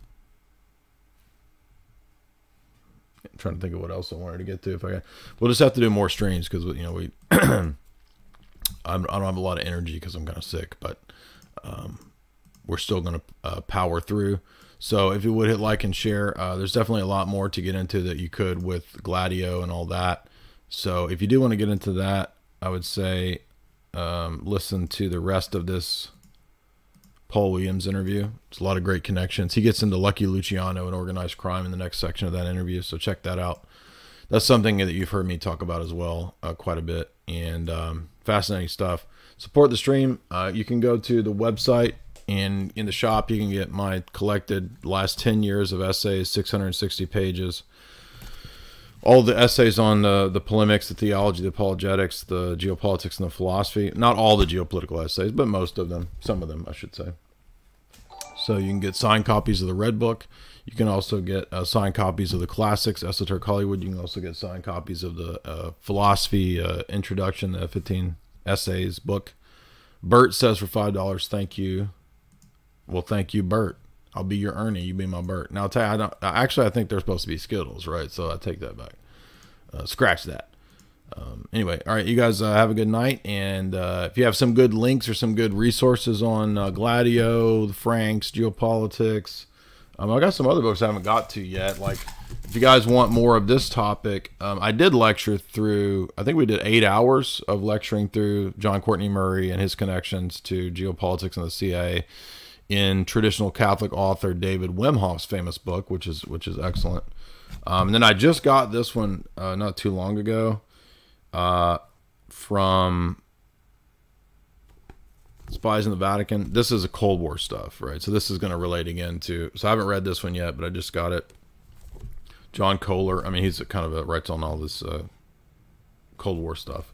I'm trying to think of what else I wanted to get to. If I can. We'll just have to do more streams because you know we, I'm, I don't have a lot of energy because I'm kind of sick, but. Um, We're still going to uh, power through. So if you would hit like and share, uh, there's definitely a lot more to get into that you could with Gladio and all that. So if you do want to get into that, I would say um, listen to the rest of this Paul Williams interview. It's a lot of great connections. He gets into Lucky Luciano and organized crime in the next section of that interview. So check that out. That's something that you've heard me talk about as well uh, quite a bit, and um, fascinating stuff. Support the stream. Uh, you can go to the website. And in the shop, you can get my collected last ten years of essays, six hundred sixty pages. All the essays on the, the polemics, the theology, the apologetics, the geopolitics, and the philosophy. Not all the geopolitical essays, but most of them. Some of them, I should say. So you can get signed copies of the Red Book. You can also get uh, signed copies of the classics, Esoteric Hollywood. You can also get signed copies of the uh, philosophy uh, introduction, the fifteen essays book. Bert says for five dollars, thank you. Well, thank you, Bert. I'll be your Ernie. You be my Bert. Now, I'll tell you, I don't. Actually, I think they're supposed to be Skittles, right? So I take that back. Uh, scratch that. Um, anyway, all right, you guys uh, have a good night. And uh, if you have some good links or some good resources on uh, Gladio, the Franks, geopolitics, um, I got some other books I haven't got to yet. Like, if you guys want more of this topic, um, I did lecture through. I think we did eight hours of lecturing through John Courtney Murray and his connections to geopolitics and the C I A. In traditional Catholic author David Wim Hof's famous book, which is which is excellent. Um, and then I just got this one uh, not too long ago uh, from Spies in the Vatican. This is a Cold War stuff, right? So this is going to relate again to. So I haven't read this one yet, but I just got it. John Kohler. I mean, he's kind of a, writes on all this uh, Cold War stuff.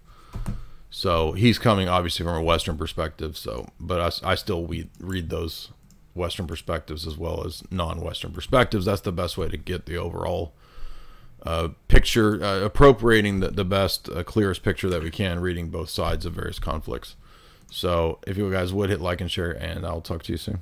So he's coming obviously from a Western perspective. So, but I, I still we read those Western perspectives as well as non-Western perspectives. That's the best way to get the overall uh, picture, uh, appropriating the, the best, uh, clearest picture that we can, reading both sides of various conflicts. So if you guys would hit like and share, and I'll talk to you soon.